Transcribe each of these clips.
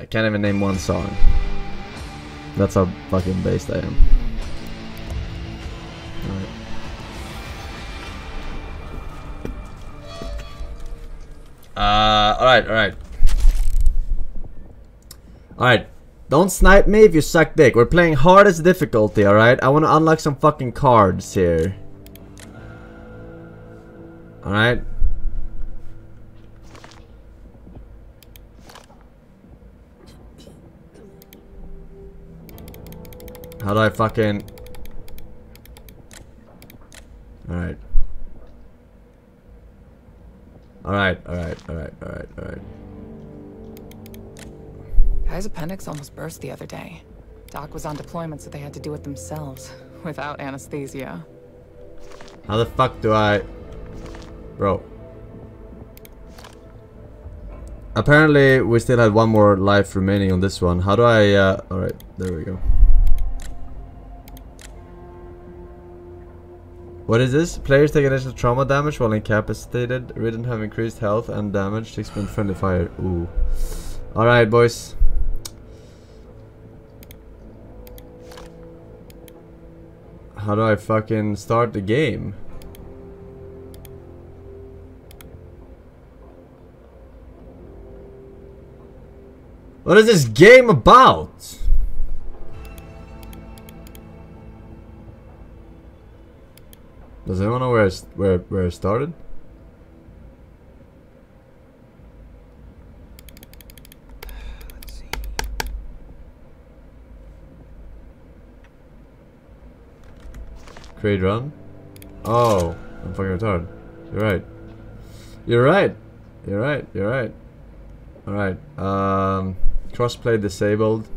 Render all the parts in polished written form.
I can't even name one song. That's how fucking based I am. Alright. Alright. Don't snipe me if you suck dick. We're playing hardest difficulty, alright? I wanna unlock some fucking cards here. Alright. How do I fucking... Alright. Alright. Guy's appendix almost burst the other day. Doc was on deployment, so they had to do it themselves, without anesthesia. How the fuck do I... Bro. Apparently, we still had one more life remaining on this one. How do I... Alright, there we go. What is this? Players take additional trauma damage while incapacitated. Ridden have increased health and damage to expend friendly fire. Ooh. Alright, boys. How do I fucking start the game? What is this game about? Does anyone know where I started? Let's see. Create run? Oh, I'm fucking retarded. You're right. Alright, crossplay disabled.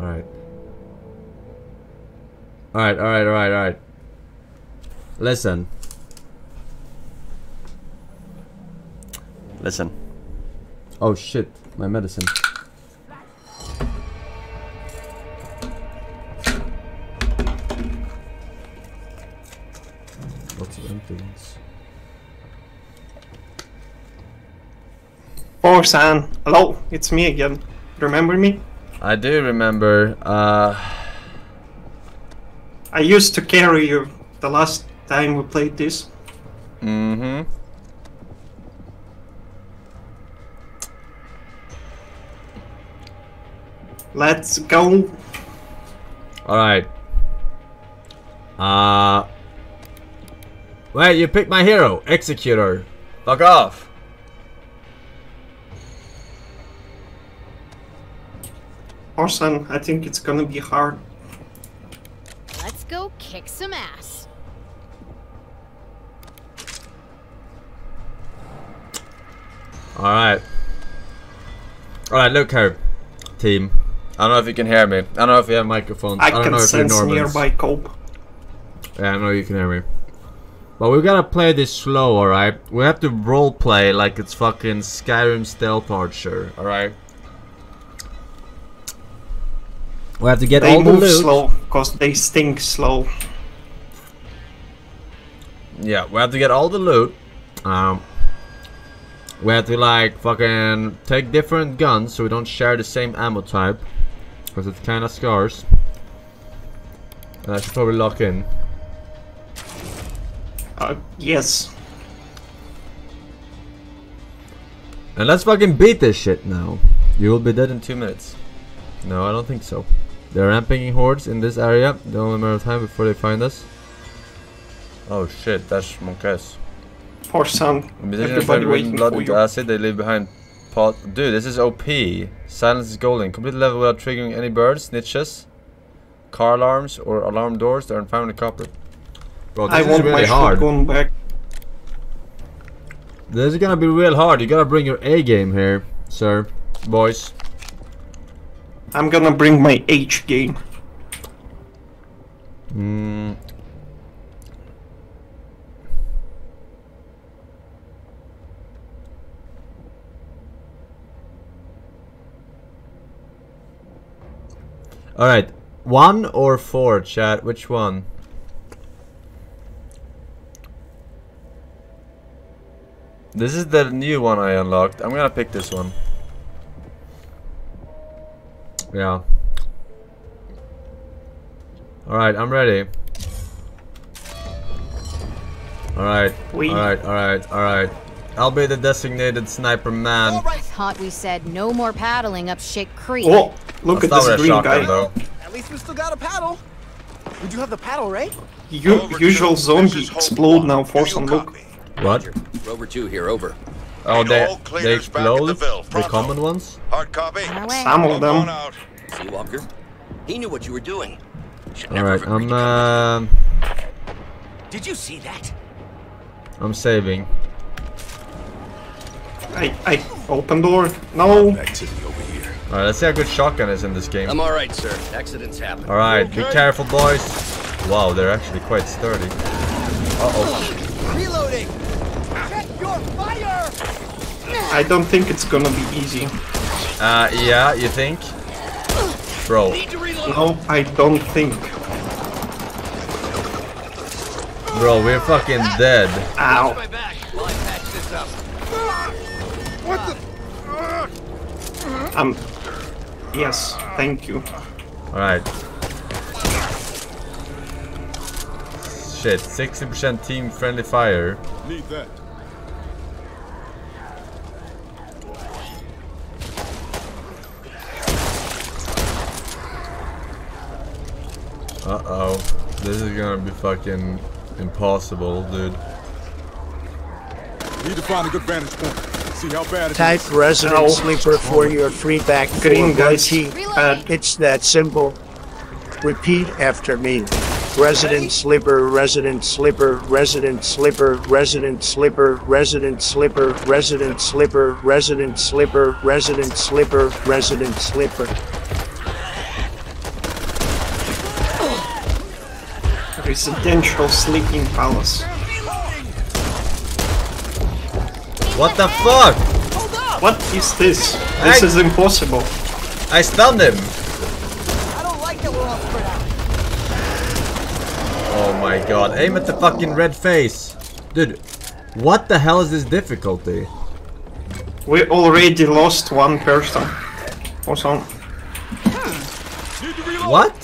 Alright. Listen. Oh shit, my medicine. Lots of empty ones. Orsan, hello, it's me again. Remember me? I do remember. I used to carry you the last time we played this. Mm-hmm. Let's go. Alright. Wait, you picked my hero, Executor. Fuck off. Orson, I think it's gonna be hard. Let's go kick some ass. Alright, look here, team. I don't know if you can hear me. I don't know if you have microphones. I don't know if you're Normans. Nearby cope. Yeah, I know you can hear me. But we gotta play this slow, alright? We have to roleplay like it's fucking Skyrim Stealth Archer, alright? We have to get all the loot. They move slow, cause they stink slow. Yeah, we have to get all the loot. We have to like fucking take different guns so we don't share the same ammo type, because it's kinda scarce. And I should probably lock in. Yes. And let's fucking beat this shit now. You will be dead in 2 minutes. No, I don't think so. They're rampaging hordes in this area. The only matter of time before they find us. Oh shit, that's monkeys. For some, everybody waiting blood for you. Acid, they leave behind pot. Dude, this is OP. Silence is golden. Complete level without triggering any birds, snitches, car alarms, or alarm doors. They're in family copper. Bro, this is really hard. This is gonna be real hard. You gotta bring your A game here, sir, boys. I'm gonna bring my H game. Alright, 1 or 4, chat, which one? This is the new one I unlocked. I'm gonna pick this one. Yeah. Alright, I'm ready. Alright, alright, alright, alright. I'll be the designated sniper man. All right. Thought we said no more paddling up shit creek. Oh, look at this green guy. Though. At least we still got a paddle. We do have the paddle, right? Usual zombie explode now. Forsen, look. What? Rover 2 here, over. Oh, they explode? The common ones? Hard copy. Some of them. See, Walker? He knew what you were doing. Alright, I'm Did you see that? I'm saving. I open door. No. Alright, let's see how good shotgun is in this game. I'm alright, sir. Accidents happen. Alright, okay. Be careful, boys. Wow, they're actually quite sturdy. Uh-oh. Reloading! Check your fire! I don't think it's gonna be easy. Yeah, you think? Bro. No, I don't think. Bro, we're fucking dead. Ow. What the? Yes, thank you. Alright. Shit, 60% team friendly fire. Need that. Uh-oh. This is gonna be fucking impossible, dude. Need to find a good vantage point. See how bad it Type is. Resident Sleeper for your free back green guys. It's that simple. Repeat after me. Resident Sleeper, Resident Sleeper, Resident Sleeper, Resident Sleeper, Resident Sleeper, Resident Sleeper, Resident Sleeper, Resident Sleeper, Resident Sleeper. Residential sleeping palace. What the fuck? What is this? This is impossible. I stunned him. I don't like that we're all spread out. Oh my god, aim at the fucking red face. Dude, what the hell is this difficulty? We already lost one person. Awesome. What?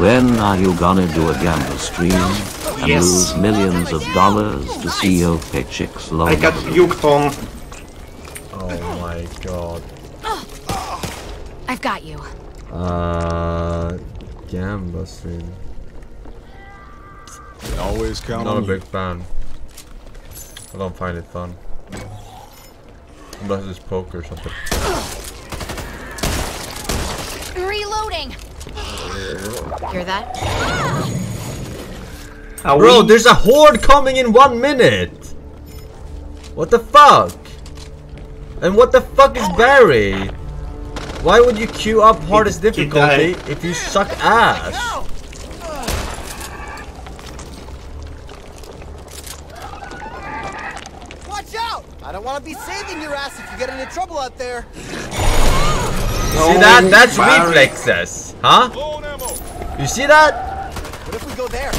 When are you gonna do a gamble stream and lose millions of dollars to see your paychecks low? I got puked on. Oh my god. I've got you. Gamble stream. They always count on you. Not a big fan. I don't find it fun. Unless it's poker or something. Reloading! Hear that? Bro, there's a horde coming in 1 minute! What the fuck? And what the fuck is Barry? Why would you queue up hardest difficulty if you suck ass? Watch out! I don't want to be saving your ass if you get into trouble out there. See that? That's reflexes, huh? You see that? What if we go there?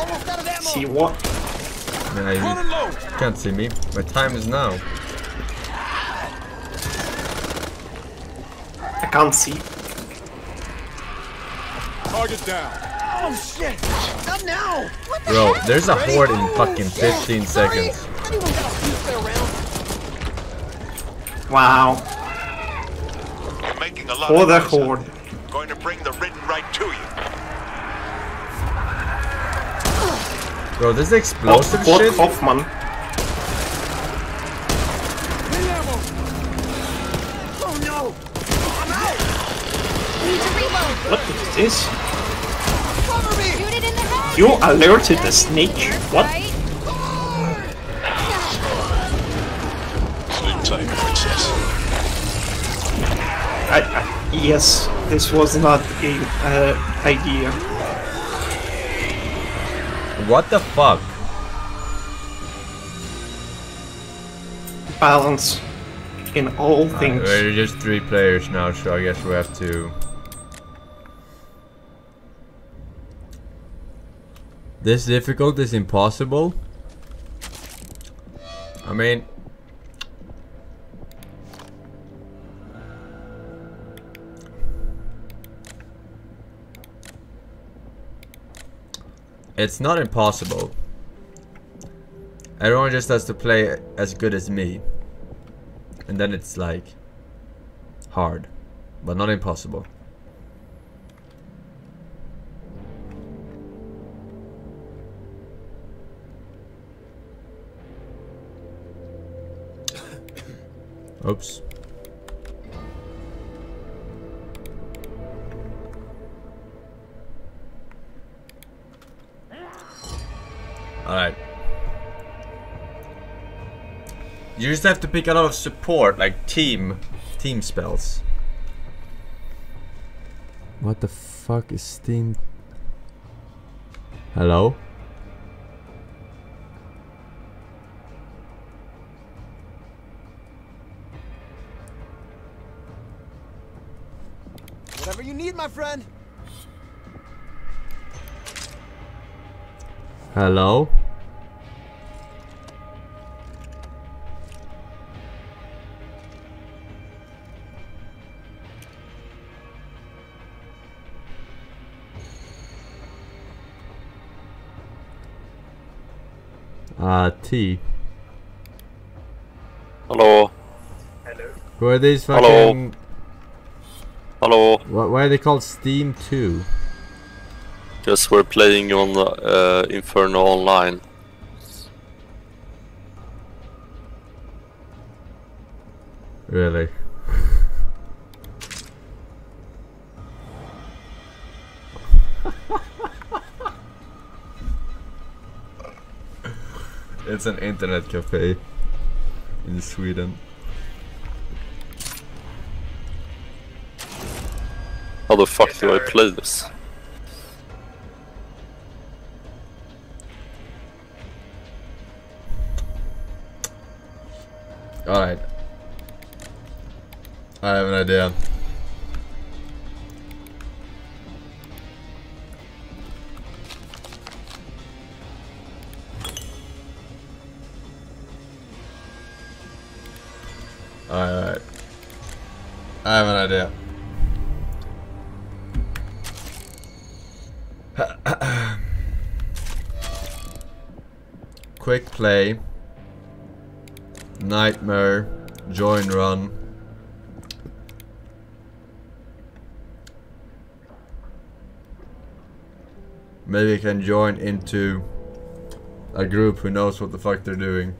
Almost out of ammo. See what? Nah, you can't see me. My time is now. I can't see. Target down. Oh shit! Not now. What the hell? Bro, there's a horde in fucking 15 seconds. Wow. For the horde. Going to bring the Ridden right to you. Bro, this explosive shit. Hoffman. Oh no! I'm out. What is this? Cover me. Shoot it in the head. You alerted the snake. What? Sleep time, princess. Yes, this was not an idea. What the fuck? Balance in all things. We're just 3 players now, so I guess we have to... This difficult is impossible? I mean... It's not impossible. Everyone just has to play as good as me. And then it's like hard, but not impossible. Oops. Alright. You just have to pick a lot of support, like team spells. What the fuck is Steam? Hello? Whatever you need, my friend. Hello? T. Hello. Hello. Who are these fucking... Hello. Why are they called Steam 2? Because we're playing on Inferno Online. Really? It's an internet cafe in Sweden. How the fuck do I play this? Alright. I have an idea. Alright. I have an idea. Quick play, nightmare, join run. Maybe you can join into a group who knows what the fuck they're doing.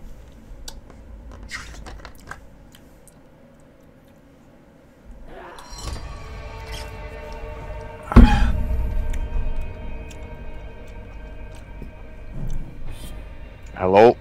Hello?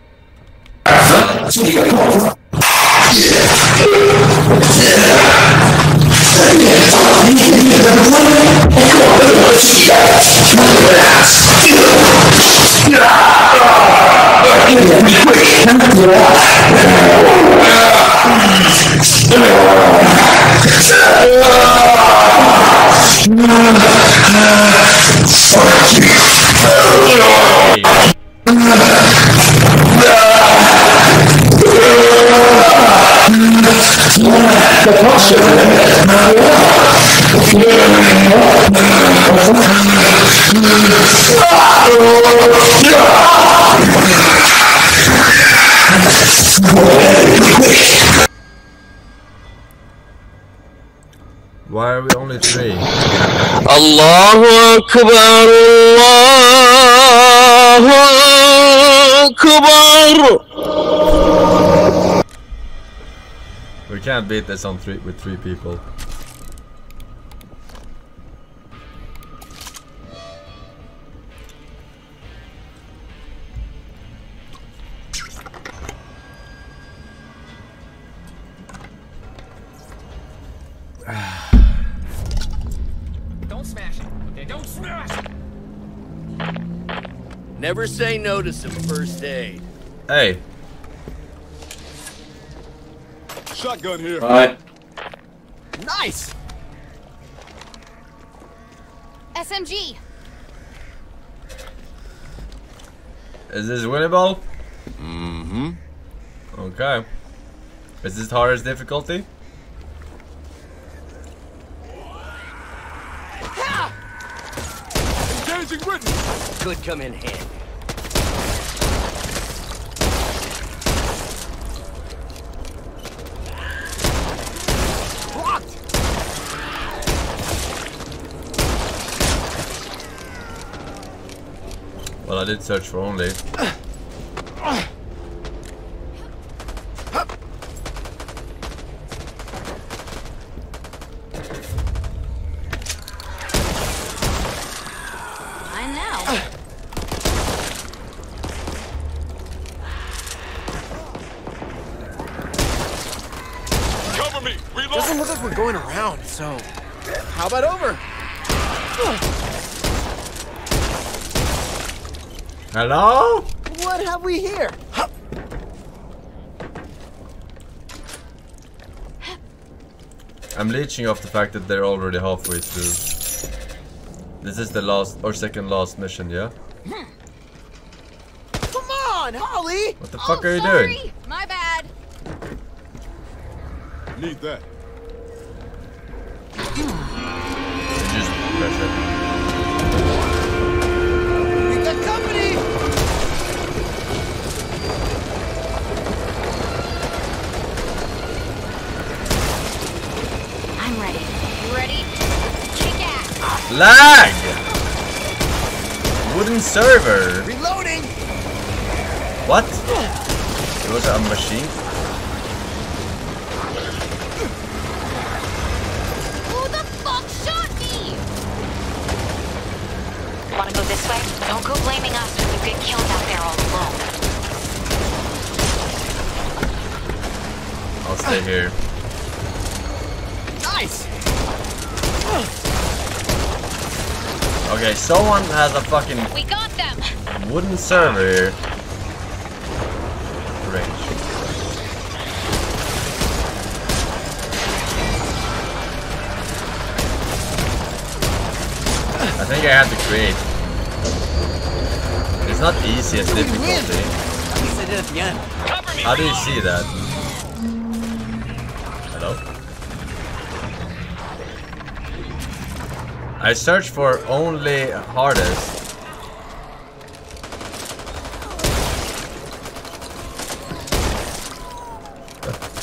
Why are we only three? Allahu Akbar, Allahu Akbar. We can't beat this on with three people. Never say no to some first aid. Hey. Shotgun here. Alright. Nice. SMG. Is this winnable? Mm-hmm. Okay. Is this hardest difficulty? Neutralizing Ridden! Could come in handy. Blocked! Well, I did search for only. So, how about over? Hello? What have we here? I'm leeching off the fact that they're already halfway through. This is the last or second last mission, yeah? Come on, Holly! What the fuck are you doing? My bad. Need that. Lag! Wooden server. Reloading. What? It was a machine. Who the fuck shot me? Wanna go this way? Don't go blaming us when you get killed out there all alone. I'll stay here. Nice. Okay, someone has a fucking we got them. Wooden server. Range. I think I have to create. It's not the easiest difficulty. At least I did at the end. How do you see that? Hello? I searched for only hardest.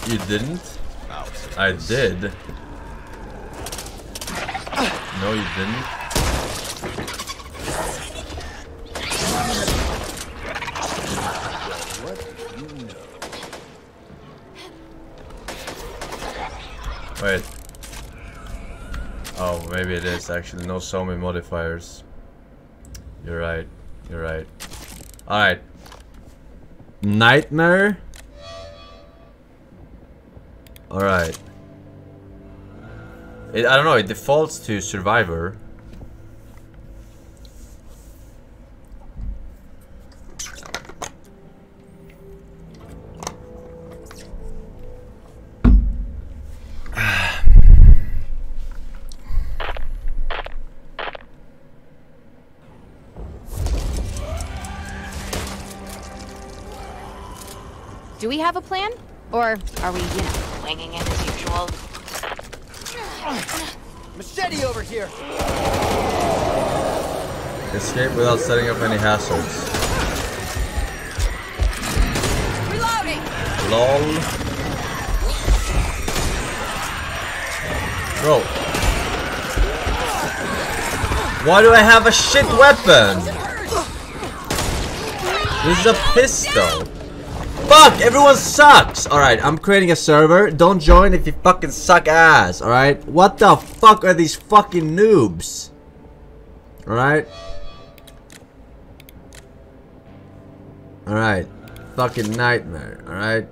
You didn't? I did. No, you didn't. Wait. Oh, maybe it is actually no zombie modifiers. You're right. You're right. All right. Nightmare. All right. It, I don't know. It defaults to survivor. Do we have a plan? Or are we, you know, winging it as usual? Machete over here! Escape without setting up any hazards. Reloading! LOL. Bro. Why do I have a shit weapon? This is a pistol. Fuck! Everyone sucks! Alright, I'm creating a server. Don't join if you fucking suck ass, alright? What the fuck are these fucking noobs? Alright? Alright. Fucking nightmare, alright?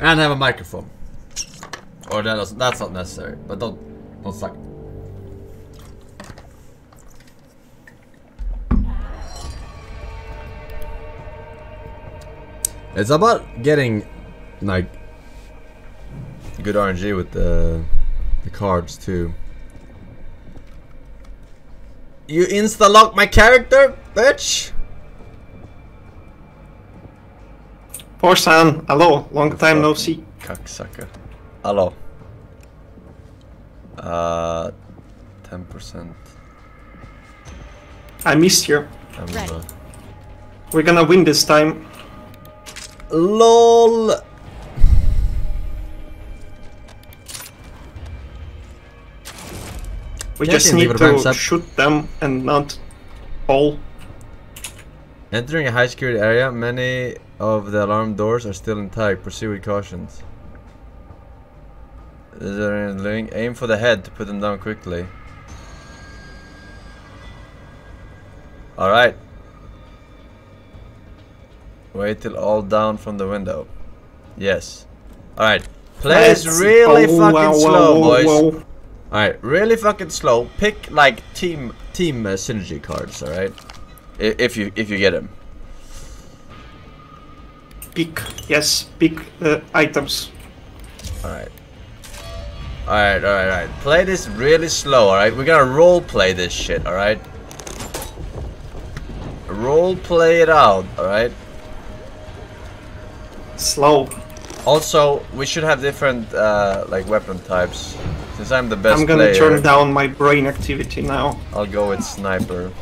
And have a microphone. Or that doesn't, that's not necessary, but don't suck. It's about getting like good RNG with the cards too. You insta-lock my character, bitch! Orsan, hello, long time no see. Cocksucker. Hello. 10%. I missed you. We're gonna win this time. LOL. We just need to shoot them and not all. Entering a high security area, many of the alarm doors are still intact. Proceed with caution. Is there any link? Aim for the head to put them down quickly. Alright. Wait till all down from the window. Yes. Alright. Play is really fucking slow, boys. Alright, really fucking slow. Pick like team synergy cards, alright? If you get them. Pick, yes, pick items. Alright. Alright, alright, alright. Play this really slow, alright? We're gonna role play this shit, alright? Role play it out, alright? Slow. Also, we should have different like weapon types. Since I'm the best player. I'm gonna turn down my brain activity now. I'll go with sniper.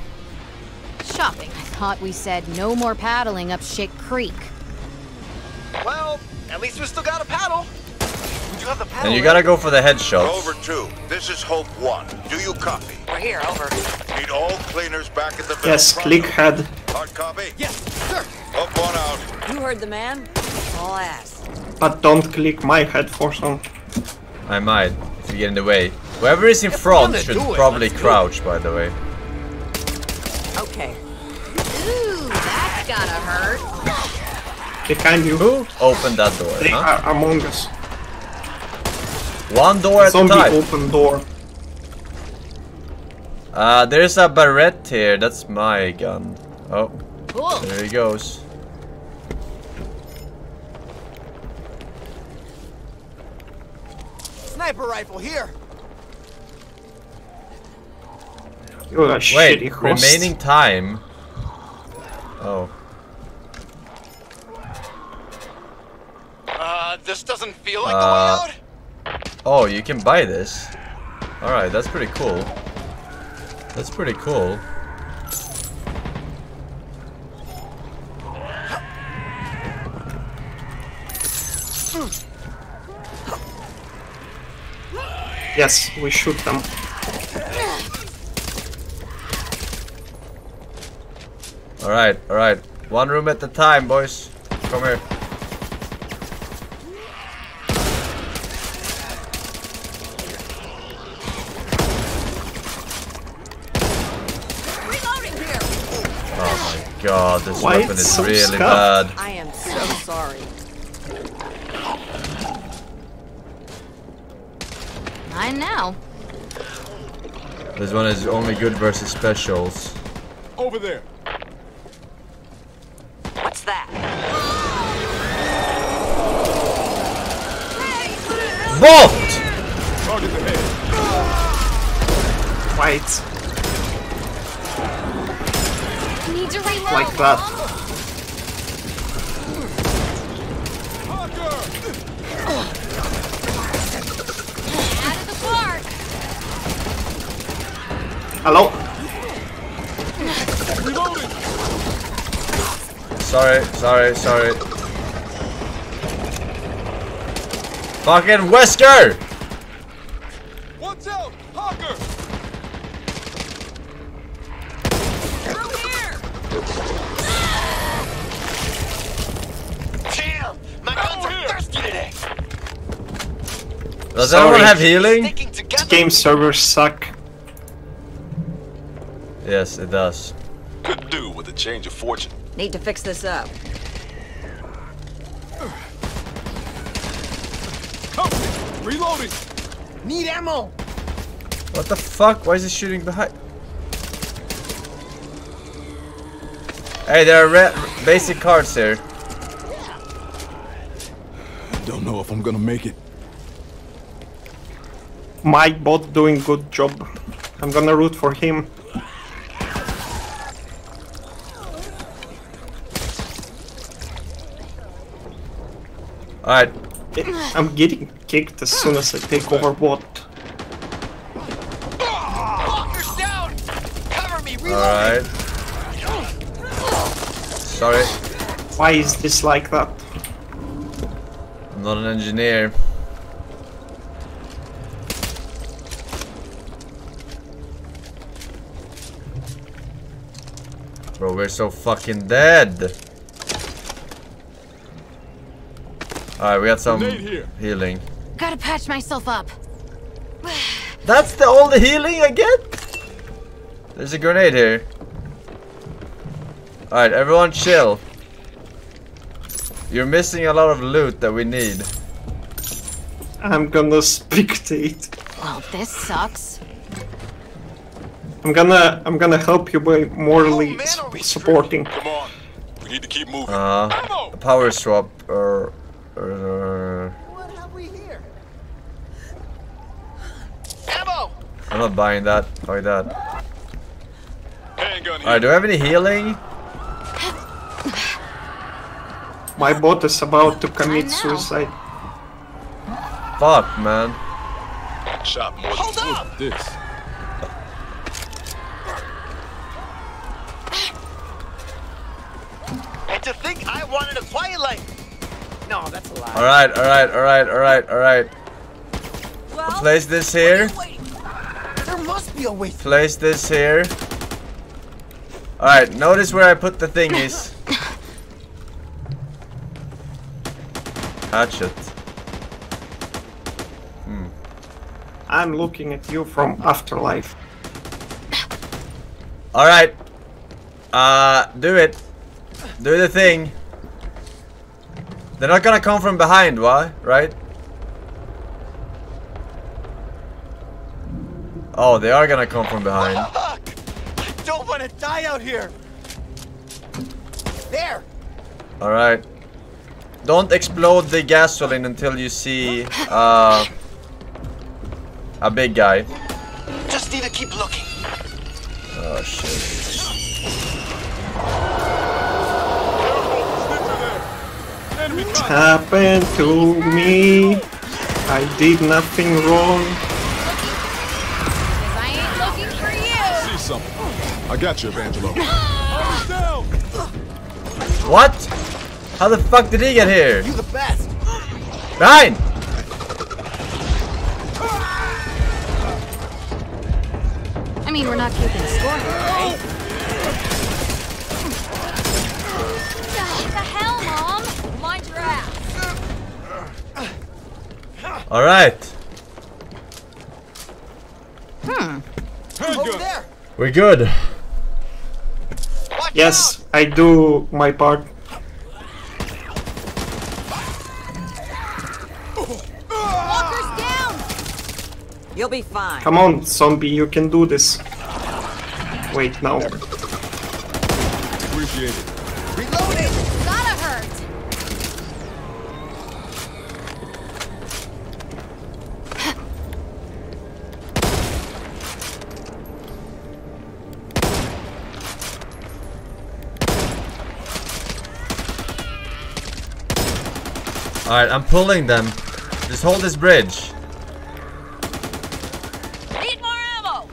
Shopping. I thought we said no more paddling up shit creek. Well, at least we still got a paddle. We do have the paddle. And you gotta go for the headshots. Over 2. This is Hope 1. Do you copy? We're here. Over. Need all cleaners back at the village. Yes, click head. Hard copy. Yes, sir. Hope 1 out. You heard the man. All ass. But don't click my head, Forsen. I might. If you get in the way. Whoever is in front should probably crouch. By the way. Okay. Ooh, that's gotta hurt. They can't do. Who opened that door? They are among us. One door at a time. Zombie open door. There's a barrette here. That's my gun. Oh, cool. There he goes. Sniper rifle here. Wait, remaining time. Oh. This doesn't feel like the way out. Oh, you can buy this. Alright, that's pretty cool. That's pretty cool. Yes, we shoot them. Alright, alright. One room at a time, boys. Come here. Oh my god, this weapon is so really bad. I am so sorry. I know. This one is only good versus specials. Over there. That. Bolt! Wait. Need to reload. Like that. Out of the park. Hello. Sorry, sorry, sorry. Fucking Wesker! What's up, Walker? Through here! Damn! My guns are thirsty today! Does anyone have healing? Game servers suck. Yes, it does. Could do with a change of fortune. Need to fix this up. Reloading. Need ammo. What the fuck? Why is he shooting behind? Hey, there are basic cards here. Don't know if I'm gonna make it. My bot doing good job. I'm gonna root for him. I'm getting kicked as soon as I take over bot. Walker's down! Cover me, reload! Alright. Sorry. Why is this like that? I'm not an engineer. Bro, we're so fucking dead. Alright, we got some healing. Gotta patch myself up. That's the all the healing I get? There's a grenade here. Alright, everyone chill. You're missing a lot of loot that we need. I'm gonna spectate. Well, this sucks. I'm gonna help you by morally supporting. Come on. We need to keep moving. A power swap or what have we here? Ammo! I'm not buying that. Buy that. Alright, do I have any healing? My bot is about to commit suicide. Fuck, man. Hold up! This. And to think I wanted to play like. No, that's a lie. Alright, alright, alright, alright, alright. Well, place this here. There must be a way. Place this here. Alright, notice where I put the thingies. Hatchet. I'm looking at you from afterlife. Alright. Do it. Do the thing. They're not gonna come from behind, why? Right? Oh, they are gonna come from behind. Fuck! I don't wanna die out here! There! Alright. Don't explode the gasoline until you see a big guy. Just need to keep looking. Oh shit. It happened to me. I did nothing wrong. I ain't looking for you. See something. I got you, Evangelo. What? How the fuck did he get here? You the best. Fine. I mean, we're not keeping score, right? What the hell, Mom? All right. We're good. Yes, I do my part. Walker's down. You'll be fine. Come on, zombie, you can do this. Wait, no. Appreciate it. Reloading. Alright, I'm pulling them. Just hold this bridge. Need more ammo.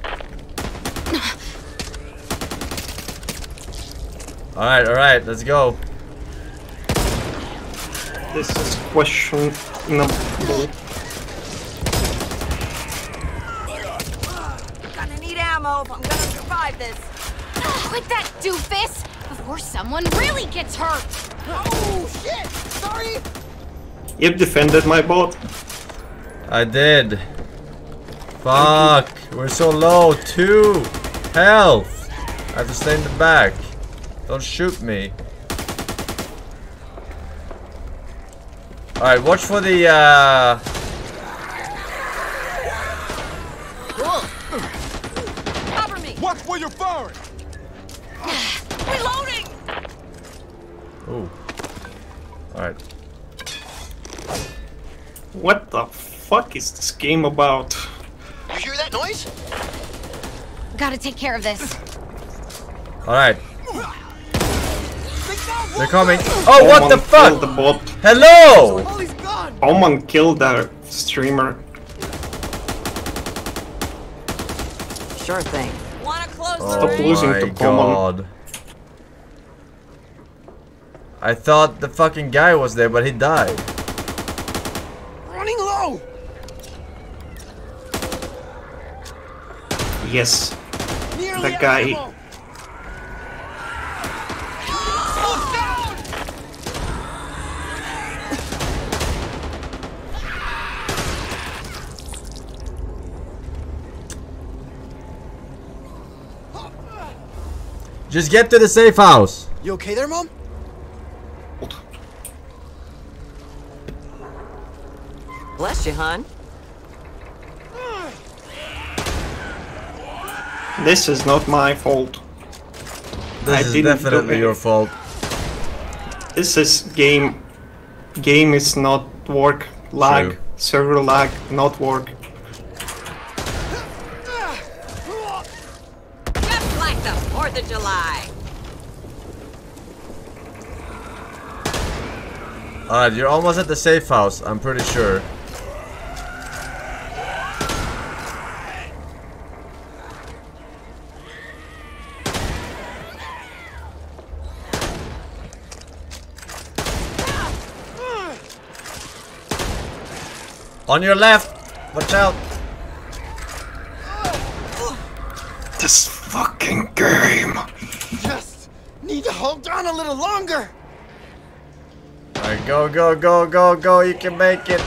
Alright, let's go. This is question number 4. Gonna need ammo if I'm gonna survive this. Quit that doofus before someone really gets hurt. Oh shit! Sorry! Yep, defended my bot. I did. Fuck, we're so low. 2 health. I have to stay in the back. Don't shoot me. Alright, watch for the cover me. Watch where you're firing. Reloading. Oh. Alright. What the fuck is this game about? You hear that noise? Gotta take care of this. Alright. They're coming. Oh, what the fuck? The bot. Hello! Someone killed that streamer. Sure thing. Stop losing to Common. I thought the fucking guy was there, but he died. Running low. Yes. Nearly that guy. Animal. Just get to the safe house. You okay there, Mom? Bless you, hon. This is not my fault. This is definitely your fault. This is game. Game is not work. Lag. True. Server lag. Not work. July. Alright, you're almost at the safe house, I'm pretty sure. On your left! Watch out! This fucking game. Just need to hold on a little longer. All right, go, go, go, go, go! You can make it.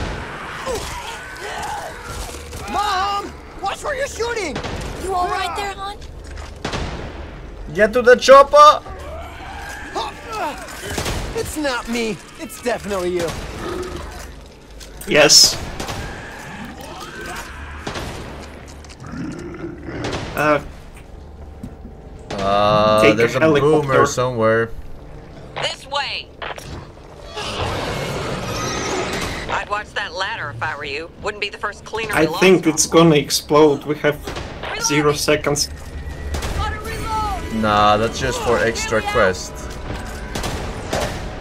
Mom, watch where you're shooting. You all right there, hon? Get to the chopper. It's not me. It's definitely you. Yes. There's a boomer somewhere. This way. I'd watch that ladder if I were you. Wouldn't be the first cleaner. I think it's gonna explode. We have 0 seconds. Nah, that's just for extra quest.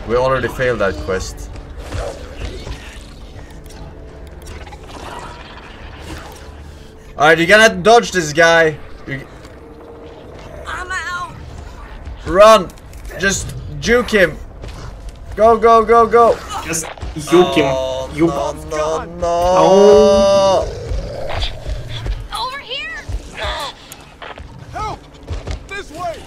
We already failed that quest. Alright, you gotta dodge this guy. Run! Just juke him! Go, go, go, go! Just juke him! Juke. No, no, no. No! Over here! Help! This way!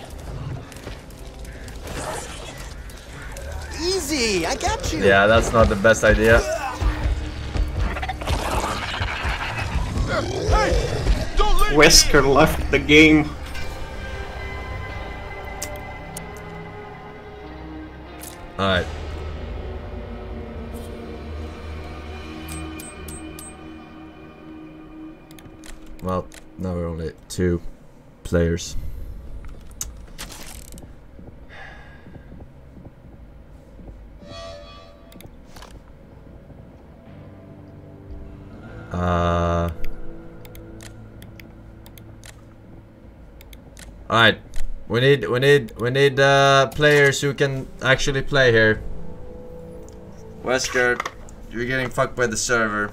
Easy! I got you! Yeah, that's not the best idea. Hey, don't let Wesker me. Left the game. Alright. Well, now we're only 2 players. Alright. We need players who can actually play here. Wesker, you're getting fucked by the server.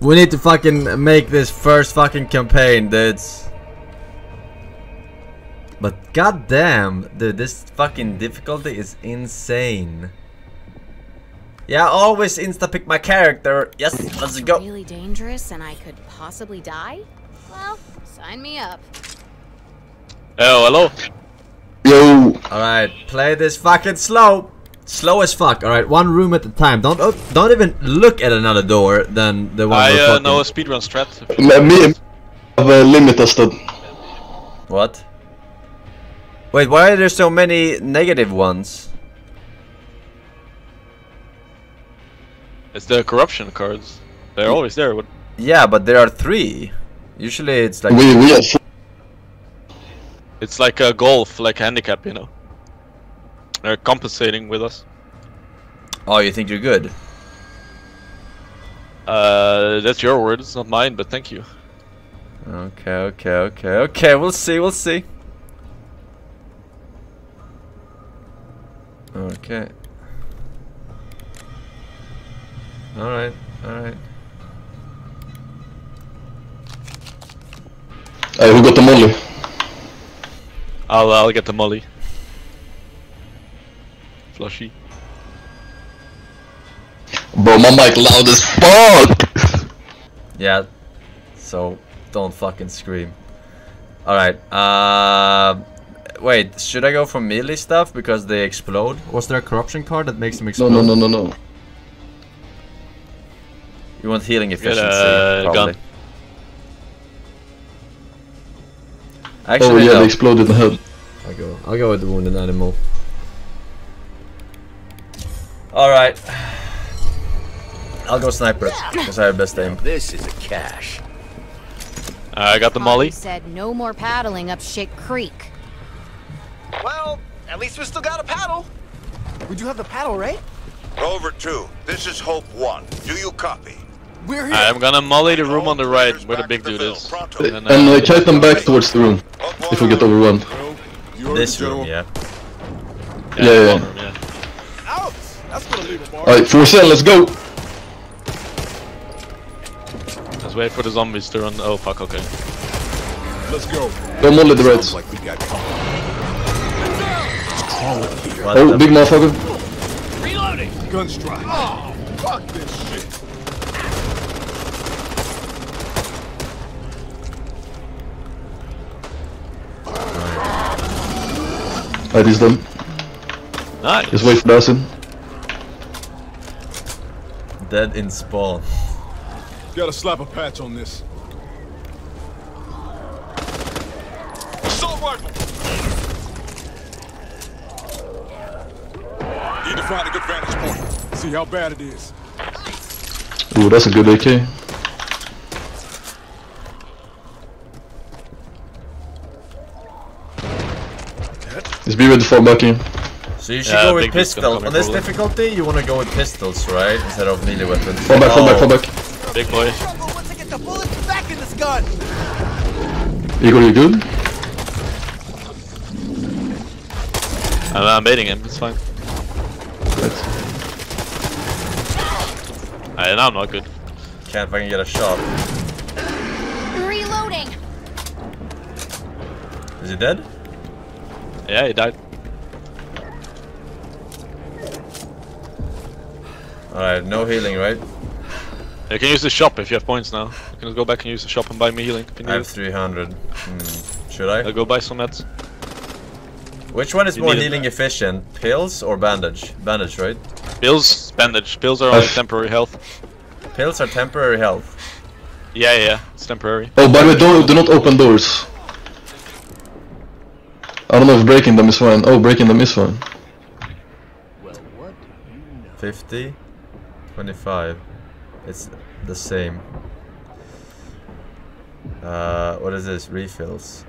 We need to fucking make this first fucking campaign, dudes. But goddamn, dude, this fucking difficulty is insane. Yeah, I always insta-pick my character. Yes, let's go. Really dangerous, and I could possibly die. Well, sign me up. Oh, hello. Yo. All right, play this fucking slow, slow as fuck. All right, one room at a time. Don't even look at another door than the one. I know a speedrun strat. Me have a limit tested. What? Wait, why are there so many negative ones? It's the corruption cards. They're always there. But yeah, but there are 3. Usually it's like... We are 4. It's like a golf, like a handicap, you know. They're compensating with us. Oh, you think you're good? That's your word, it's not mine, but thank you. Okay, we'll see. Okay. Alright. Who got the molly? I'll get the molly. Flushy. Bro, my mic loud as fuck! Yeah, so don't fucking scream. Alright, wait, should I go for melee stuff because they explode? Was there a corruption card that makes them explode? No. You want healing efficiency, probably. Gun. Actually, oh yeah, no. They exploded in the head. I'll go with the wounded animal. Alright. I'll go sniper, because I have best aim. This is a cache. I got the molly. Said no more paddling up shit creek. Well, at least we still got a paddle. We do have the paddle, right? Over 2. This is Hope 1. Do you copy? We're here. I'm gonna molly the room on the right where the big dude is. And I chase them back towards the room. If we get overrun. This room, yeah. Yeah. Out! That's gonna leave a bar. Alright, Forsen, let's go! Let's wait for the zombies to run. Oh fuck, okay. Let's go. Don't molly the reds. Like we got oh, big motherfucker. Reloading! Gun strike. Oh, fuck this shit. That is done. Nice. Just wait for Dawson. Dead in spawn. Gotta slap a patch on this. Assault rifle! Need to find a good vantage point. See how bad it is. Ooh, that's a good AK. Just be ready for bucking. So you should go with pistols. On this difficulty, you want to go with pistols, right? Instead of melee weapons. Fall back. Big boy. Once I get the bullets back in this gun. Igor, you good? I'm baiting him. It's fine. Good. And I'm not good. Can't fucking get a shot. Reloading. Is he dead? Yeah, he died. Alright, no healing, right? You can use the shop if you have points now. You can go back and use the shop and buy me healing. I have 300. Should I? I'll go buy some meds. Which one is more healing efficient? Pills or bandage? Bandage, right? Pills, bandage. Pills are only temporary health. Pills are temporary health? Yeah, it's temporary. Oh, by the way, do not open doors. I don't know if breaking them is fine. Oh, breaking them is fine. Well, what do you know? 50, 25. It's the same. What is this? Refills.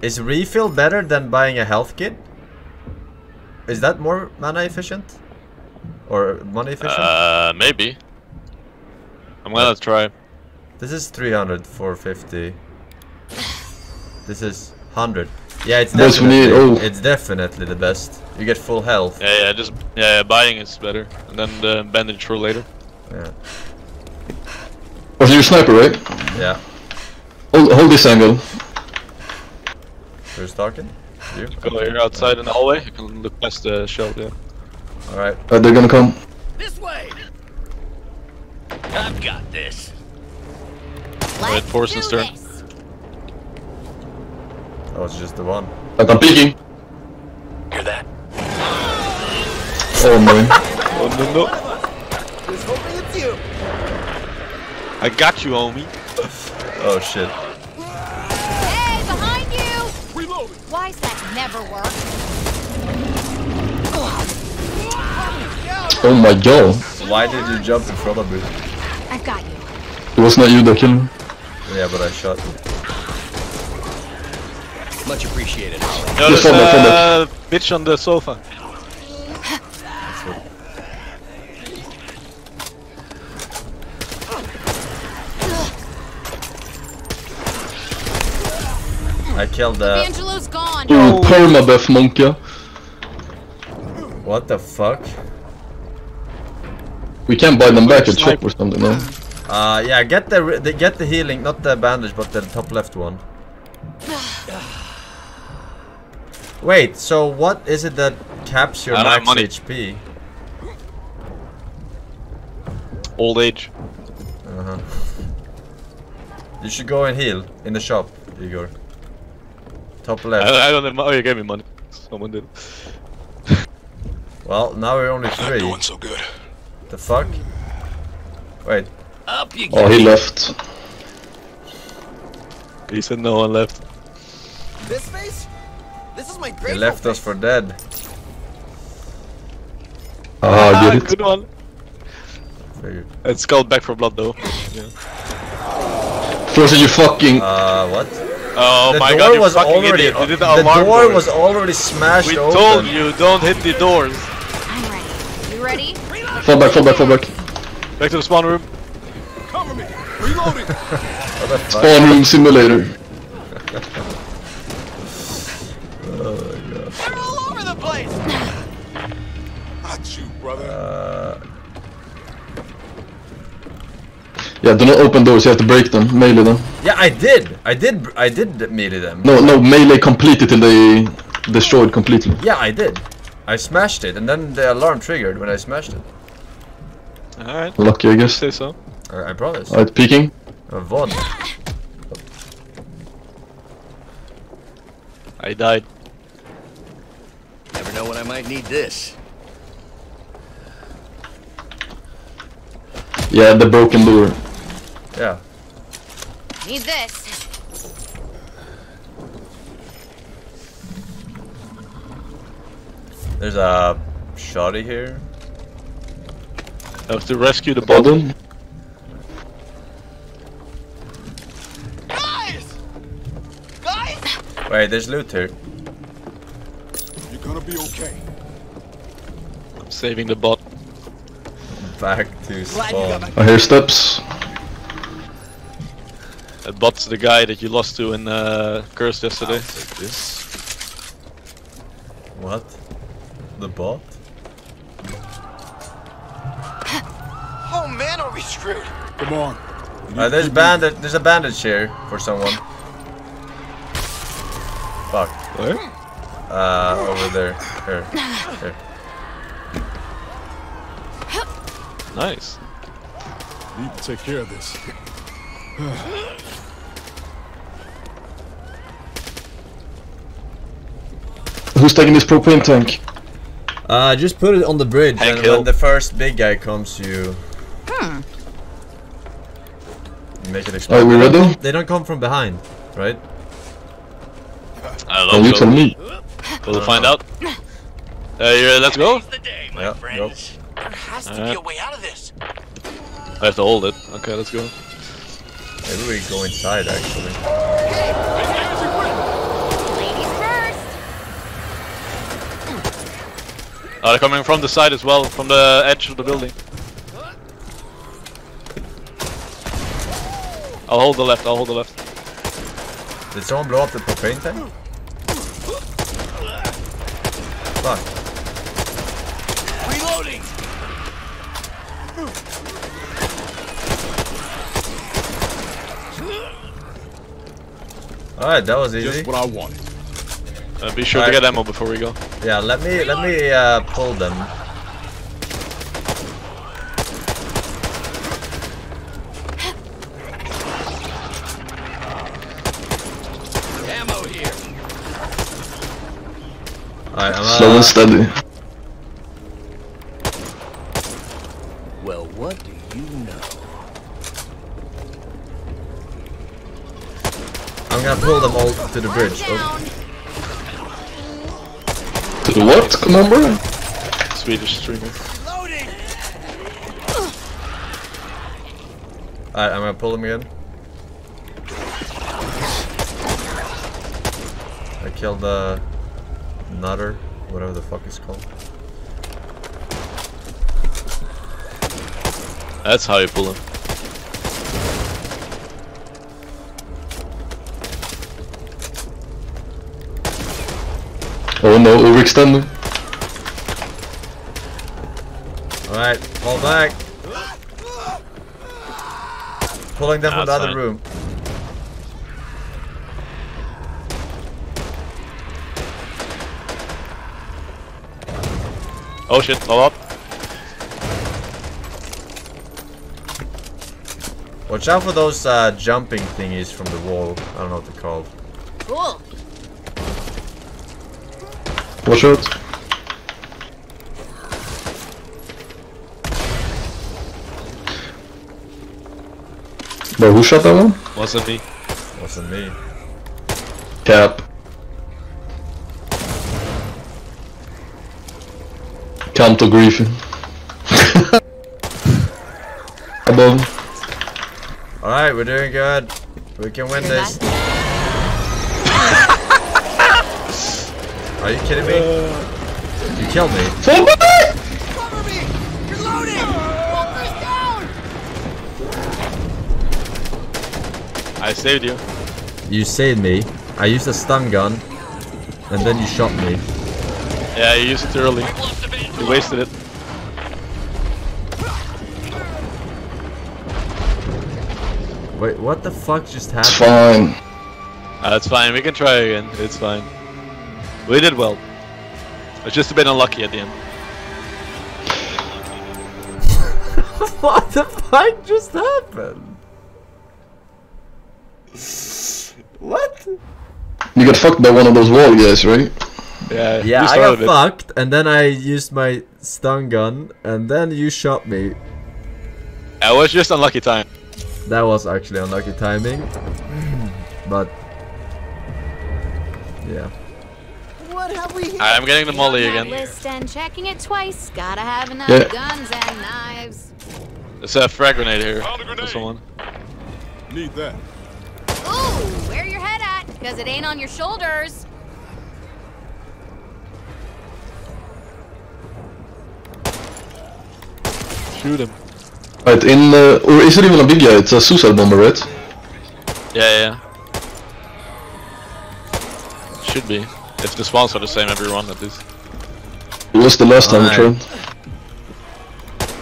Is refill better than buying a health kit? Is that more mana efficient? Or money efficient? Maybe. I'm gonna try. This is 300 for 50. This is 100. Yeah, it's definitely the best. You get full health. Yeah, buying is better. And then the bandage for later. Yeah. Was your sniper, right? Yeah. Hold this angle. Who's talking? You? Go here outside in the hallway. You can look past the shell, yeah. Alright. They're gonna come. This way! I've got this. Alright, Forsen's turn. Oh, it's just the one. I'm peeking. Hear that? Oh man. Oh no. Just hoping it's you. I got you, homie. Oh shit. Hey, behind you! Reloading. Why's that never work? Oh my god. Why did you jump in front of me? I got you. It was not you that killed me. Yeah, but I shot you. Much appreciated. No, there's a bitch on the sofa. I killed the... Evangelo's gone. Oh, permabuff, mon gars. What the fuck? We can't buy them back at shop or something, no? Yeah, get the healing, not the bandage, but the top left one. Wait, so what is it that caps your max HP? Old age. Uh-huh. You should go and heal in the shop, Igor. Top left. I don't have money. Oh, you gave me money. Someone did. Well, now we're only three. I'm doing so good. The fuck? Wait. Up you go. Oh, he left. He said no one left. This face? This is my great. He left us for dead. Ah, good it. One. Figured. It's called Back 4 Blood, though. Yeah. Forsen, you fucking. What? Oh the my door god! You was fucking idiot! You did the door doors. Was already smashed open. We told you, don't hit the doors. I'm ready. You ready? Fall back! Fall back! Fall back! Back to the spawn room. Cover me! Reloading. Spawn room simulator. Oh my god! They're all over the place. Not you, brother. Yeah, do not open doors, you have to break them, melee them. Yeah, I did melee them. No, melee completed till they destroyed completely. Yeah, I did. I smashed it, and then the alarm triggered when I smashed it. Alright. Lucky, I guess. Say so. I promise. Alright, peeking. Vaughn. I died. Never know when I might need this. Yeah, the broken door. Yeah. Need this. There's a shotty here. I have to rescue the bottom. Guys! Guys! Wait, there's loot here. You're gonna be okay. I'm saving the bot. Back to spawn. I hear steps. That bot's the guy that you lost to in Curse yesterday. This. What? The bot? Oh man, are we screwed? Come on. There's bandage. There's a bandage here for someone. Fuck. Where? Over there. Here. Nice. Need to take care of this. Who's taking this propane tank? Just put it on the bridge, and when the first big guy comes, you make it explode. Are we ready? They don't come from behind, right? I don't know. Me. We'll find out. Let's go. Go. There has to be a way out of this. I have to hold it. Okay, let's go. Maybe we go inside, actually. Ladies first. They're coming from the side as well, from the edge of the building. I'll hold the left. Did someone blow up the propane tank? Fuck. Alright, that was easy. Just what I wanted. Be sure to get ammo before we go. Yeah, let me pull them. Ammo here. Alright, I'm slow and steady. Well, what do you know? I'm gonna pull them all to the bridge. Oh. To the what, Commander? Swedish streamer. Alright, I'm gonna pull them again. I killed the nutter, whatever the fuck it's called. That's how you pull them. Oh no, overextend him. Alright, fall back. Pulling them from the other room. Oh shit, all up. Watch out for those jumping thingies from the wall. I don't know what they're called. Cool. Watch out. Bro, who shot that one? Wasn't me. Wasn't me. Cap. Kanto griefing. Above. Alright, we're doing good. We can win this. Are you kidding me? You killed me. Cover me! You're loading! Walker's down! I saved you. You saved me. I used a stun gun. And then you shot me. Yeah, you used it early. You wasted it. Wait, what the fuck just happened? It's fine. It's fine, we can try again. It's fine. We did well. It's just a bit unlucky at the end. What the fuck just happened? What? You got fucked by one of those wall guys, right? Yeah, yeah, I got fucked, and then I used my stun gun, and then you shot me. It was just unlucky time. That was actually unlucky timing, but yeah. What have we? Alright, I'm getting the molly again. And checking it twice. Gotta have enough guns and knives. There's a frag grenade here. There's someone. Need that. Ooh, where your head at? Because it ain't on your shoulders. Shoot him. Right, in the... or is it even a big guy? It's a suicide bomber, right? Yeah, yeah. Should be. If the spawns are the same every run at least. It was the last time we tried.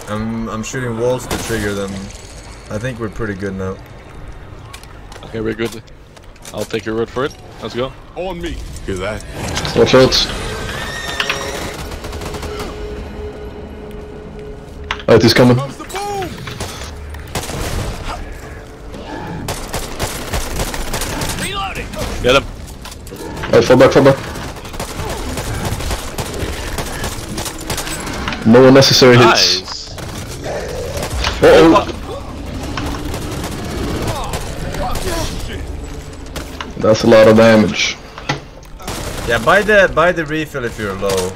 I'm shooting walls to trigger them. I think we're pretty good now. Okay, we're good. I'll take your word for it. Let's go. On me. Do that. Watch out. Alright, he's coming. Reloading. Get him. Alright, fall back, fall back. No unnecessary hits. Uh oh. That's a lot of damage. Yeah, buy the refill if you're low.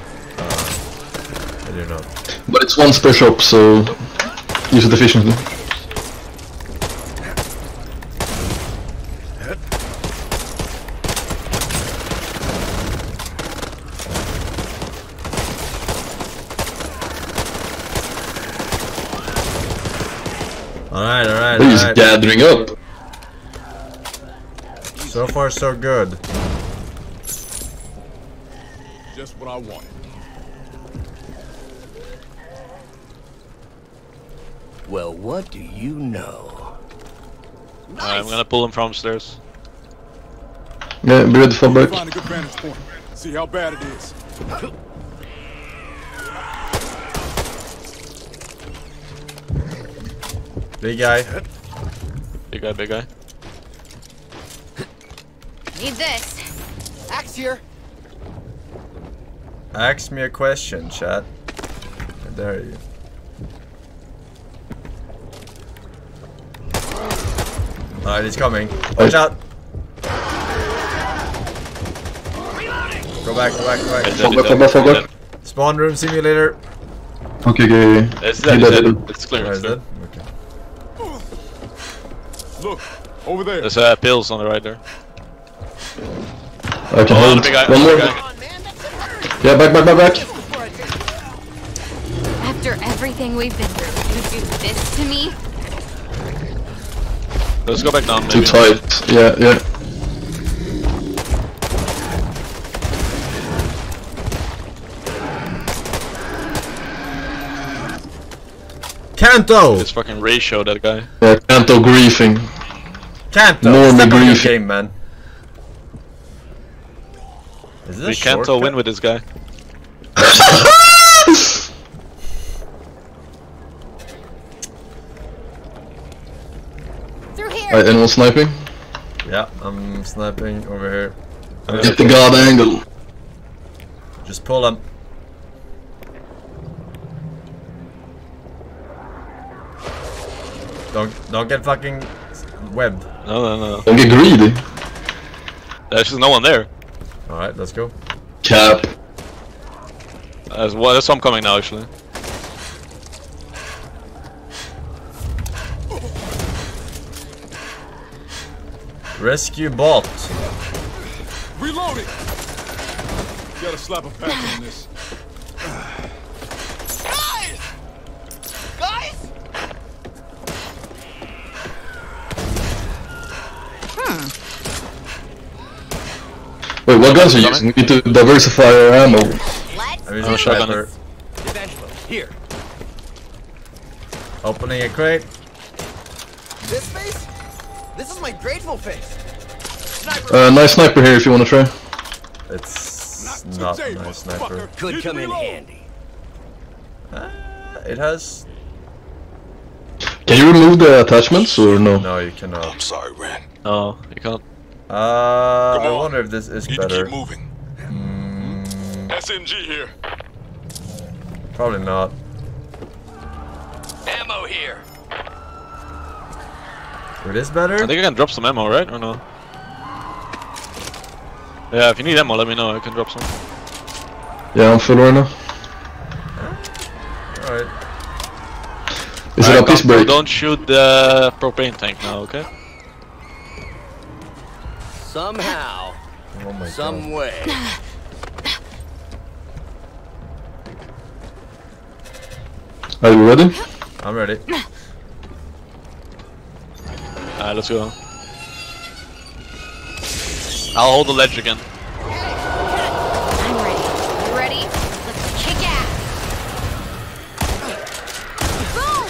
I don't know. But it's one per shop, so use it efficiently. Alright, alright. He's gathering up. So far, so good. Just what I want. Well, what do you know? Nice. Alright, I'm gonna pull him from upstairs. Yeah, be ready to fall back. Find a good vantage point. See how bad it is. Big guy. Big guy, big guy. Need this. Axe here. Ask me a question, chat. How dare you? Alright, he's coming. Watch out! Go back, go back, go back. Fall back. Spawn room simulator. Okay, okay. It's dead, it's clear. It's dead. Okay. Look, over there. There's pills on the right there. I can hold one more. Yeah, back, back, back, back. After everything we've been through, you do this to me? Let's go back down. Too tight. Yeah, yeah. Kanto! It's fucking ratio, that guy. Yeah, Kanto griefing. Kanto! Normally griefing. Game, man. Is this we Kanto win with this guy. Alright, anyone sniping? Yeah, I'm sniping over here. Get the guard angle. Just pull him. Don't get fucking webbed. No. Don't get greedy. There's just no one there. Alright, let's go. Cap. There's some coming now, actually. Rescue bot. Reloading. Gotta slap a pack on this. Guys! Guys! Wait, what guns are you using? We need to diversify our ammo. I'm using a shotgun. Here. Opening a crate. This face? This is my grateful face. Sniper. Nice sniper here if you want to try. It's not my sniper. Could come in handy. It has. Can you remove the attachments or no? No, you cannot. I'm sorry, Ren. No, you can't. I wonder if this is better. Keep moving. SMG here. Probably not. Ammo here. It is better? I think I can drop some ammo, right? Or no? Yeah, if you need ammo, let me know. I can drop some. Yeah, I'm full right now. Huh? Alright. Is it a piece break? Don't shoot the propane tank now, okay? Somehow. Oh my some God. Way. Are you ready? I'm ready. Alright, let's go. I'll hold the ledge again. I'm ready. You ready? Let's kick ass. Boom!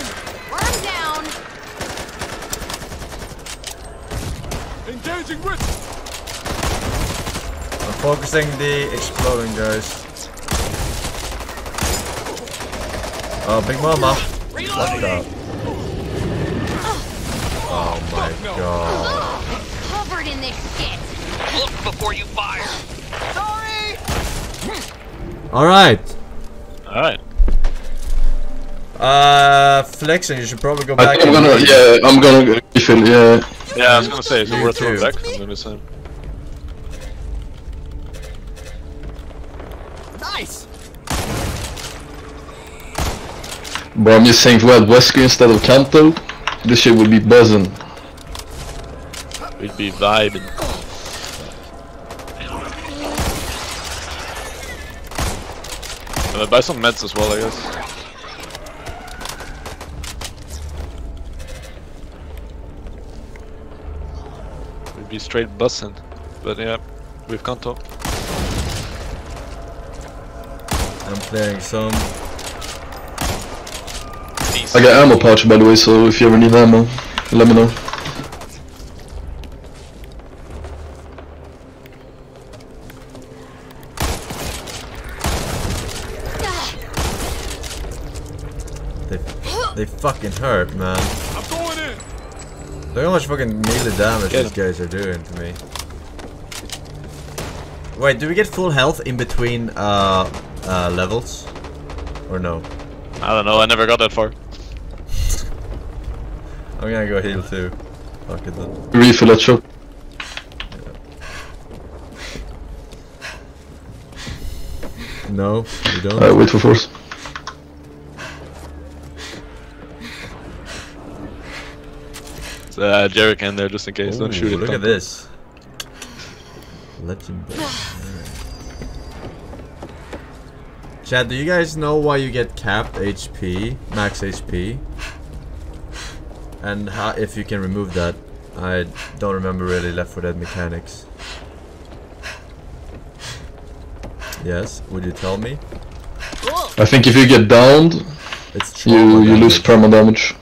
Worm down. Engaging with. I'm focusing the exploding guys. Oh, big mama. Reloading. Left up. Oh my God! Covered in this shit. Look before you fire. Sorry. All right. Flexing. You should probably go back. I'm gonna. Yeah. Yeah, I was gonna say it's worth going back. I'm gonna say. Nice. Bro, I'm just saying, we had Wesker instead of Kanto. This shit would be buzzing. We'd be vibing. Can I buy some meds as well, I guess? We'd be straight buzzing. But yeah, we've Kanto. I'm playing some. I got ammo pouch by the way, so if you ever need ammo, let me know. They fucking hurt, man. I'm going in. Look how much fucking melee damage these guys are doing to me. Wait, do we get full health in between levels? Or no? I don't know, I never got that far. I'm gonna go heal too. Fuck it then. Refill that shop. Yeah. No, you don't. Alright, wait for force. It's a jerrycan there just in case. Ooh, don't shoot it. Look at this. Let him go. Chat, do you guys know why you get capped HP, max HP? And how, if you can remove that, I don't remember really Left 4 Dead mechanics. Yes, would you tell me? I think if you get downed, It's true. You lose perma damage.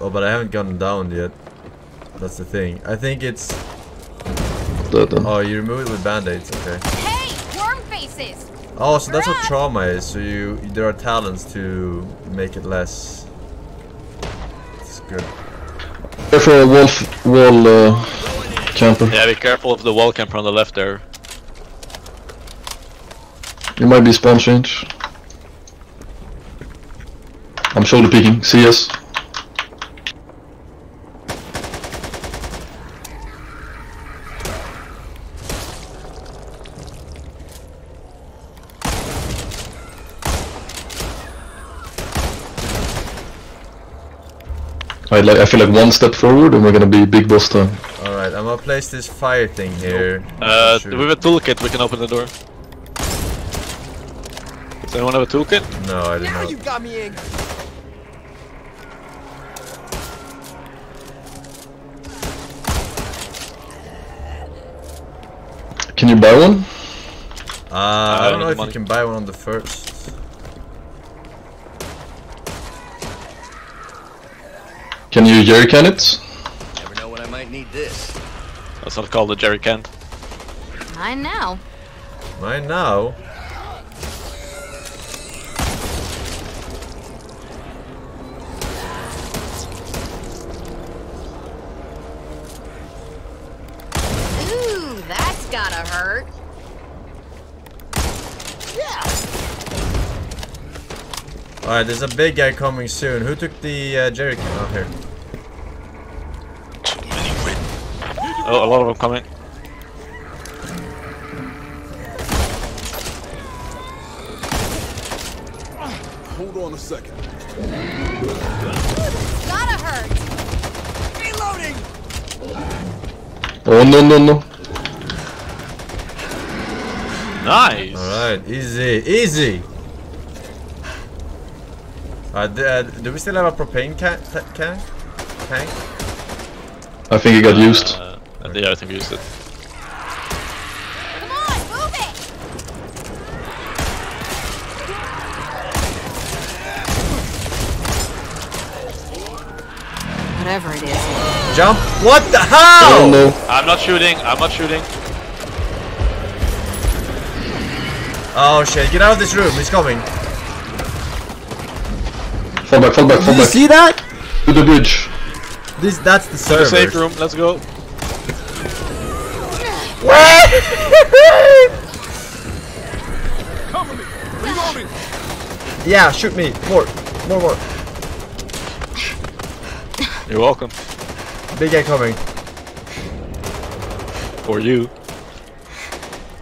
Oh, but I haven't gotten down yet. That's the thing. I think it's. That, oh, you remove it with band-aids. Okay. Hey, worm faces. Oh, so that's what trauma is. So you there are talents to make it less. It's good. Careful wall camper. Yeah, be careful of the wall camper on the left there. You might be spawn change. I'm shoulder peeking. See us. Alright, like, I feel like one step forward and we're gonna be big boss time. Alright, I'm gonna place this fire thing here. Sure. With a toolkit we can open the door. Does anyone have a toolkit? No, I didn't. Now you got me in. Can you buy one? I don't know if you can buy one on the first. Can you jerry can it? Never know when I might need this. That's not called a jerry can. Mine now. Mine now? Ooh, that's gotta hurt. Alright, there's a big guy coming soon. Who took the jerry can out here? Oh, a lot of them coming. Hold on a second. Gotta hurt. Reloading. Oh no no no. Nice. Alright, easy, easy. Do we still have a propane tank? I think it got used. Yeah, I think we used it. Come on, move it! Whatever it is. Jump! What the hell? Oh, no. I'm not shooting, I'm not shooting. Oh shit, get out of this room, he's coming. Fall back, fall back, fall back. Did you see that? To the bridge. This, that's the server. The safe room, let's go. What? Cover me. Reloading. Yeah, shoot me. More. You're welcome. Big guy coming. For you.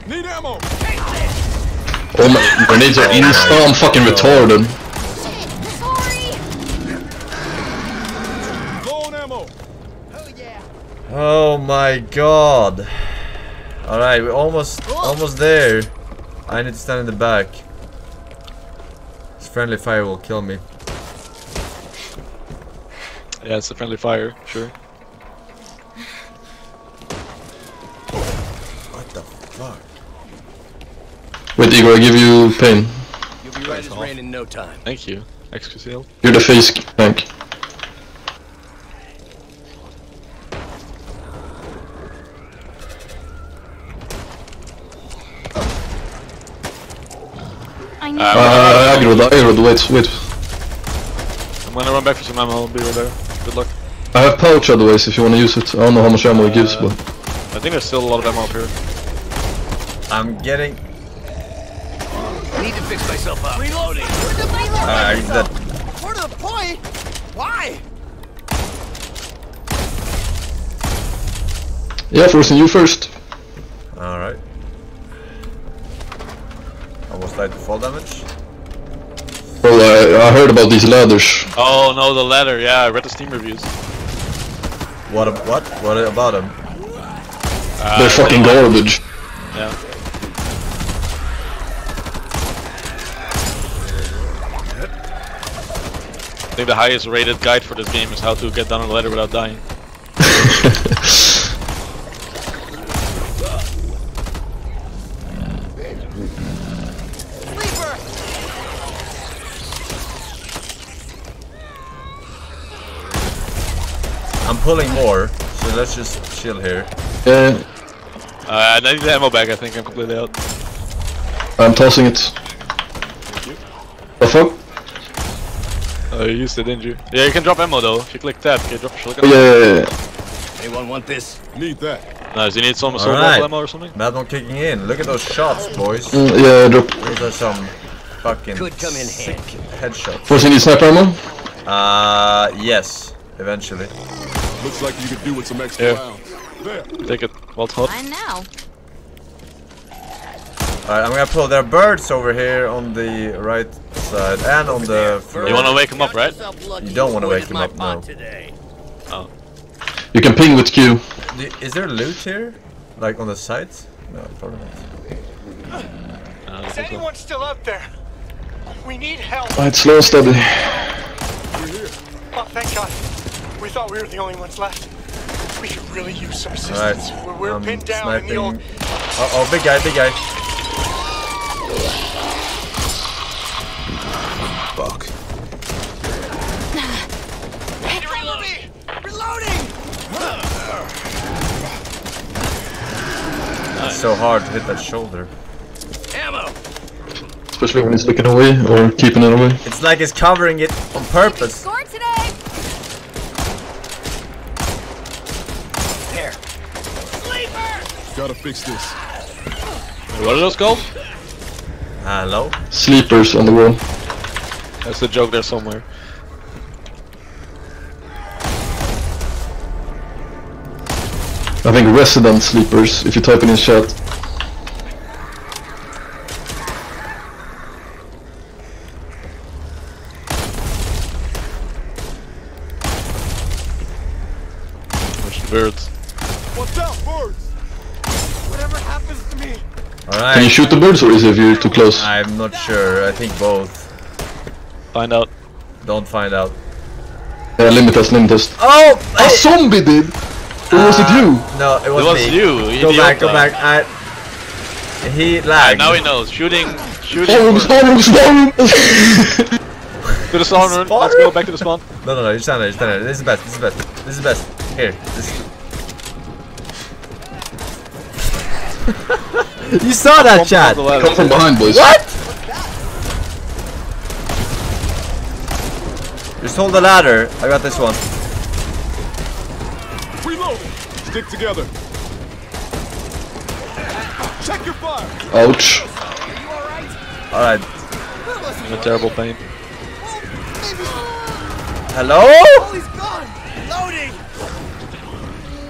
Need ammo. Oh my, grenades are install, I'm fucking retarded. Oh my god. Alright, we're almost there. I need to stand in the back. This friendly fire will kill me. Yeah, it's a friendly fire, sure. What the fuck? Wait, Igor, I give you pain. You'll be right as rain in no time. Thank you. Excuse. You're the face tank. Wait. I'm gonna run back for some ammo, I'll be right there. Good luck. I have pouch otherwise if you wanna use it. I don't know how much ammo it gives, but... I think there's still a lot of ammo up here. I'm getting... I need to fix myself up. Reloading! Alright, that... More to the point? Why? Yeah, Forsen, you first. Alright. Almost died to fall damage. Well, I heard about these ladders. Oh no, the ladder, yeah, I read the Steam reviews. What about them? They're fucking garbage. Yeah. I think the highest rated guide for this game is how to get down a ladder without dying. pulling more, so let's just chill here. Yeah. I need the ammo back, I think I'm completely out. I'm tossing it. Thank you. The fuck? Oh, you used it, didn't you? Yeah, you can drop ammo though. If you click tab, you can drop shotgun. Yeah. Anyone want this? Need that. Nice, you need some sort of ammo or something? That one kicking in. Look at those shots, boys. Yeah, drop. Those are some fucking sick headshots. First, you need sniper ammo? Yes. Eventually. Looks like you could do with some extra rounds. There. Take it. Well hot. I know. Alright, I'm gonna pull their birds over here on the right side and on the front. You wanna wake them up, right? You don't wanna wake them up, no. Oh. You can ping with Q. Is there loot here? Like on the sides? No, probably not. Is anyone still up there? We need help. Alright, slow and steady. Oh, thank God. We thought we were the only ones left. We could really use some assistance. Right. We're pinned down in the old... Uh-oh, big guy, big guy. Fuck. Hey, reloading! It's so hard to hit that shoulder. Ammo! Especially when he's looking away or keeping it away. It's like he's covering it on purpose. Score today! There. Sleeper! Gotta fix this. What are those called? Hello? Sleepers on the wall. That's a joke there somewhere. I think resident sleepers, if you type it in chat. Watch the birds. What's up, birds? Whatever happens to me. Alright. Can you shoot the birds or is it if you're too close? I'm not sure, I think both. Find out. Don't find out. Yeah, limit us, limit us. Oh! A zombie did! Or was it you? No, it was me. You. Go back, go back. He lagged. Now he knows. Shooting. To the spawn room. Let's go back to the spawn. No, you stand there, This is best, this is best. Here, You saw that, Chad! Come from behind, boys. What? Just hold the ladder. I got this one. Reload. Stick together. Check your fire. Ouch. Alright. I'm in a terrible pain. Hello? Oh, he's gone. Loading.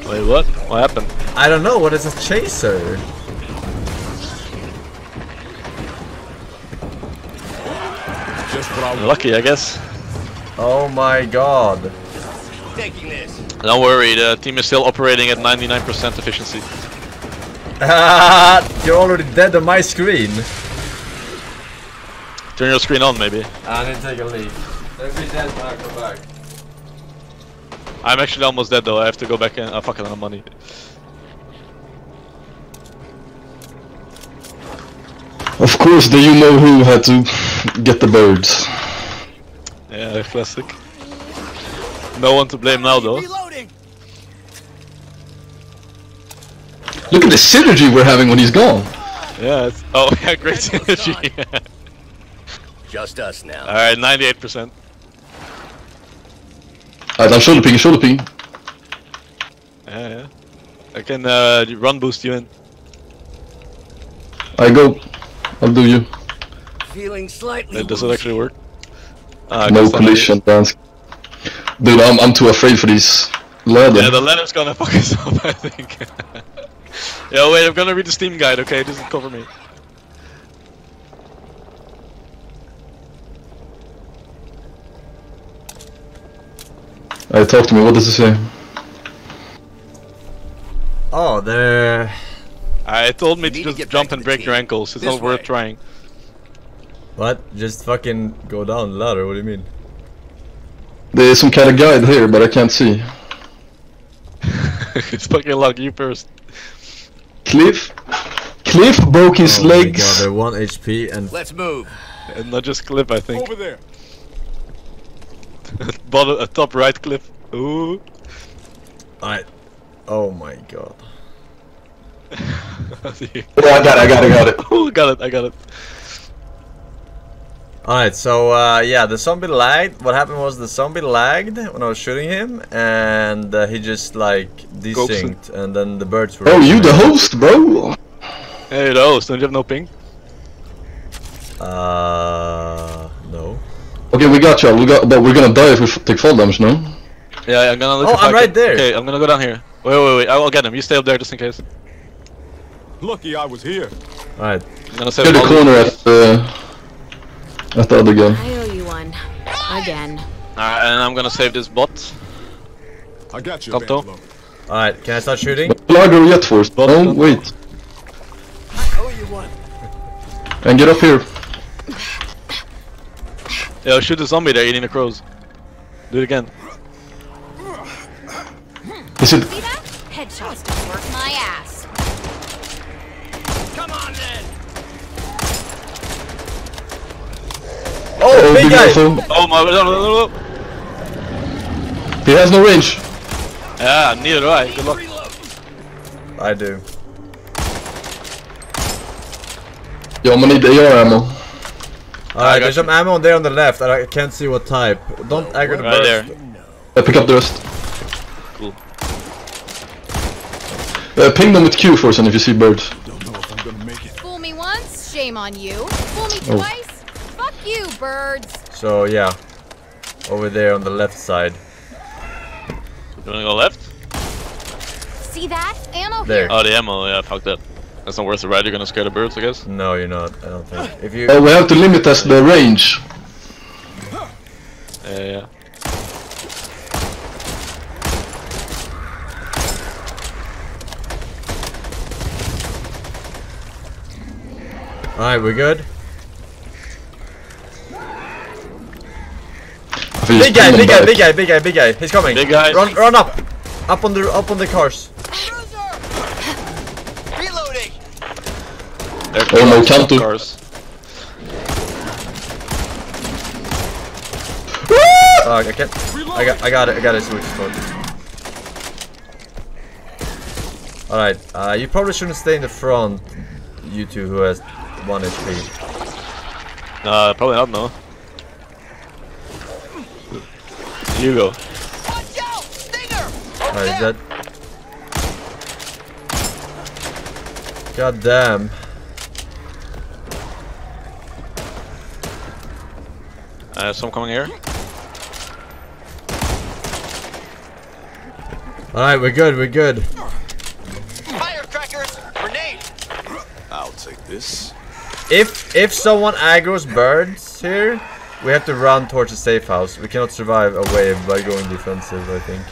Wait, what? What happened? I don't know. What is a chaser? Lucky, I guess. Oh my God! Taking this. Don't worry, the team is still operating at 99% efficiency. You're already dead on my screen. Turn your screen on, maybe. I need to take a leak. They'll be dead when I come back. I'm actually almost dead though. I have to go back and fuck it on the money. Of course, the you know who had to get the birds. Yeah, classic. No one to blame now, though. Reloading. Look at the synergy we're having when he's gone. Yeah. It's, oh, yeah, great synergy. Yeah. Just us now. All right, 98%. Alright, I'm shoulder ping. Shoulder ping. Yeah. I can run boost you in. I go. I'll do you. Feeling slightly. Does it actually work? No collision, dance. Dude, I'm too afraid for this ladder. Yeah, the ladder's gonna fuck us up, I think. Yeah, wait, I'm gonna read the Steam guide, okay? It doesn't cover me. Alright, talk to me, what does it say? Oh, there. I told me to just jump and break your ankles, it's not worth trying. What? Just fucking go down the ladder, what do you mean? There's some kind of guide here, but I can't see. It's fucking luck, you first. Cliff broke his legs. Oh my God, they're 1 HP and... Let's move! And not just Cliff, I think. Over there! Bottom, top right Cliff. Ooh. Oh my god. I got it. Oh, I got it. Alright, so yeah, the zombie lagged. What happened was the zombie lagged when I was shooting him, and he just like desynced, and then the birds were. Oh, you the host, bro! Hey, the host, don't you have no ping? No. Okay, we got y'all. But we're gonna die if we take fall damage, no? Yeah, I'm gonna. Look I'm right there. Okay, I'm gonna go down here. Wait. I'll get him. You stay up there just in case. Lucky I was here. Alright. I'm gonna save the corner at the other guy. I owe you one. Again. Alright, and I'm gonna save this bot. I got you, Kanto. Alright, can I start shooting? Larger yet first. Oh, wait. I owe you one. And get up here. Yo, shoot the zombie there eating the crows. Do it again. Is it? See that? Headshots don't work my ass. Come on then. Oh, big guy! Oh my god! He has no range. Yeah, neither do I. Good luck. I do. Yo, I'm gonna need your ammo. Alright, there's some ammo there on the left. I can't see what type. Don't aggro the burst. There. Yeah, pick up the rest. Cool. Ping them with Q, Forsen, if you see birds. Don't know if I'm gonna make it. Fool me once, shame on you. Fool me twice. Fuck you, birds! So, yeah. Over there on the left side. You wanna go left? See that? Ammo there. Here. Oh, the ammo, yeah, fuck that. That's not worth the ride, you're gonna scare the birds, I guess? No, you're not, I don't think. If you... Oh, we have to limit us the range. Yeah. Alright, we're good. Big guy. He's coming. Big guy. Run up. Up on the cars. Reloading. Oh no, Kanto. I can't. I got it. Switch mode. All right. You probably shouldn't stay in the front. You two who has 1 HP. Probably not. No. You go. Watch out, Stinger! Alright, he's dead. God damn. Some coming here. Alright, we're good. Firecrackers, grenade! I'll take this. If someone aggros birds here, we have to run towards the safe house. We cannot survive a wave by going defensive, I think.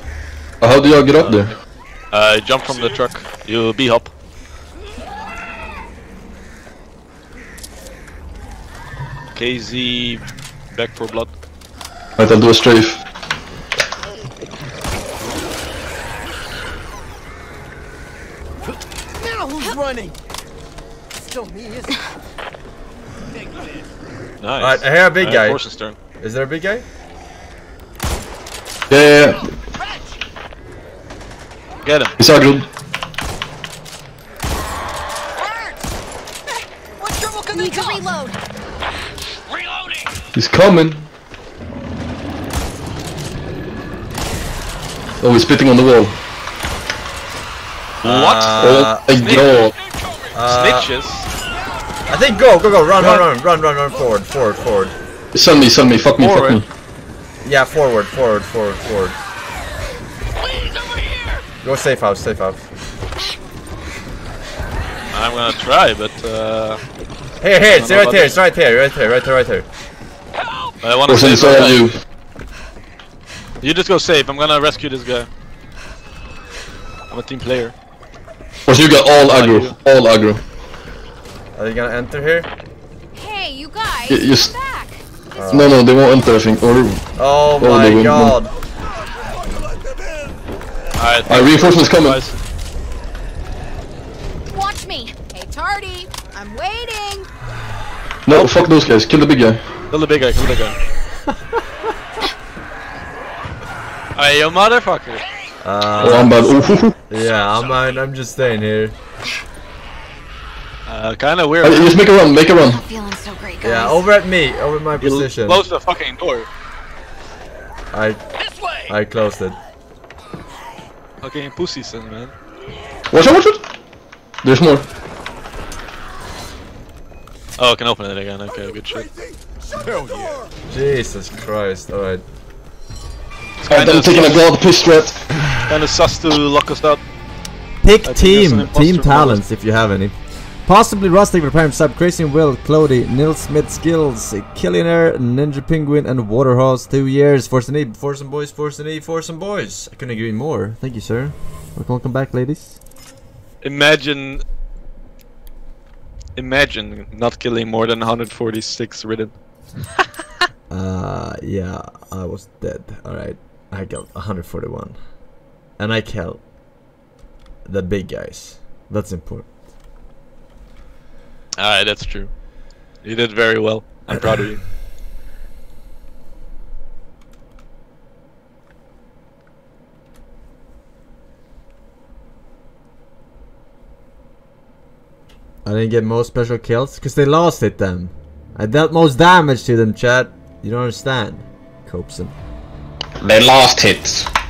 How do y'all get up there? Jump from the truck. You B-hop. KZ... Back 4 Blood. Alright, I'll do a strafe. Now who's running? Still me, isn't it? Nice. Alright, I hear a big guy. Turn. Is there a big guy? Yeah. Get him. He's ugly. What trouble can they cause? Reload. Reloading. He's coming. Oh, he's spitting on the wall. What? Oh my god. Snitches. I think go, run forward. Send me, fuck me. Yeah, forward. Please, over here. Go safe house. I'm gonna try, but Here, it's right there, it's right here. Help! I wanna save you. You just go safe, I'm gonna rescue this guy. I'm a team player. Or you got all aggro. Are they gonna enter here? Hey, you guys! Yes. Back. No, they won't enter, I think. Oh my god! Alright, reinforcement's coming! Watch me! Hey, tardy! I'm waiting! No, fuck those guys, kill the big guy. Hey, you motherfucker! Yeah, I'm just staying here. Kind of weird. Just make a run, make a run. So great, yeah, over at me, over at my position. Close the fucking door. I closed it. Fucking pussies, man. Watch out, watch out! There's more. Oh, I can open it again. Okay, good shit. Hell yeah. Jesus Christ! All right. I'm taking a blood piss threat. Kind of sus to lock us up. Pick team talents if you have any. Possibly Rustic, Repairing Sub, Christian Will, Clody, Nils Smith Skills, Killionaire, Ninja Penguin, and Waterhouse. 2 years. Forsen E, Forsen boys, Forsen E, Forsen boys. I couldn't agree more. Thank you, sir. Welcome back, ladies. Imagine not killing more than 146 Ridden. Yeah, I was dead. Alright, I killed 141. And I killed the big guys. That's important. Alright, that's true. You did very well. I'm proud of you. I didn't get most special kills because they lost it then. I dealt most damage to them, chat. You don't understand. Copson. They lost it,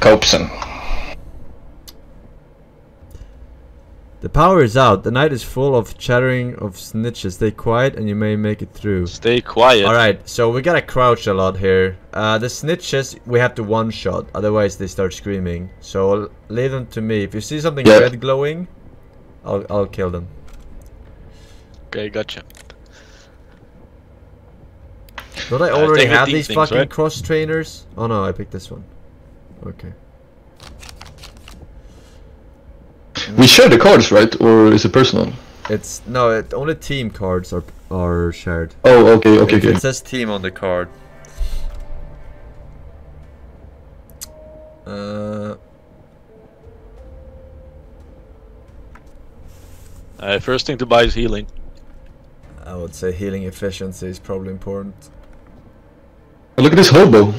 Copson. The power is out. The night is full of chattering of snitches. Stay quiet and you may make it through. Stay quiet. Alright, so we gotta crouch a lot here. The snitches, we have to one-shot. Otherwise they start screaming. So leave them to me. If you see something red glowing, I'll kill them. Okay, gotcha. Don't I already have these things, fucking cross trainers? Oh no, I picked this one. Okay. We share the cards, right? Or is it personal? It's no, only team cards are shared. Oh, okay, okay, okay. It says team on the card. First thing to buy is healing. I would say healing efficiency is probably important. Look at this hobo.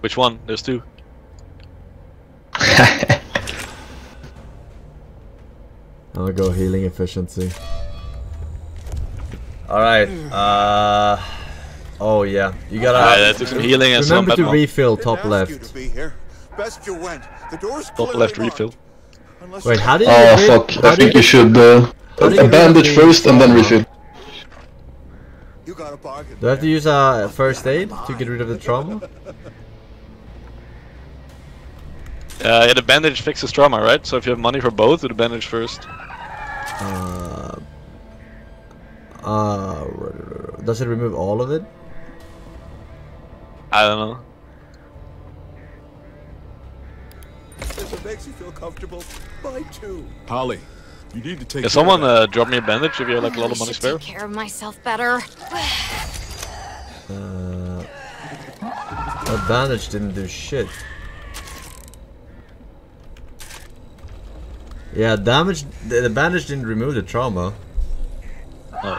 Which one? There's two. I'll go healing efficiency. Alright, oh yeah, you gotta healing and remember to refill top left. Top left refill. Wait, how did you fuck, I think you should bandage first and then refill. Do I have to use a first aid to get rid of the trauma? Yeah, the bandage fixes trauma, right? So if you have money for both, do the bandage first. Does it remove all of it? I don't know. If it makes you feel comfortable, buy two. Holly, you need to take. Can someone drop me a bandage if you have like a lot of money spare? Take care of myself better. That bandage didn't do shit. Yeah, damage. The bandage didn't remove the trauma. Oh.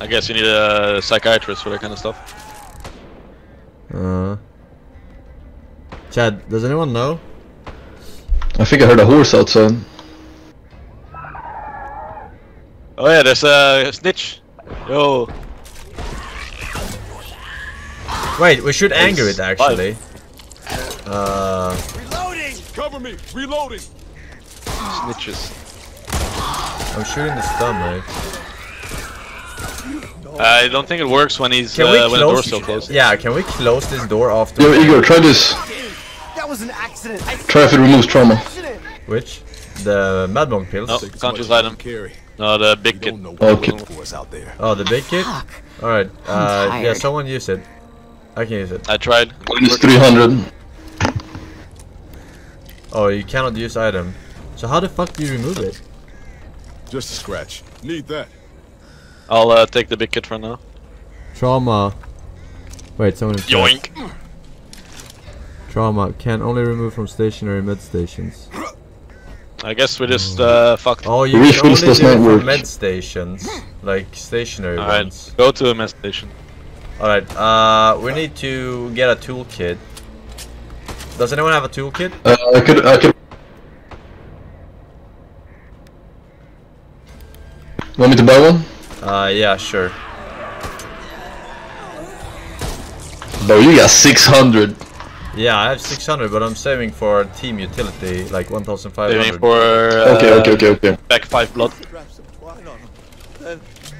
I guess you need a psychiatrist for that kind of stuff. Chad, does anyone know? I think I heard a horse outside. Oh yeah, there's a snitch. Yo. Wait, we should anger it actually. Reloading. Cover me. Reloading. Snitches. I'm shooting the stomach. I don't think it works when he's when the door's still closed. Yeah, can we close this door after? Yo, Igor, try this. That was an accident. Try if it removes trauma. Which? The Mad Monk pills? No, conscious item. No, the big kit. Okay. Oh, the big kit? Alright, yeah, someone use it. I can use it. I tried. Minus 300. Oh, you cannot use item. So how the fuck do you remove it? Just a scratch. Need that. I'll take the big kit for now. Trauma. Wait, someone. Yoink. Trauma can only remove from stationary med stations. I guess we just fucked. Oh, you can only do it from med stations, like stationary ones. Go to a med station. All right. We need to get a toolkit. Does anyone have a toolkit? I could. Want me to buy one? Yeah, sure. Bro, you got 600. Yeah, I have 600, but I'm saving for team utility, like 1,500. Saving for okay. Back 4 Blood.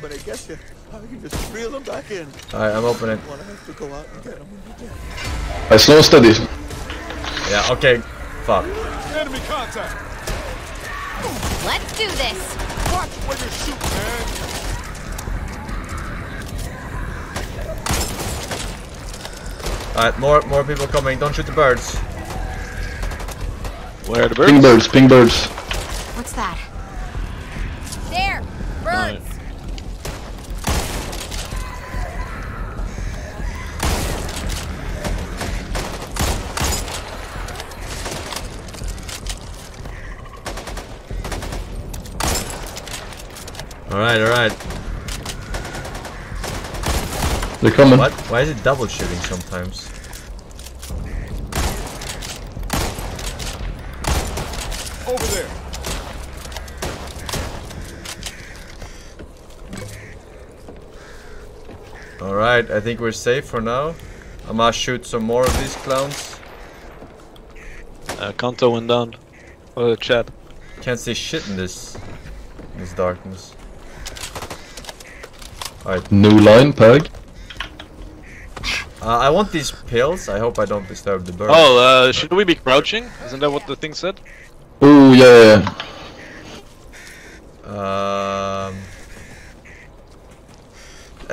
But I guess I can just reel them back in. Alright, I'm opening. I slow and steady. Yeah, okay. Fuck. Enemy contact. Let's do this. Watch when you shoot, man. Alright, more people coming. Don't shoot the birds. Where are the birds? Pink birds. What's that? There, birds. Right. Alright, alright. They're coming. What? Why is it double shooting sometimes? Over there. Alright, I think we're safe for now. I must shoot some more of these clowns. Kanto went down. Oh, chat. Can't see shit in this darkness. Alright. New line, Peg. I want these pills. I hope I don't disturb the bird. Oh, should we be crouching? Isn't that what the thing said? Ooh, yeah.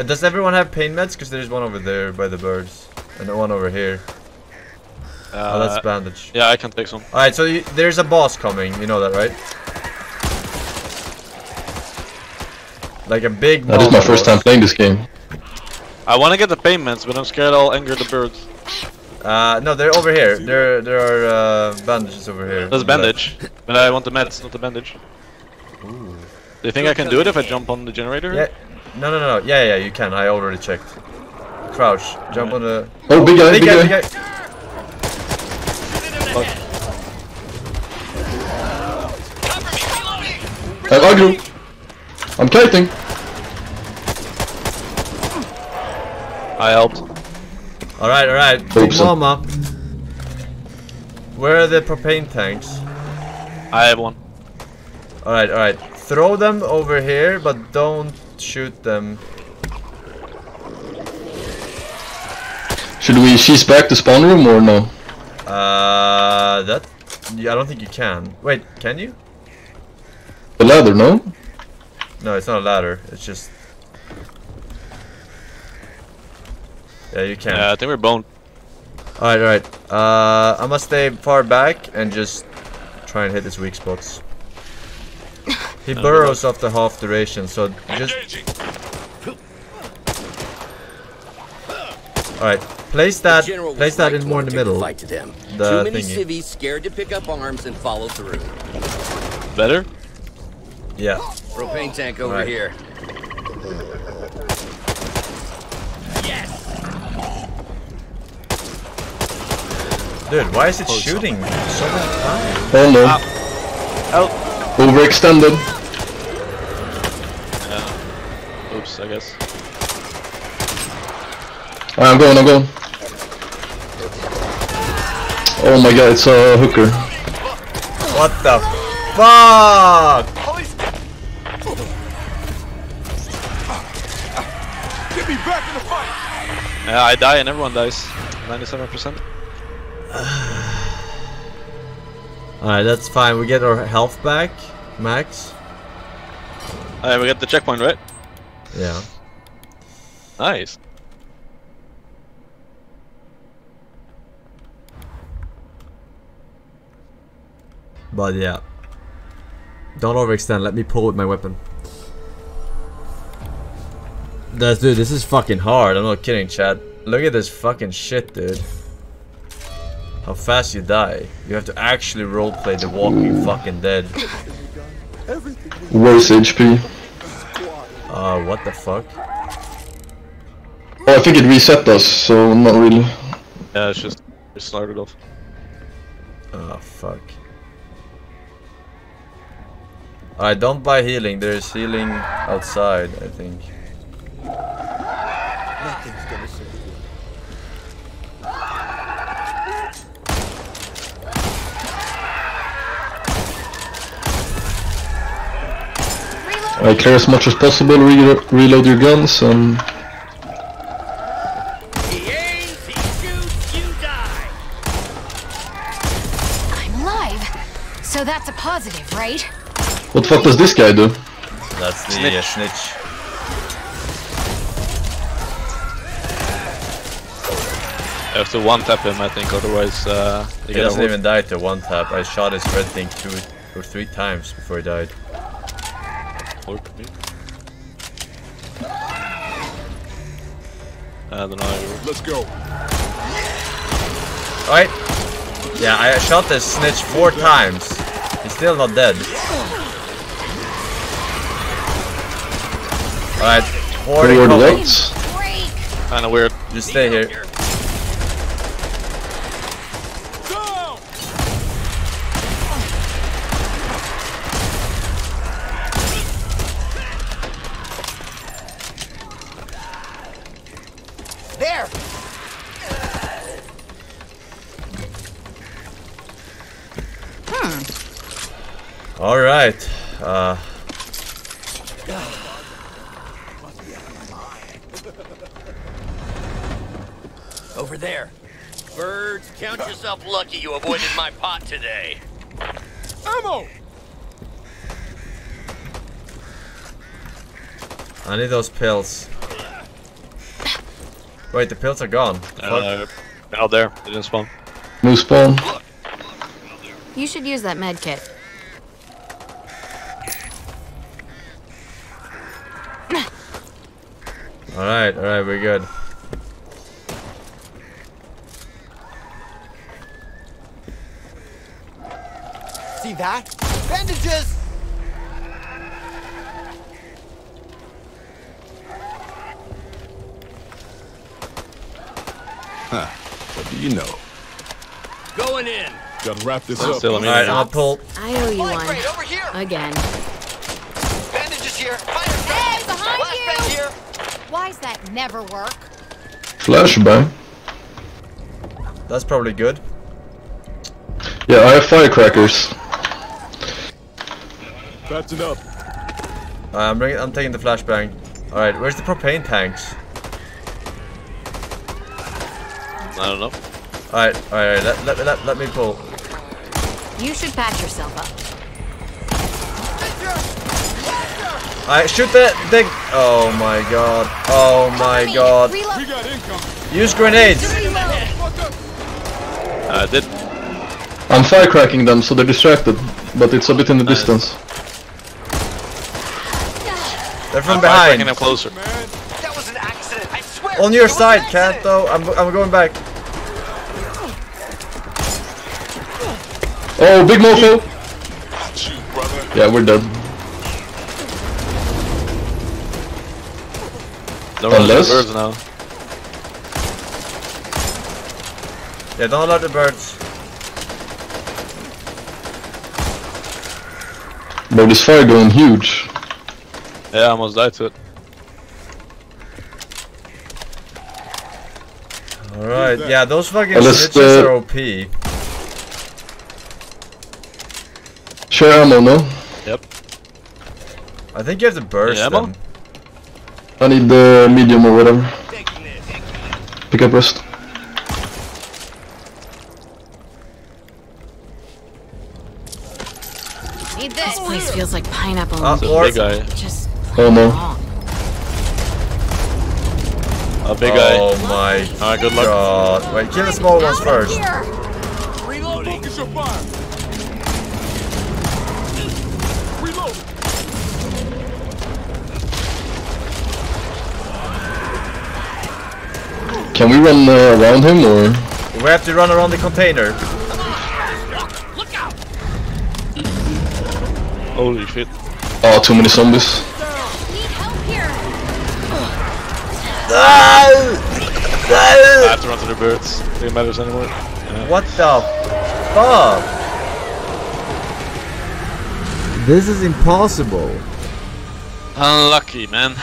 Does everyone have pain meds? Because there's one over there by the birds. And one over here. Oh, that's bandage. Yeah, I can take some. Alright, so there's a boss coming. You know that, right? Like a big boss. That is my first time playing this game. I want to get the payments, but I'm scared I'll anger the birds. No, they're over here. There are bandages over here. There's bandage, but I want the meds, not the bandage. Ooh. Do you think I can do it if I jump on the generator? Yeah. No. Yeah, you can. I already checked. Crouch. Jump on the... Oh, big guy. I'm kiting. I helped. Alright. Big mama. Where are the propane tanks? I have one. Alright. Throw them over here, but don't shoot them. Should we she's back to spawn room or no? I don't think you can. Wait, can you? The ladder, no? No, it's not a ladder. It's just... Yeah, you can. Yeah, I think we're boned. Alright. I must stay far back and just try and hit his weak spots. He burrows off the half duration, so just... Alright. Place that in more in the middle. Too many civvies scared to pick up arms and follow through. Better? Yeah. Propane tank over here. Yes. Dude, why is it shooting so many times? Oh no. Ow. Overextended. Yeah. Oops, I guess. Alright, I'm going. Oh my god, it's a hooker. What the fuck? Yeah, I die and everyone dies. 97%. Alright, that's fine. We get our health back, max. Alright, we got the checkpoint, right? Yeah. Nice. But yeah. Don't overextend. Let me pull with my weapon. Dude, this is fucking hard. I'm not kidding, Chad. Look at this fucking shit, dude. How fast you die. You have to actually roleplay the Walking Fucking Dead. Worse HP. What the fuck? Oh, I think it reset us, so not really. Yeah, it's just it started off. Oh, fuck. Alright, don't buy healing. There's healing outside, I think. Nothing's gonna save you. Alright, clear as much as possible, reload your guns and... I'm live, so that's a positive, right? What the fuck does this guy do? That's the snitch. Snitch. I have to one-tap him, I think, otherwise... he doesn't even die to one-tap. I shot his red thing 2 or 3 times before he died. I don't know. Let's go. Alright. Yeah, I shot this snitch 4 times. He's still not dead. Alright. Forward legs. Kinda weird. Just stay here. Alright, over there. Birds, count yourself lucky you avoided my pot today. Ammo! I need those pills. Wait, the pills are gone. Out there, they didn't spawn. New spawn. You should use that med kit. Alright, we're good. See that? Bandages! Huh, what do you know? Going in! Gotta wrap this up. Alright, I'll pull. I owe you one. Over here. Again. Bandages here! Fire! Hey, behind you! Here. Why does that never work? Flashbang. That's probably good. Yeah, I have firecrackers. That's enough. I'm taking the flashbang. Alright, where's the propane tanks? I don't know. Alright, let me pull. You should patch yourself up. Alright, shoot that thing. Oh my god. Oh my god. Use grenades. I did. I'm firecracking them so they're distracted, but it's a bit in the distance. They're from behind. I'm closer. That was an accident. I swear. On your side, Kanto. I'm going back. Oh, big mofo. Yeah, we're dead. Unless birds now. Yeah, don't allow the birds. Bro, this fire going huge. Yeah, I almost died to it. Alright, yeah, those fucking snitches are OP. Share ammo, no? Yep. I think you have to burst them. I need the medium or whatever. Pick up rest. Need this. This place feels like pineapple. Oh no. A big guy. Oh my good luck. God. Wait, kill the small ones first. Reload. Focus your fire. Can we run around him, or...? We have to run around the container. Look out. Holy shit. Oh, too many zombies. Need help here. No! No! I have to run to the birds. It matters anymore. Yeah. What the... up? This is impossible. Unlucky, man.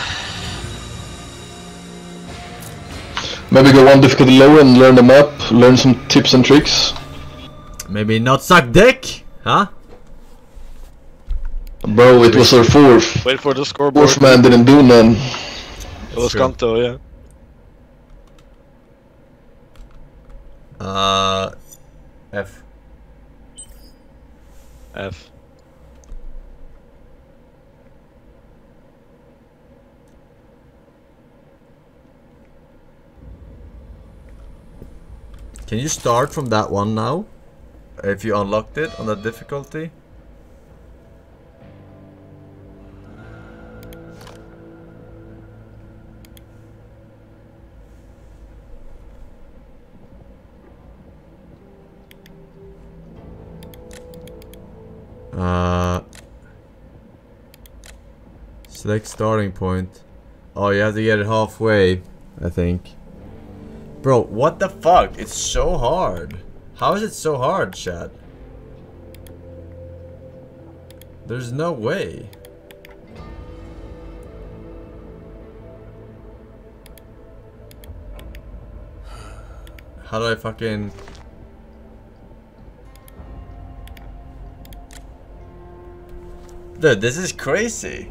Maybe go one difficulty lower and learn the map, learn some tips and tricks. Maybe not suck dick, huh? Bro, it was our fourth. Wait for the scoreboard. Fourth man didn't do none. It was Kanto, yeah. F. Can you start from that one now? If you unlocked it on that difficulty? Select starting point. Oh, you have to get it halfway, I think. Bro, what the fuck? It's so hard. How is it so hard, chat? There's no way. How do I fucking... Dude, this is crazy.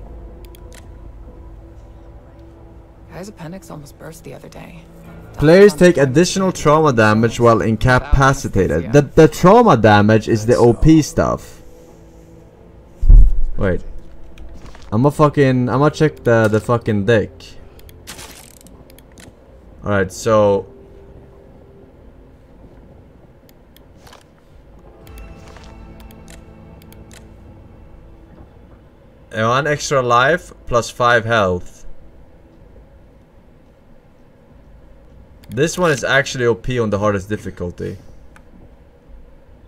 Guy's appendix almost burst the other day. Players take additional trauma damage while incapacitated. The trauma damage is the OP stuff. Wait. I'ma check the fucking deck. Alright, so... One extra life plus 5 health. This one is actually OP on the hardest difficulty.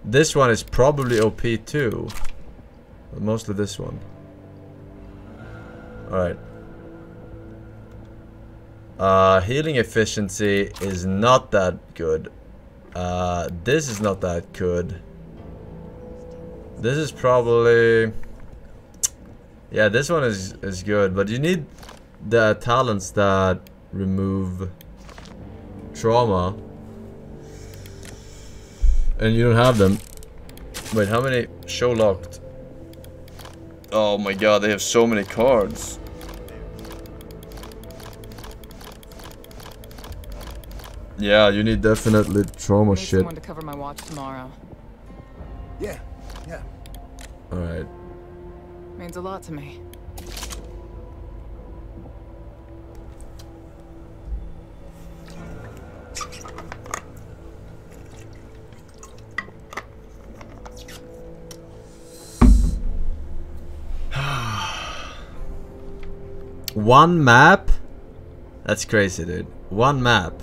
This one is probably OP too. But mostly this one. Alright. Healing efficiency is not that good. This is not that good. This is probably... Yeah, this one is good. But you need the talents that remove... trauma, and you don't have them. Wait, how many show locked? Oh my god, they have so many cards. Yeah, you need definitely trauma. I need shit. Someone to cover my watch tomorrow. Yeah. All right. Means a lot to me. One map? That's crazy, dude. One map.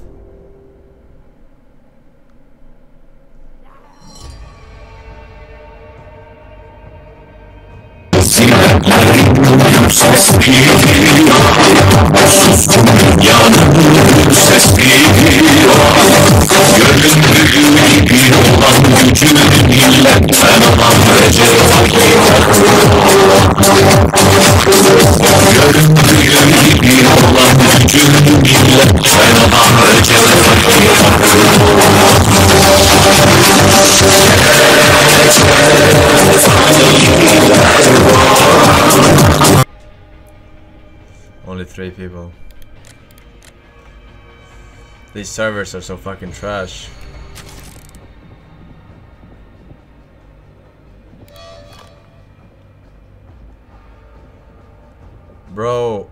Only 3 people. These servers are so fucking trash. Bro.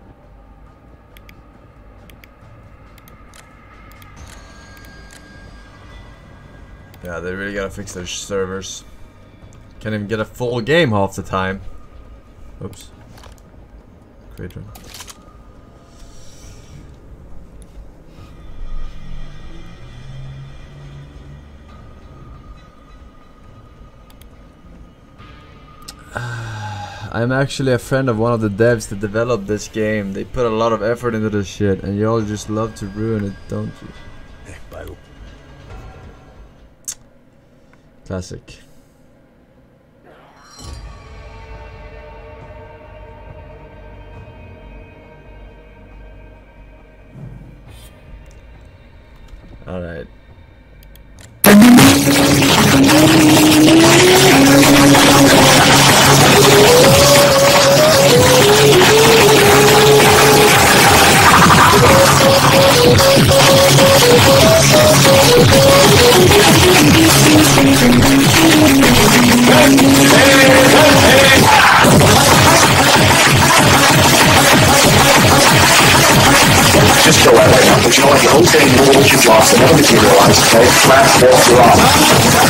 Yeah, they really gotta fix their servers. Can't even get a full game half the time. Oops. Great run. I'm actually a friend of one of the devs that developed this game. They put a lot of effort into this shit, and y'all just love to ruin it, don't you? Classic. All right. Just go out right now, but you know what, the whole thing will get you jobs and never materialize, okay? Flash off your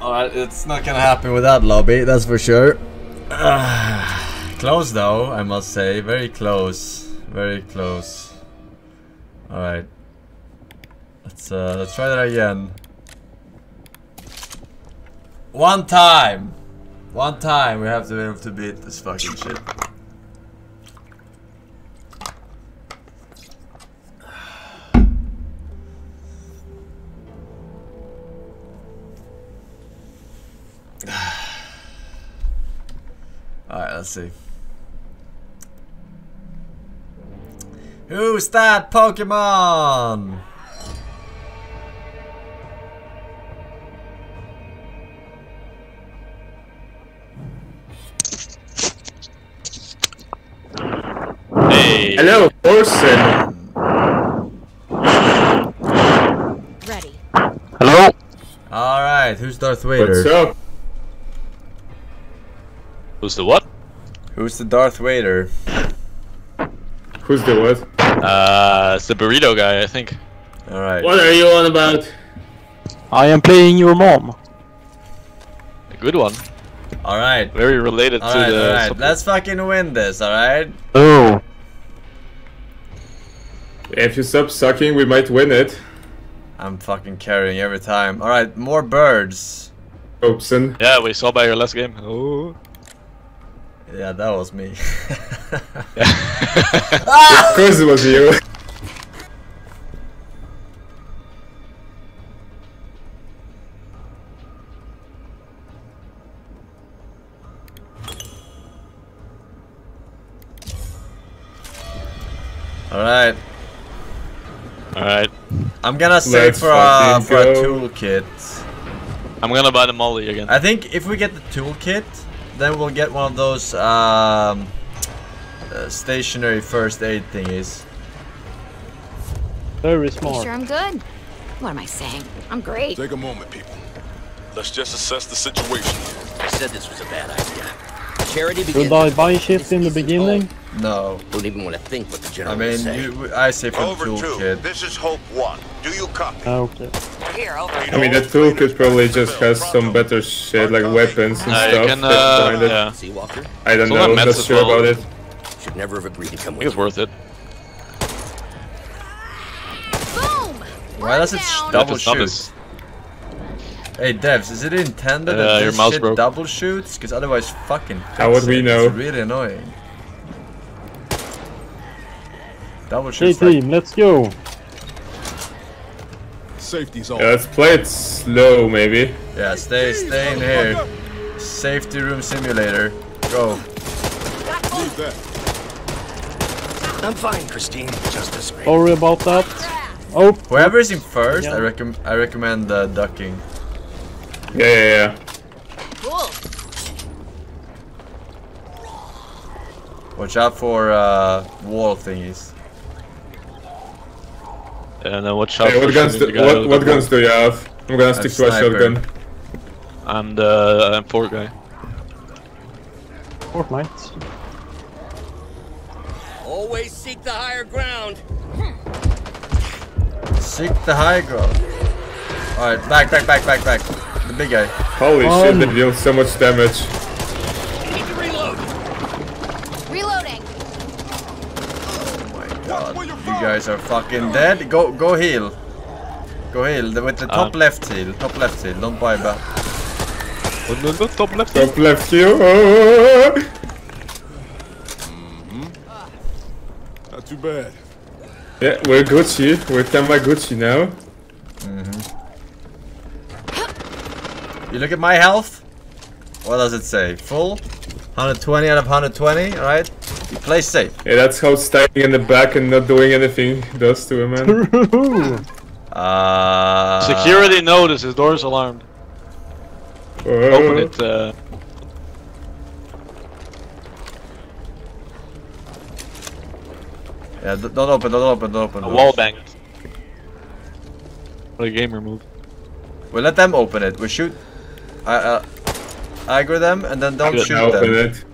Alright, it's not gonna happen with that lobby, that's for sure. Close though, I must say. Very close. Very close. Alright. Let's try that again. One time! One time we have to be able to beat this fucking shit. Alright, let's see. Who's that Pokemon? Hey. Hello, Orson. Ready. Hello. All right, who's Darth Vader? What's up? Who's the what? Who's the Darth Vader? Who's the what? It's the burrito guy, I think. Alright. What are you on about? I am playing your mom. A good one. Alright. Very related all to right, the... Alright, let's fucking win this, alright? Oh. If you stop sucking, we might win it. I'm fucking carrying every time. Alright, more birds. Oopsin. Yeah, we saw by your last game. Oh. Yeah, that was me. Of course it was you. Alright. Alright. I'm gonna save for a toolkit. I'm gonna buy the molly again. I think if we get the toolkit, then we'll get one of those stationary first aid thingies. Very smart. Sure, I'm good. What am I saying? I'm great. Take a moment, people. Let's just assess the situation. I said this was a bad idea. Charity begins. Should I buy shift in the beginning? No. Don't even want to think what the general is saying. I say for the toolkit. This is Hope 1. Do you copy? Okay. I mean, the toolkit probably just has some better shit, like weapons and stuff. Yeah. I don't know, I'm not sure about it. Should never have agreed to come with. It's worth it. Boom! Why does it double shoot? Hey devs, is it intended that this shit double shoots? Because otherwise, fucking how would we know? It's really annoying. Double shoots. Hey team, let's go. Safety's on. Yeah, let's play it slow, maybe. Yeah, stay in here. Safety room simulator. Go. I'm fine, Christine. Just a scream. Sorry about that. Oh, whoever is in first, yeah. I recommend ducking. Yeah. Cool. Watch out for wall thingies. And then watch out what guns do you have? I'm gonna stick to a shotgun. I'm the M4 guy. Fortnite. Always seek the higher ground. Seek the high ground. Alright, back. The big guy. Holy shit, that deals so much damage. I need to reload. Reloading. God, you guys are fucking dead. Go heal. Go heal with the top left heal. Top left heal. Don't buy back. No, top left heal. Top left heal. Not too bad. Yeah, we're Gucci. We're Tamaguchi now. You look at my health. What does it say? Full? 120 out of 120, alright? You play safe. Yeah, that's how standing in the back and not doing anything does to a man. Security notice, his door is alarmed. Open it. Yeah, don't open, don't open, don't open. Wall banged. What a gamer move. We'll let them open it. We shoot. I agree them and then don't shoot them. Open it.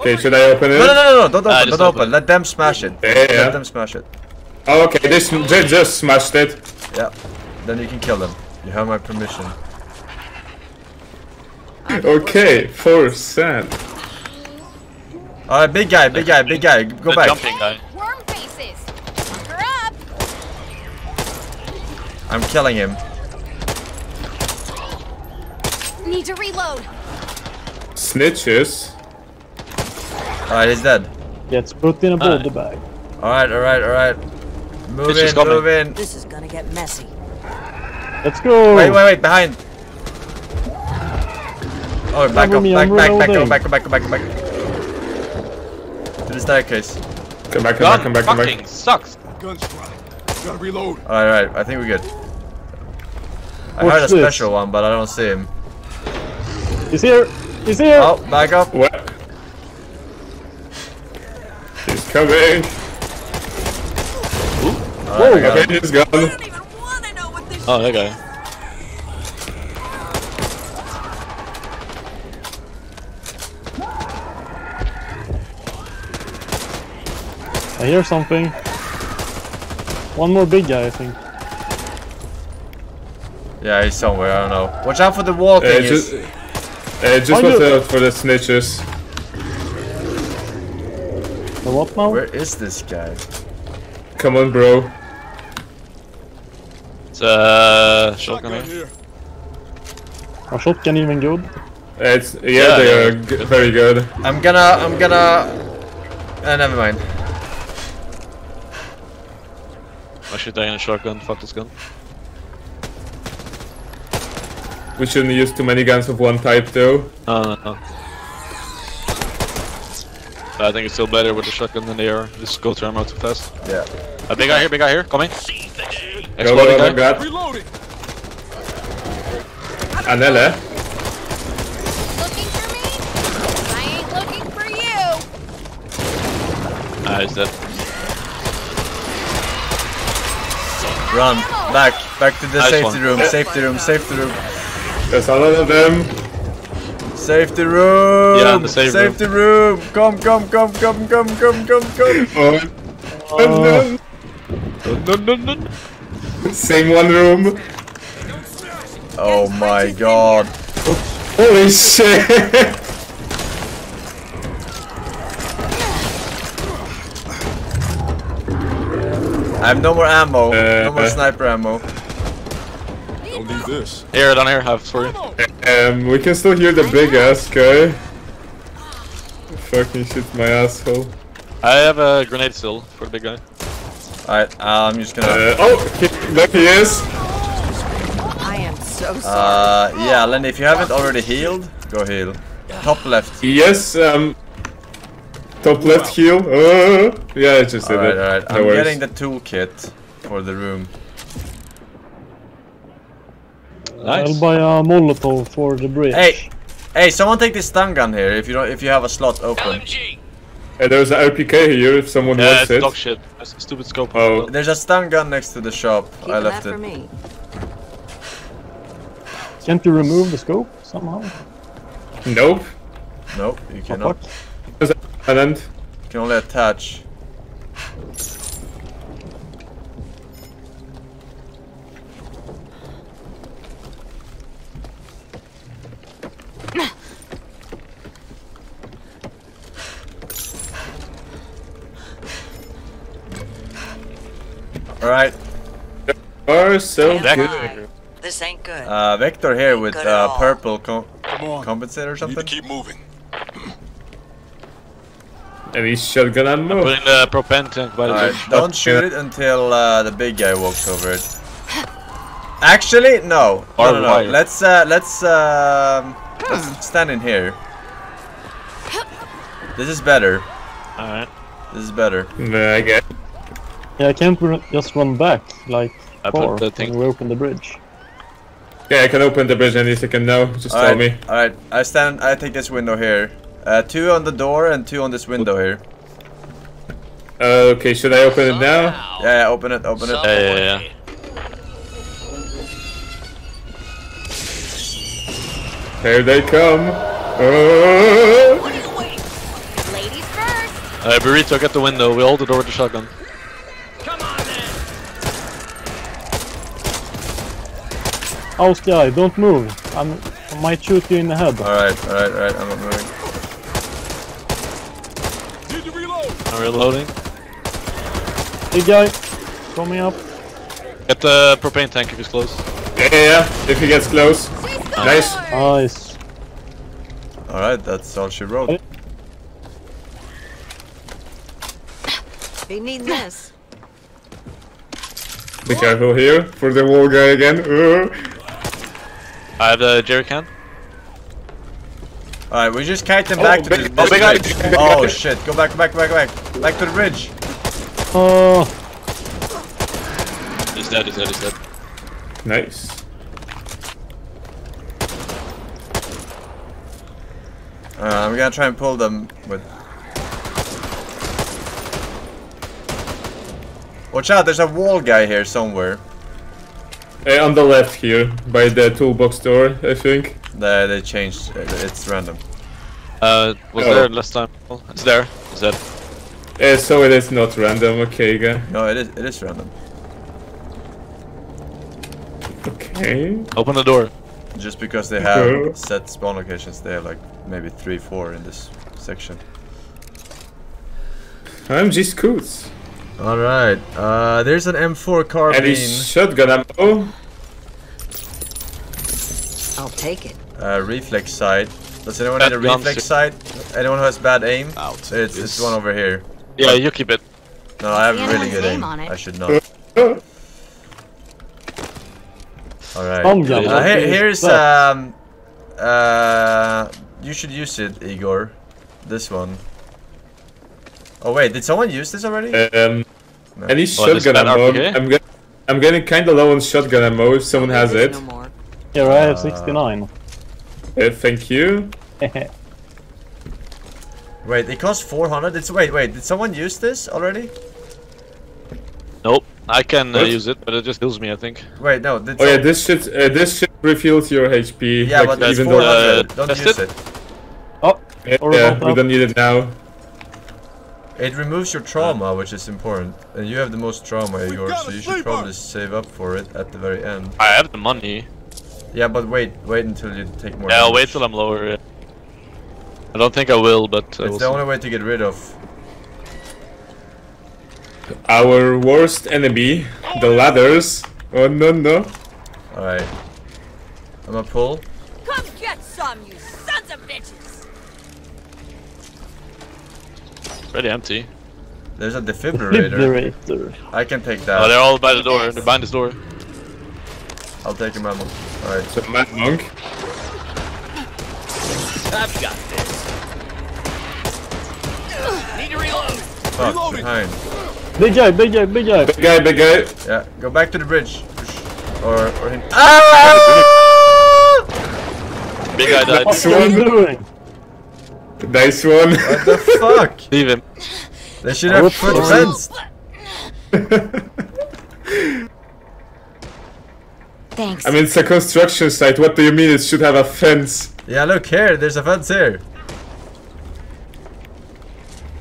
Okay, should I open it? No, no, no, no, don't open, don't open. Let them smash it. Yeah, yeah. Let them smash it. Oh, okay, they just smashed it. Yeah, then you can kill them. You have my permission. Okay, Forsen. Alright, big guy, big guy, big guy. Go back. Jumping guy. I'm killing him. Need to reload. Snitches. Alright, he's dead. Gets put in a boulder bag. Alright, alright, alright. Move in, move in. This is gonna get messy. Let's go. Wait, wait, wait, behind. Oh, back up, back, back, back, go, back, go, back, go, back, go, back. To the staircase. Come back, come back, come back, come back. Fucking sucks. Guns flying. Gotta reload. Alright, alright, I think we're good. I heard a special one, but I don't see him. He's here. He's here. Oh, back up. What? He's coming. Oh, okay, he's gone. Oh, that guy. I hear something. One more big guy, I think. Yeah, he's somewhere, I don't know. Watch out for the wall thing. Just watch out for the snitches. The what now? Where is this guy? Come on, bro. It's shotgun here. Our shotgun even good? It's yeah, they are very good. Never mind. I should die in a shotgun, fuck this gun. We shouldn't use too many guns of one type though. No, no, no. I think it's still better with the shotgun than the AR. Just go through ammo too fast. Yeah. A big guy here, big guy here, coming. Exploding guy. Anele. Looking for me? I ain't looking for you. Ah, he's dead. Run, back, back to the safety room, safety room, safety room. There's another of them. Safety room! Yeah, the safety room! Come, come, come, come, come, come, come, come! Oh. Same one room. Oh my god. Holy shit! I have no more ammo, no more sniper ammo. Don't need this. Here, down here, have for you. We can still hear the big ass guy. Fucking shit, my asshole. I have a grenade still for the big guy. Alright, I'm just gonna. Oh, there he is. I am so sorry. Yeah, Lenny, if you haven't already healed, go heal. Top left. Yes. Top left heal. Yeah, I just did it. Alright, I'm getting the toolkit for the room. Nice. I'll buy a Molotov for the bridge. Hey, hey, someone take this stun gun here if you don't, if you have a slot open. Hey, there's an RPK here if someone wants it. Dog shit. That's a stupid scope. Oh, there's a stun gun next to the shop. Keep I left it. Me. Can't you remove the scope somehow? Nope. Nope, you cannot. And you can only attach. All right. Are so good. This ain't good. Vector here with purple compensator or something. Keep moving. And he's shotgun ammo. Put in the propane tank by the way. Don't shoot it until the big guy walks over it. Actually, no. No, no, no. Let's stand in here. This is better. Alright. This is better. I guess. Yeah, I can't just run back, like, far when we open the bridge. Yeah, I can open the bridge any second now, just tell me. Alright, I take this window here. Two on the door and two on this window here. Okay, should I open it now? Yeah, open it. Yeah. Here they come! Ladies first! Alright, Burrito, get the window. We'll hold the door with the shotgun. Come on, then! Oh, Sky, don't move. I might shoot you in the head. Alright, I'm not moving. Need to reload! I'm reloading. Hey, guy. Call me up. Get the propane tank if he's close. Yeah, if he gets close. Nice. Alright, that's all she wrote. They need this. Be careful here for the wall guy again. I have the jerry can. Alright, we just kite them back to the bridge. Oh shit, go back. Back to the bridge. Oh. He's dead. Nice. I'm gonna try and pull them with. Watch out, there's a wall guy here somewhere. Hey, on the left here, by the toolbox door, I think. They changed, it's random. Was there last time? It's there, it's dead. Yeah, so it is not random, okay, guy. No, it is random. Okay. Open the door. Just because they have set spawn locations, they have like maybe 3-4 in this section. I'm just Coots. Alright, there's an M4 carbine. And his shotgun ammo. I'll take it. Reflex sight. Does anyone need a reflex sight? Anyone who has bad aim? Out. It's one over here. Yeah, you keep it. No, I have really good aim. I should not. Alright. Here's you should use it, Igor. This one. Oh wait, did someone use this already? No. Any shotgun ammo? I'm getting kinda low on shotgun ammo if someone has it. No more. Yeah, I have 69. Thank you. Wait, it costs 400? Wait, did someone use this already? Nope. I can use it, but it just heals me, I think. Wait, no. Oh yeah, this shit refuels your HP. Yeah, like, but even though don't use it. Oh, yeah, we don't need it now. It removes your trauma, which is important, and you have the most trauma, Igor, so you should probably save up for it at the very end. I have the money. Yeah, but wait until you take more. Yeah, I'll wait till I'm lower. Yeah. I don't think I will, but it's the only way to get rid of. Our worst enemy, the ladders. Oh no. Alright. I'm gonna pull. Come get some, you sons of bitches! Pretty empty. There's a defibrillator. I can take that. Oh, they're all by the door. They're behind this door. I'll take your mammal. Alright. So, Mad Monk. I've got this. Need to reload. Fuck, behind. Big guy. Yeah, go back to the bridge. Or him. Ah! Big guy died. What are you doing? Nice one. What the fuck? Leave him. They should have put fence. Thanks. I mean, it's a construction site. What do you mean it should have a fence? Yeah, look here. There's a fence here.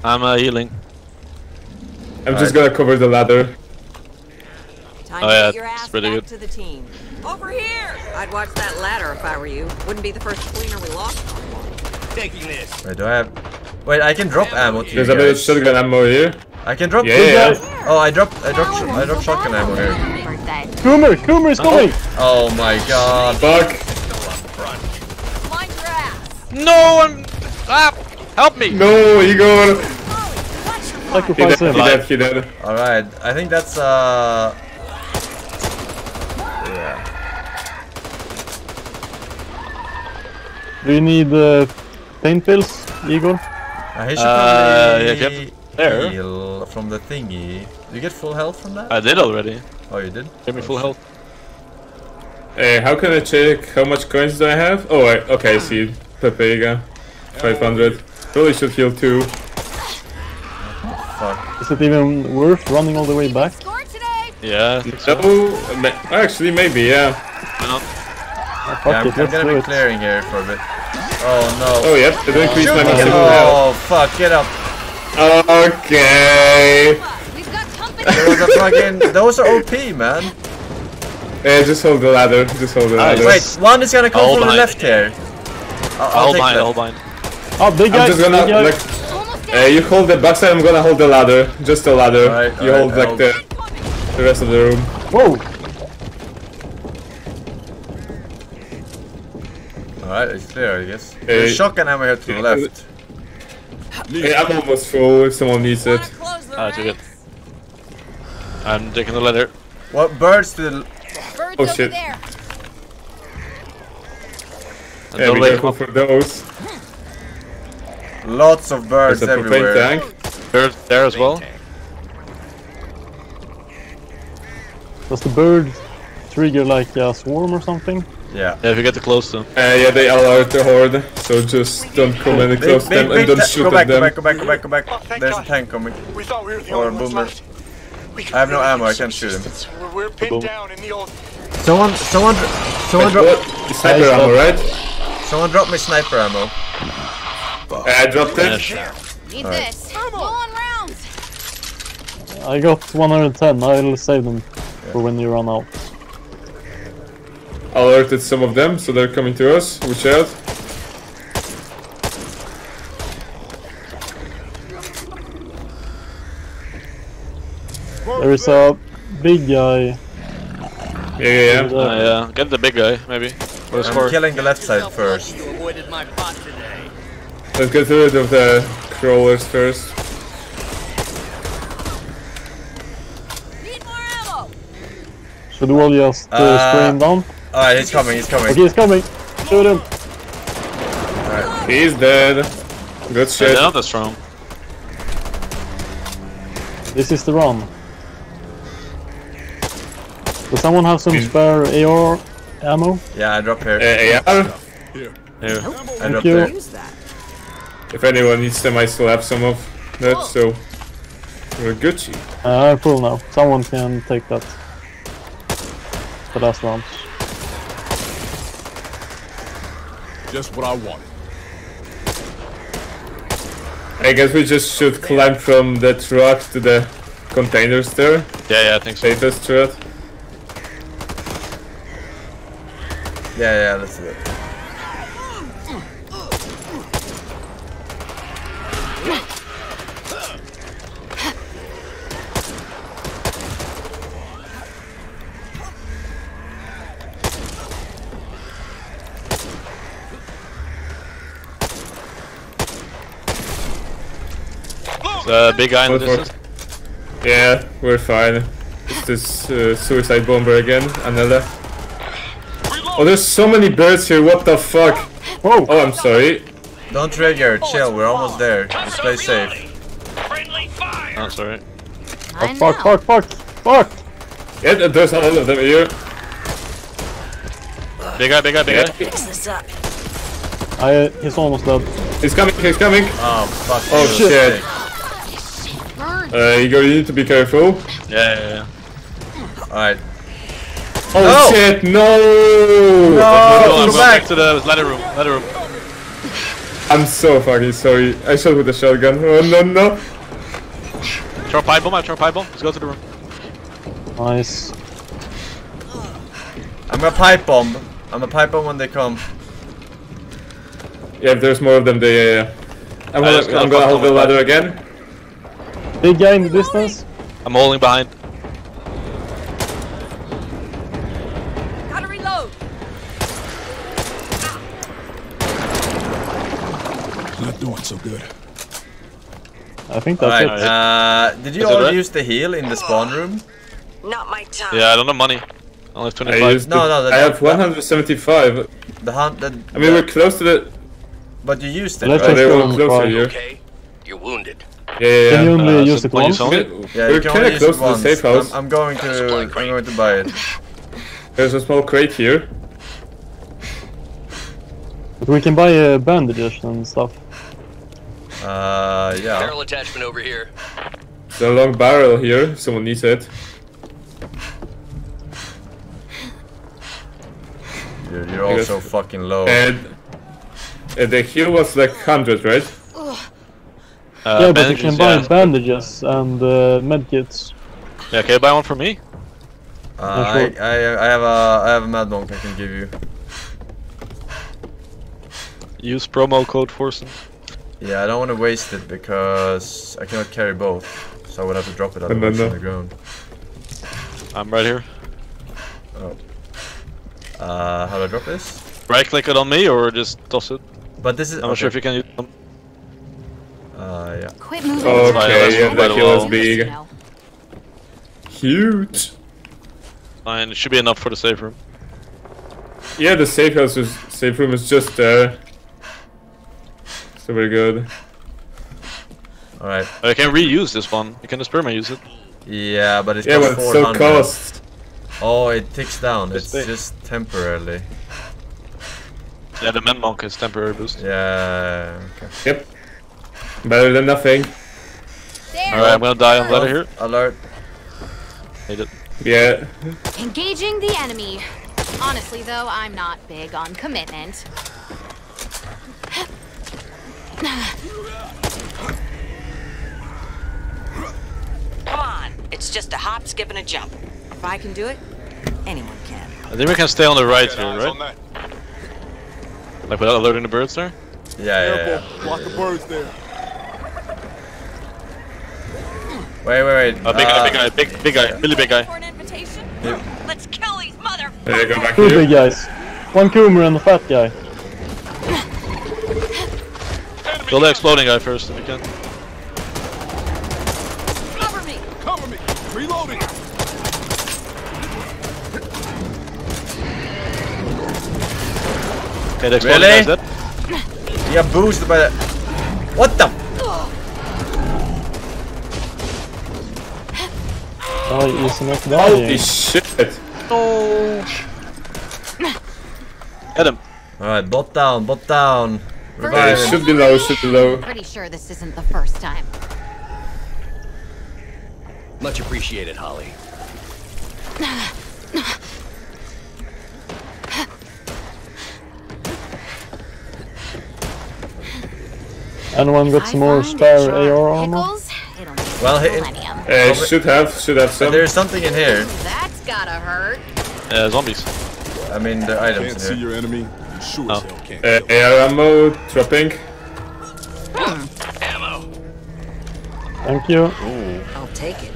I'm healing. I'm just gonna cover the ladder. Time to get your ass back to the team. Over here! I'd watch that ladder if I were you. Wouldn't be the first cleaner we lost. Taking this. Wait, do I have? Wait, I can drop ammo too. There's a bit of shotgun ammo here. I can drop. Yeah. Oh, I dropped shotgun ammo here. Coomer is coming! Oh my god! Fuck! No, help me! No, Igor! Sacrifice him. He dead. Alright, I think that's yeah. Do you need pain pills, Igor? I should probably there. Heal from the thingy. Did you get full health from that? I did already. Oh, you did? Give me full health. Hey, how can I check how much coins do I have? Oh, okay, I see. Pepega. 500. Probably should heal too. Fuck. Is it even worth running all the way back? Yeah. So. No, actually, maybe, yeah. No. Yeah, I'm gonna be clearing here for a bit. Oh no. Oh, yep. It increased my massive health. Oh, fuck, get up. Okay. We've got company. There was a fucking. Those are OP, man. Yeah, just hold the ladder. Just hold the ladder. Wait, one is gonna come from the left here. I'll take that. I'll bind. Oh, big guy. I'm just gonna like. You hold the backside. I'm gonna hold the ladder. Just the ladder. Right, you hold like the rest of the room. Whoa. All right, it's clear, I guess. There's shotgun ammo here to the left. Yeah, I'm almost full. If someone needs it. I took it. I'm taking the ladder. What birds to the? Oh shit! There. Yeah, we gotta go for those. Lots of birds everywhere. Tank. Birds there as well. Does the bird trigger like a swarm or something? Yeah. Yeah, if you get too close to them. Yeah, they alert the horde, so just don't come any close to them and don't shoot at them. Go back, go back, go back, go back. There's a tank coming. Or a boomer. I have no ammo, I can't shoot him. We're pinned down in the old... Someone dropped... Sniper ammo, right? Someone dropped me sniper ammo. I dropped it. Need this. I got 110, I'll save them for when you run out. Alerted some of them, so they're coming to us. Watch out. There is a big guy. Yeah, yeah, yeah. Yeah. Get the big guy, maybe. I'm killing the left side first. Let's get rid of the crawlers first. Need more ammo. Should we all just spray him down? Alright, he's coming, he's coming. Okay, he's coming. Shoot him. Alright, he's dead. Good shit. Another strong. This is the run. Does someone have some spare AR ammo? Yeah, I drop here. AR? Here. Here. I drop there. If anyone needs them, I still have some of that, so... We're Gucci. I'm full now. Someone can take that. The last round. Just what I want. I guess we just should climb from the truck to the containers there. Yeah, yeah, I think so. Safest truck. Yeah, yeah, let's do it. The big guy in the distance. Yeah, we're fine. It's this suicide bomber again, another. Oh, there's so many birds here, what the fuck? Whoa! Oh, I'm sorry. Don't trigger, chill, we're almost there. Just play safe. Oh, sorry. Oh, fuck, fuck, fuck, fuck! Yeah, there's a lot of them here. Big guy, big guy, big guy. He's almost dead. He's coming, he's coming! Oh, fuck. Oh, shit. Igor, you need to be careful. Yeah, yeah, yeah. Alright. Oh no. Shit, no! No! I'm going back to the ladder room. I'm so fucking sorry. I shot with the shotgun. Oh no, no! Throw a pipe bomb, I throw a pipe bomb. Let's go to the room. Nice. I'm a pipe bomb. I'm a pipe bomb when they come. Yeah, if there's more of them, they, yeah. I'm gonna hold the ladder again. Big guy in the distance. I'm holding behind. Not doing so good. I think that's it. Did you all use the heal in the spawn room? Not my time. Yeah, I don't have money. I only have 25. No, I have 175. I mean, we're close to the. But you used it. Right? They were closer here. Okay, you're wounded. Yeah, you only use it once? Yeah, you can only close to the safe house. I'm going to buy it. There's a small crate here. But we can buy bandages and stuff. Yeah. Barrel attachment over here. There's a long barrel here, someone needs it. Dude, you're all so fucking low. And the heal was like 100, right? Yeah, but you can buy bandages and medkits. Yeah, can you buy one for me? I have a med monk I can give you. Use promo code Forsen. Yeah, I don't want to waste it because I cannot carry both, so I would have to drop it otherwise on the ground. I'm right here. Oh. How do I drop this? Right click it on me or just toss it. But this is. I'm not sure if you can use them. Yeah. Quit moving. Okay, yeah, that kill is big. Huge. Fine, it should be enough for the safe room. Yeah, the safe room is just there. So we're good. Alright. I can reuse this one. You can experiment use it. Yeah, but it's just 400. But it still costs. Oh, it ticks down. It's just temporarily. Yeah, the med monk is temporary boost. Yeah. Okay. Yep. Better than nothing. Alright, I'm gonna die on ladder here. Alert. Hate it. Yeah. Engaging the enemy. Honestly, though, I'm not big on commitment. Come on, it's just a hop, skip, and a jump. If I can do it, anyone can. I think we can stay on the right here, right? Like without alerting the birds there? Yeah. Block the birds there. Wait. Big guy, really big guy. Yep. Let's kill these motherfuckers. There you go, back here. Two big guys. One Coomer and the fat guy. Kill the exploding guy first if you can. Cover me! Reloading! Okay, the exploding guy is dead. You got boosted by that. What the? Oh, he's not dying. Holy shit! Oh! Get him! Alright, bot down! Right, should be low. Pretty sure this isn't the first time. Much appreciated, Holly. Anyone got some more spare AR armor? Well, should have some. There's something in here. That's gotta hurt. Zombies. I mean, the items. Can't see your enemy. Sure as hell can't. AR ammo, trapping. Ammo. Thank you. Ooh. I'll take it.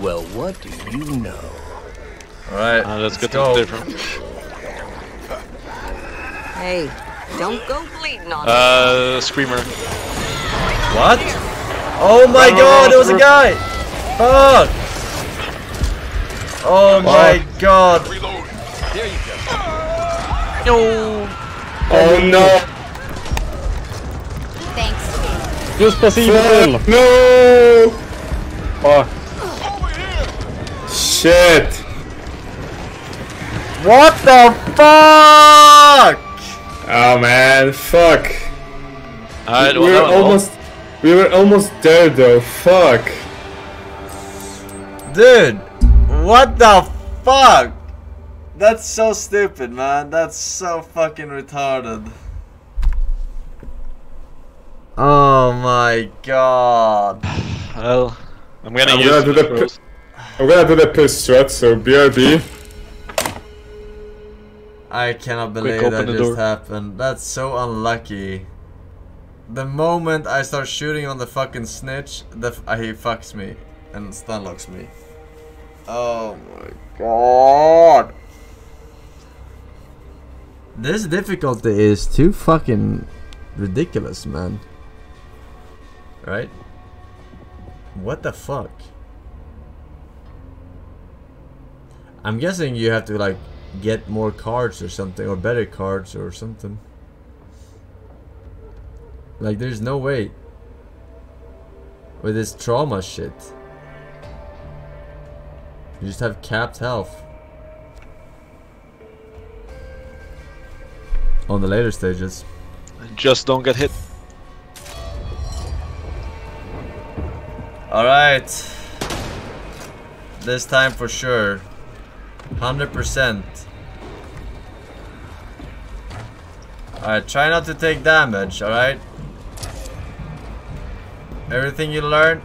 Well, what do you know? All right, let's get to different. Hey, don't go bleeding on me. Screamer. What? Oh my god, there was a guy! Fuck! Oh my god! Reload. There you go. No! Oh no! Thanks. Just possible. No! Fuck. Shit! What the fuck? Oh man, fuck! We were almost there though. Fuck, dude. What the fuck? That's so stupid, man. That's so fucking retarded. Oh my god. Well, I'm gonna do the piss strat, so BRB. I cannot believe that just happened. That's so unlucky. The moment I start shooting on the fucking snitch, he fucks me and stun locks me. Oh my god! This difficulty is too fucking ridiculous, man. Right? What the fuck? I'm guessing you have to like get more cards or something, or better cards or something. Like, there's no way. With this trauma shit. You just have capped health. On the later stages. Just don't get hit. Alright. This time for sure. 100%. Alright, try not to take damage, alright? Everything you learn,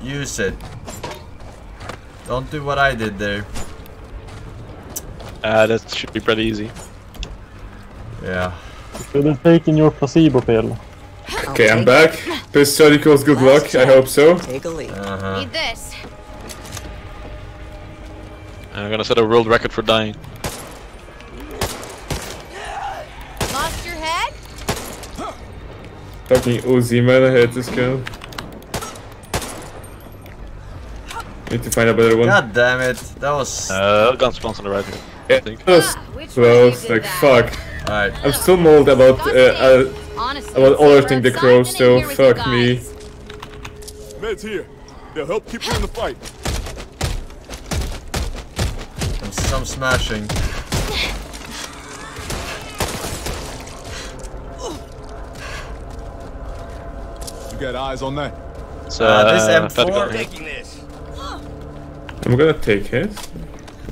use it. Don't do what I did there. That should be pretty easy. Yeah. You should have taken your placebo pill. Okay, I'm back. Piss surgicals, good luck. I hope so. Take a leak. Need this. I'm gonna set a world record for dying. Fucking Uzi, man, I hate this gun. Need to find a better one. God damn it, that was... gun spawns on the right here, yeah, I think. Close, like fuck. Alright. I'm still mauled about alerting the crow, so fuck me. Meds here. They'll help keep you in the fight. And some smashing. Got eyes on that. So this M4. Taking this. I'm gonna take his.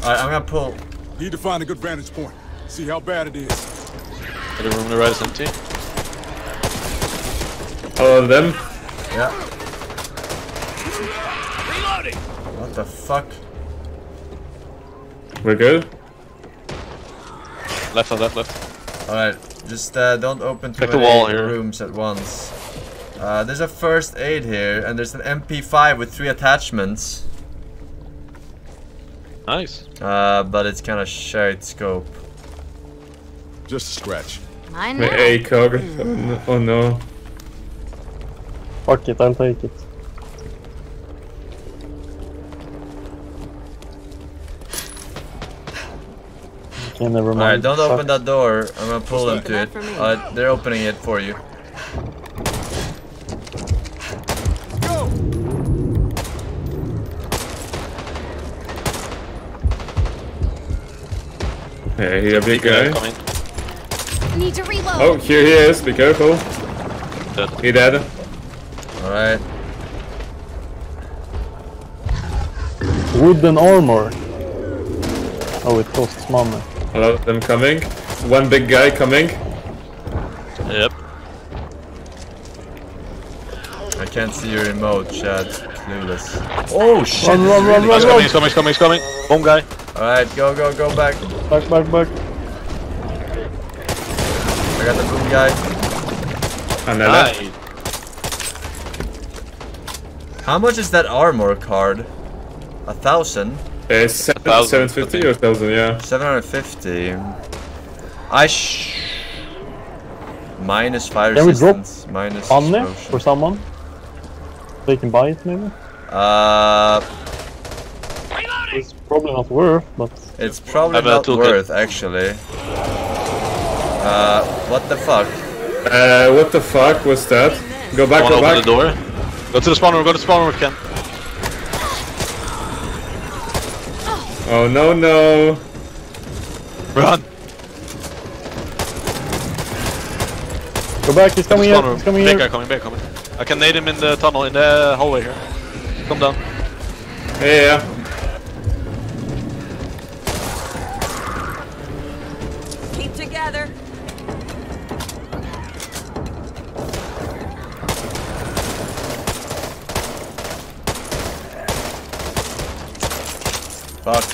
Alright, I'm gonna pull. Need to find a good vantage point. See how bad it is. Got a room to right is empty. All of them. Yeah. Reloading. What the fuck? We're good. Left on that left. Alright, just don't open too many rooms at once. There's a first aid here, and there's an MP5 with 3 attachments. Nice. But it's kind of shared scope. Just a scratch. My ACOG. Oh no. Fuck it, I'll take it. Okay, never mind. Alright, don't open that door. I'm gonna pull them to it. They're opening it for you. Yeah, he's a big guy. Need to reload. Oh, here he is. Be careful. He dead. Alright. Wooden armor. Oh, it costs money. A lot of them coming. One big guy coming. Yep. I can't see your emote, Chad. Clueless. Oh shit. Run, he's coming, he's coming. Bomb guy. Alright, go back. Back. I got the boom guy. Another. How much is that armor card? 1,000? 750 or 1,000, yeah. 750. Minus fire resistance. Minus ammo for someone? They can buy it maybe? It's probably not worth, but... It's probably not worth, actually. What the fuck? What the fuck was that? Go back, go back. The door. Go to the spawn room, Ken. Oh no, no. Run. Go back, he's coming in, Big guy coming, I can nade him in the tunnel, in the hallway here. Come down. Yeah. Fuck.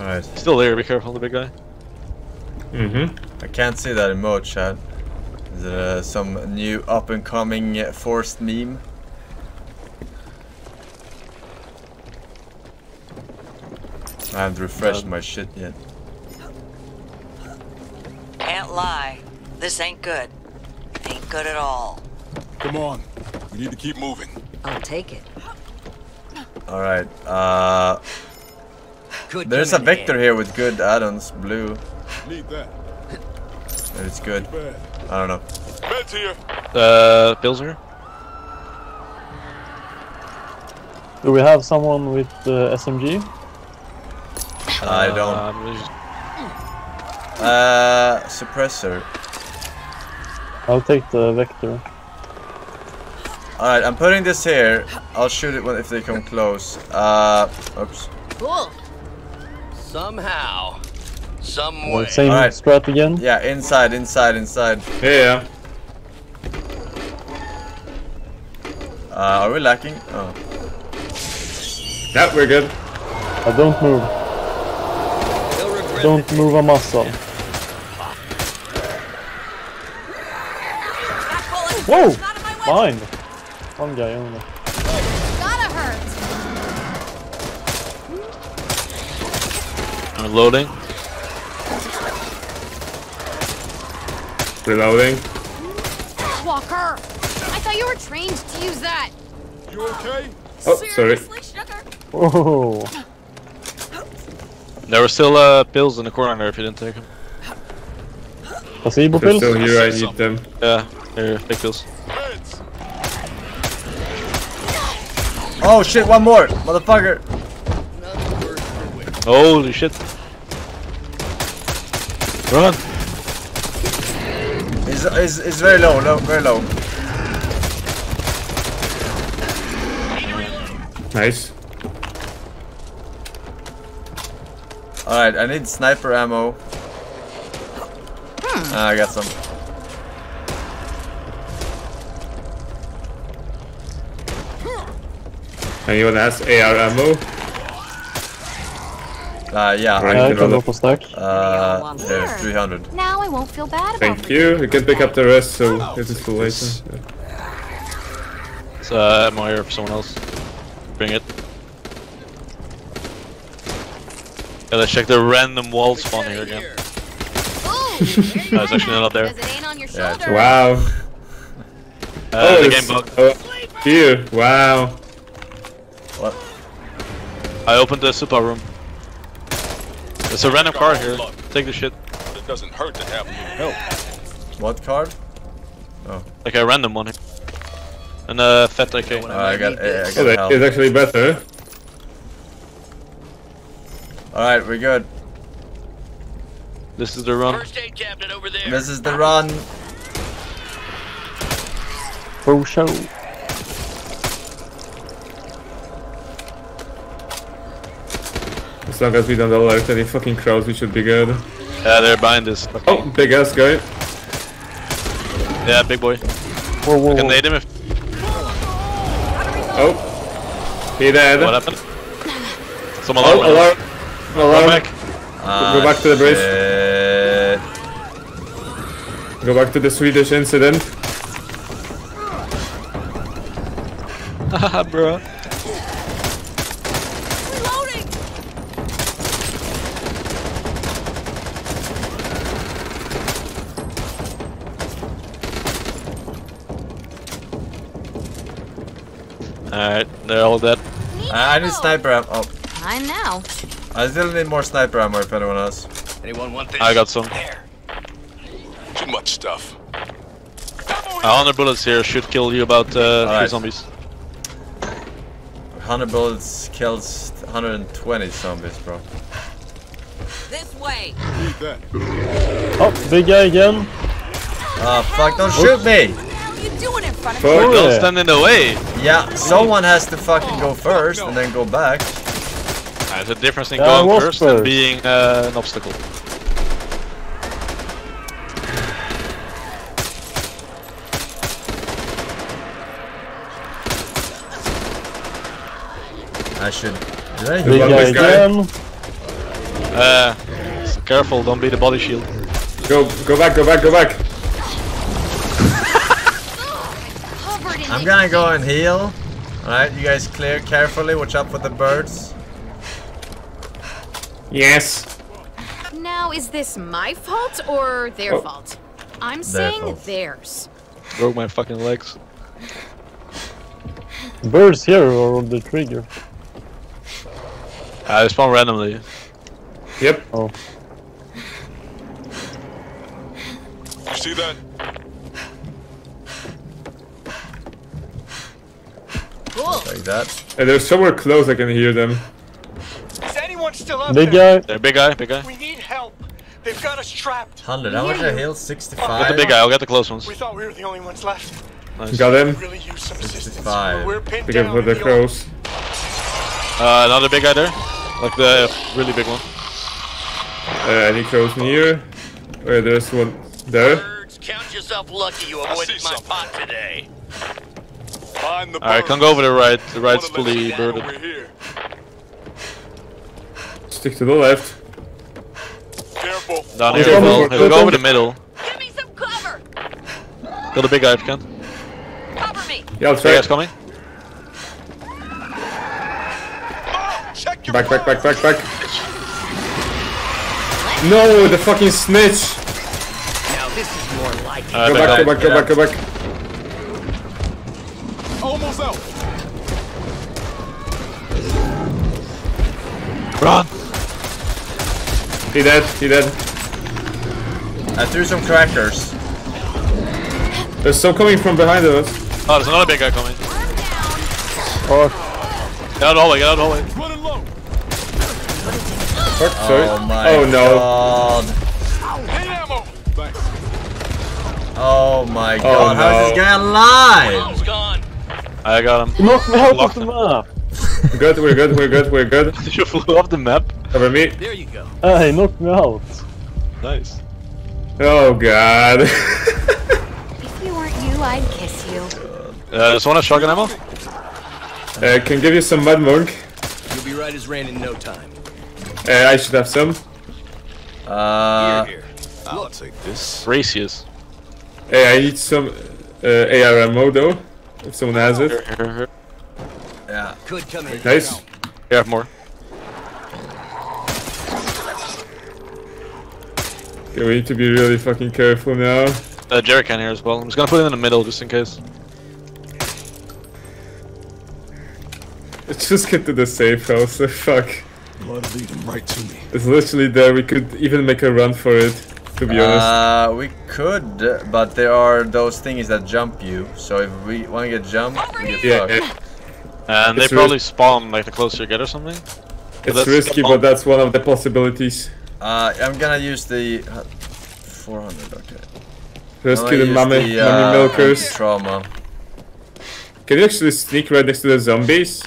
Alright. Still there, be careful, the big guy. I can't see that emote, Chad. Is it some new up and coming forced meme? I haven't refreshed my shit yet. Can't lie. This ain't good. Ain't good at all. Come on. We need to keep moving. I'll take it. Alright, Good. There's a Vector here with good add-ons, blue. Need that. It's good. I don't know. Bill's here. Bill's here. Do we have someone with SMG? I don't. Suppressor. I'll take the Vector. Alright, I'm putting this here. I'll shoot it if they come close. Oops. Cool. Somehow. Some way. Same strat again? Yeah, inside, inside, inside. Yeah. Are we lacking? Oh. Yeah, we're good. I don't move. Don't move a muscle. Yeah. Whoa! Mine! One guy only. Gotta hurt! Unloading. Reloading. Walker! I thought you were trained to use that! You okay? Oh, seriously, sorry. Sugar? Whoa! There were still pills in the corner there if you didn't take them. Placebo pills? They're still here, I need them. Yeah, they're big pills. Oh shit, one more! Motherfucker! Holy shit. Run! It's very low, very low. Nice. Alright, I need sniper ammo. I got some. Anyone has AR ammo? Yeah, I can go for stack. There's 300. Now I won't feel bad about Thank you. You can pick up the rest, so this is for later. Yeah. It's ammo here for someone else. Bring it. Yeah, let's check the random wall spawn here again. Oh, no, it's actually not there. Yeah, wow. Oh, the game bug. Here, wow. What? I opened the super room. There's a random card here. Take the shit. It doesn't hurt to have new help. What card? Oh. Like a random one. And a fat AK. I got it's actually better. Alright, we're good. This is the run. First aid cabinet over there. This is the run. For show. As long as we don't alert any fucking crowds, we should be good. Yeah, they're behind us. Okay. Oh, big ass guy. Yeah, big boy. Whoa, whoa, I can nade him if... Oh. He dead. What happened? Some alarm. Oh, alarm. Alarm. Go back to the bridge. Shit. Go back to the Swedish incident. Haha, bro. Alright, they're all dead. I need sniper ammo. Oh. I'm now. I still need more sniper ammo if anyone else. Anyone want this? I got some. There. Too much stuff. 100 bullets here should kill you about 3 zombies. 100 bullets kills 120 zombies, bro. This way. Oh, big guy again. Ah, fuck, don't shoot me! You doing in front of me? Don't stand in the way. Yeah, someone has to fucking go first and then go back. There's a difference in going first and being an obstacle. I should. Careful! Don't be the body shield. Go back! Go back! Go back! I'm gonna go and heal. Alright, you guys clear carefully. Watch out for the birds. Yes. Now, is this my fault or their fault? I'm saying theirs. Broke my fucking legs. Birds here are on the trigger. I spawn randomly. Yep. Oh. You see that? Cool. Like that. And they're somewhere close. I can hear them. Is anyone still up there? Guy. Big guy. Big guy. We need help. They've got us trapped. 100. How much a hill? 65. I'll get the big guy. I'll get the close ones. We thought we were the only ones left. Nice. Got him. Really use some 65. We're pinned down with the crows. Another big guy there. Like the really big one. Any crows near? Wait, there's one there. Birds, count yourself lucky you avoided my pot today. Alright, come go over the right. The right's fully birded. Stick to the left. Careful. Down here, Will. Hey, we'll go over the middle. Give me some cover. Kill the big guy if you can. Cover me. Yeah, I'll try. Big guy's coming. Back, back, back, back, back. No, the fucking snitch. Now this is more like it. Go back, go back, go back, go back. Almost out. Run. He dead, he dead. I threw some crackers. There's some coming from behind us. Oh, there's another big guy coming. Oh. Get out of the hallway, get out of the hallway. Running low. Fuck, sorry. Oh my god. Oh my god, how is this guy alive? I got him. You fell off the map. Good, we're good, we're good, we're good. You flew off the map? Over me. There you go. He knocked me out. Nice. Oh god. If you weren't you, I'd kiss you. Does someone have shotgun ammo? I can give you some mud monk. You'll be right as rain in no time. I should have some. Here, here. I'll take this. Racius. Hey, I need some AR ammo though. If someone has it. Here. Yeah. Could come in. Nice. I have more. Okay, we need to be really fucking careful now. Jerry can here as well. I'm just gonna put it in the middle just in case. Let's just get to the safe house. Fuck. Blood lead them right to me. It's literally there. We could even make a run for it. To be honest. We could, but there are those thingies that jump you. So if we want to get jumped, we get fucked. Yeah. And it's they probably spawn like the closer you get or something. It's risky, but that's one of the possibilities. I'm gonna use the 400. Okay. Rescue the mummy milkers. Trauma. Can you actually sneak right next to the zombies?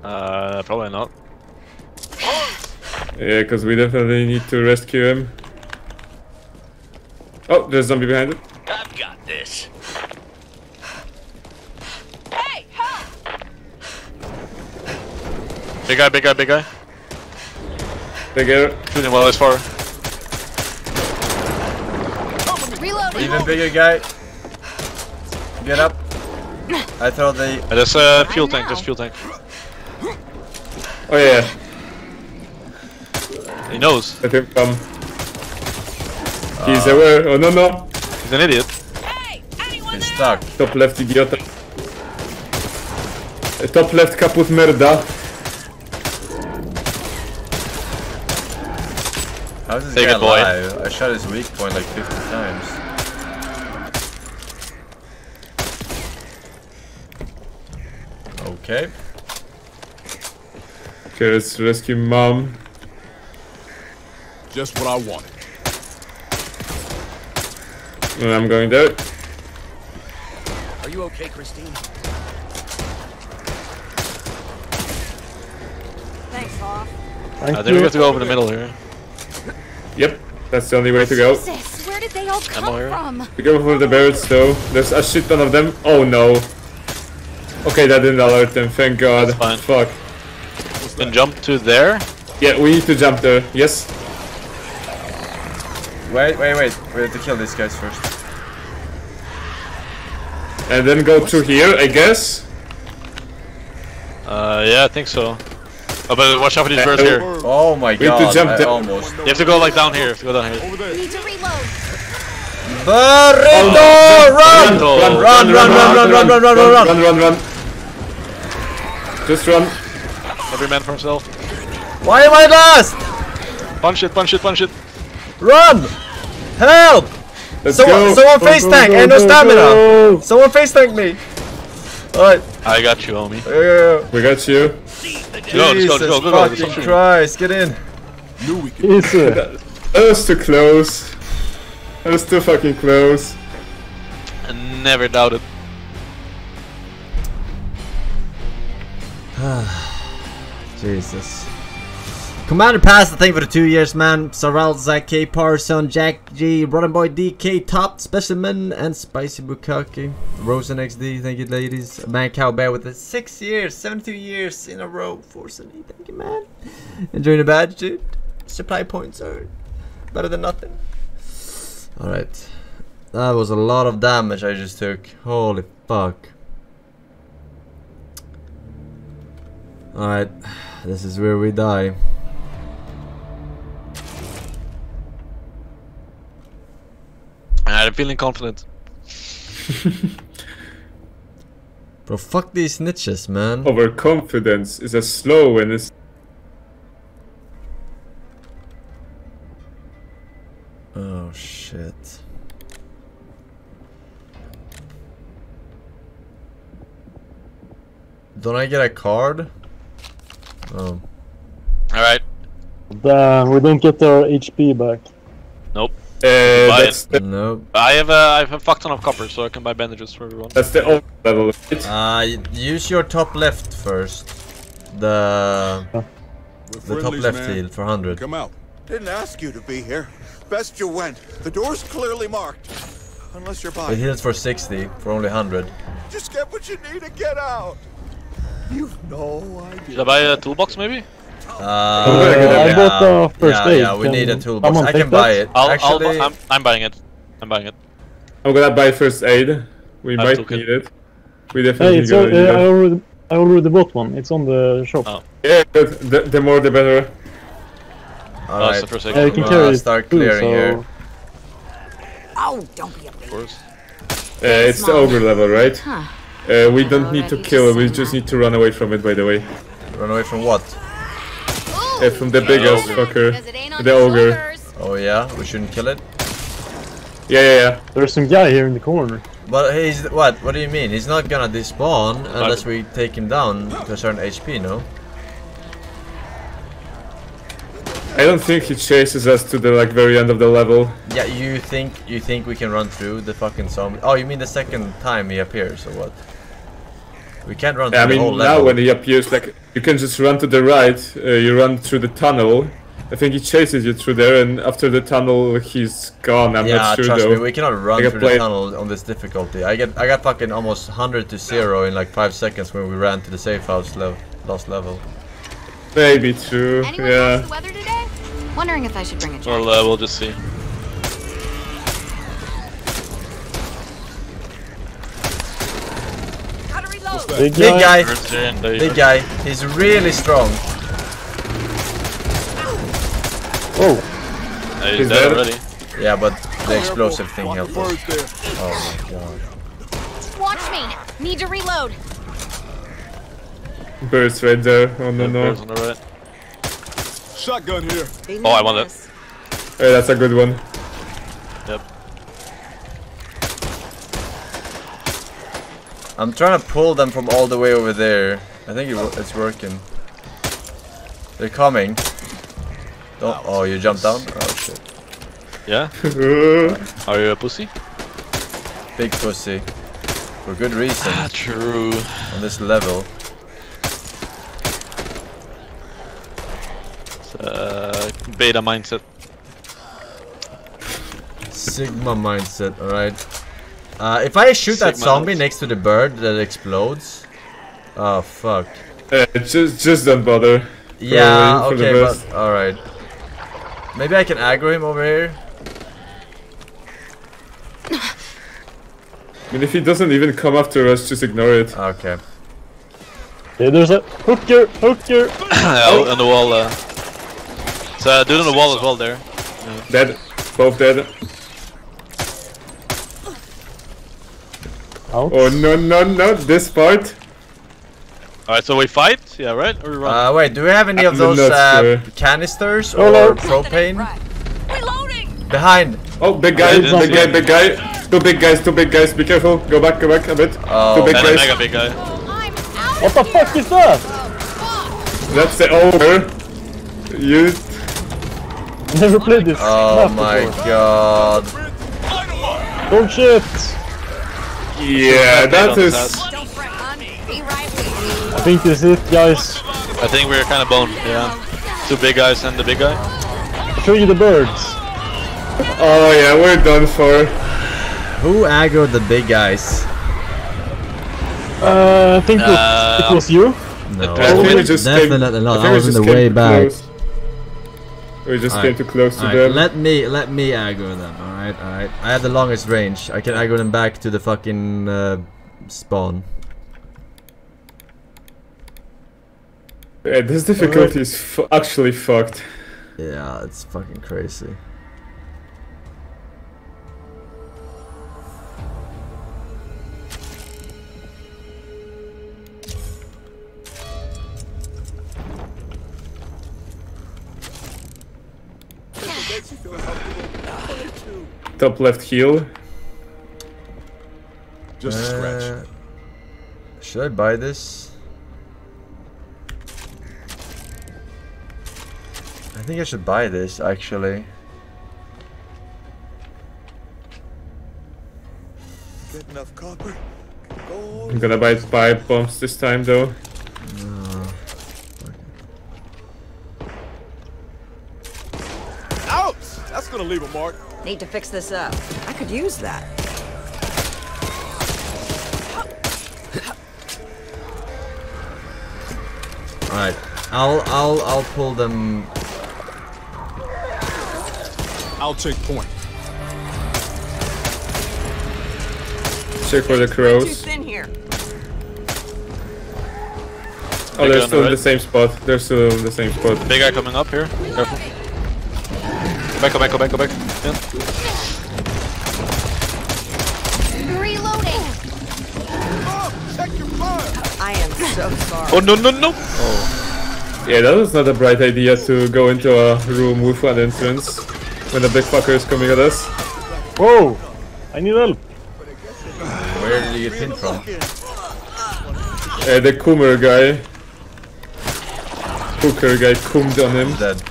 Probably not. Yeah, because we definitely need to rescue him. Oh, there's a zombie behind it. I've got this. Hey, help! Big guy, big guy, big guy. Big guy. Shooting well this far. Reloading. Even bigger guy. Get up. I throw the. There's a fuel tank. There's fuel tank. Oh yeah. He knows. Let him come. He's aware. Oh no no. He's an idiot. Hey, he's stuck. Top left idiota. Top left kaput merda. How's this guy alive? I shot his weak point like 50 times. Okay. Okay, let's rescue mom. Just what I wanted. And I'm going there. Are you okay, Christine? Thanks, Hoff. I think we have to go over the middle here. Yep, that's the only way to go. Jesus, where did they all come from? We go for the birds though. There's a shit ton of them. Oh no. Okay, that didn't alert them, thank god. That's fine. Fuck. Then jump to there? Yeah, we need to jump there, yes. Wait, wait, wait. We have to kill these guys first. And then go through here, I guess? Yeah, I think so. Oh, but watch out for these birds here. Oh my god, we have to jump almost. You have to go like down here. You have to go down here. We need to reload. Burrito! Run! Run! Just run. Every man for himself. Why am I last? Punch it, punch it, punch it. Run! Help! Let's go. Someone face tank! I have no stamina! Go. Someone face tank me! Alright. I got you, homie. We got you. Go, let's go, go, go, go. Jesus Christ, get in. No, we can. That was too close. That was too fucking close. I never doubted. Jesus. Commander passed the thing for the 2 years, man. Sorrel, Zaki, Parson, Jack G, Rotten Boy, DK, Top, Specimen, and Spicy Bukaki. Rosen XD, thank you, ladies. Man, Cow Bear with the 6 years, 72 years in a row. Forsen, thank you, man. Enjoying the badge, dude. Supply points are better than nothing. Alright. That was a lot of damage I just took. Holy fuck. Alright. This is where we die. I'm feeling confident. Bro, fuck these snitches, man. Overconfidence is as slow and it's. Oh shit. Don't I get a card? Oh. Alright. Damn, we don't get our HP back. Nope. That's the nope. I have a fuck ton of copper, so I can buy bandages for everyone. That's the old level of it. Use your top left first. The top left field for 100. Come out. Didn't ask you to be here. Best you went. The door's clearly marked. Unless you're buying. It heals for 60, for only 100. Just get what you need and get out. You've no idea. Should I buy a toolbox maybe? I bought the first aid. Yeah, we need a toolbox. I can buy it. I'm buying it. I'm buying it. I'm gonna buy first aid. We might need it. We definitely gonna need it. I already bought one. It's on the shop. Oh. Yeah, the more the better. Alright, you can carry start clearing here. Oh, don't be a bitch. It's the ogre level, right? Huh. We don't need to kill it. We just need to run away from it. By the way, run away from what? From the biggest fucker, the ogre. Oh yeah, we shouldn't kill it. Yeah. There's some guy here in the corner. But he's what? What do you mean? He's not gonna despawn unless we take him down to a certain HP, no? I don't think he chases us to the like very end of the level. Yeah, you think we can run through the fucking zombie? Oh, you mean the second time he appears or what? We can't run through the whole level. I mean, now when he appears, like, you can just run to the right, you run through the tunnel. I think he chases you through there, and after the tunnel, he's gone. I'm not sure, though. Yeah, trust me, we cannot run through the tunnel on this difficulty. I got fucking almost 100 to 0 in, like, 5 seconds when we ran to the safe house last level. Maybe true, yeah. Anyone watch the weather today? Wondering if I should bring a jacket. Or we'll just see. Big guy, he's really strong. Oh, he's dead already. Yeah, but the explosive thing helped us. Oh my god. Watch me, need to reload. Burst right there, oh no, no. On the right. Shotgun here. Oh, I want it. Hey, that's a good one. Yep. I'm trying to pull them from all the way over there. I think it's working. They're coming. Don't, oh, you jumped down? Oh shit. Yeah? Are you a pussy? Big pussy. For good reason. True. On this level. It's a beta mindset. Sigma mindset, alright. If I shoot that zombie next to the bird that explodes, oh fuck. Just don't bother. Yeah, okay, but alright. Maybe I can aggro him over here. I mean, if he doesn't even come after us, just ignore it. Okay. Yeah, there's a hooker. On the wall. So dude on the wall as well there. Yeah. Dead. Both dead. Out. Oh no, this part. Alright, so we fight? Yeah, right? Or we run? Wait, do we have any of those canisters or propane? Reloading. Behind! Oh, big guy, big guy, big guy. Two big guys, be careful. Go back a bit. Oh. Two big guys. Mega big guy. What the fuck is that? That's the ogre. Used. Never played this. Oh my god. Don't shoot. Yeah, that is... I think this is it, guys. I think we're kind of boned, yeah. Two big guys and the big guy. I'll show you the birds. Oh yeah, we're done for. Who aggroed the big guys? I think it was you. No, definitely not. I was in the way back. We just came too close to them. Let me aggro them. Alright, alright. I have the longest range. I can aggro them back to the fucking spawn. Yeah, this difficulty is actually fucked. Yeah, it's fucking crazy. Top left heel. Just scratch. Should I buy this? I think I should buy this actually. Get enough copper. I'm gonna buy pipe bombs this time though. That's gonna leave a mark. Need to fix this up. I could use that. All right, I'll pull them. I'll take point. Check for the crows. Too thin here. Oh, they're still in the same spot. They're still in the same spot. Big guy coming up here. Careful. Go back, go back, go back, go back. Yeah. Reloading. Oh, check your fire. I am so sorry. Oh, no, no, no. Oh. Yeah, that was not a bright idea to go into a room with one entrance when the big fucker is coming at us. Whoa! I need help. Where did you think from? The Coomer guy. Hooker guy coomed on him. Dead.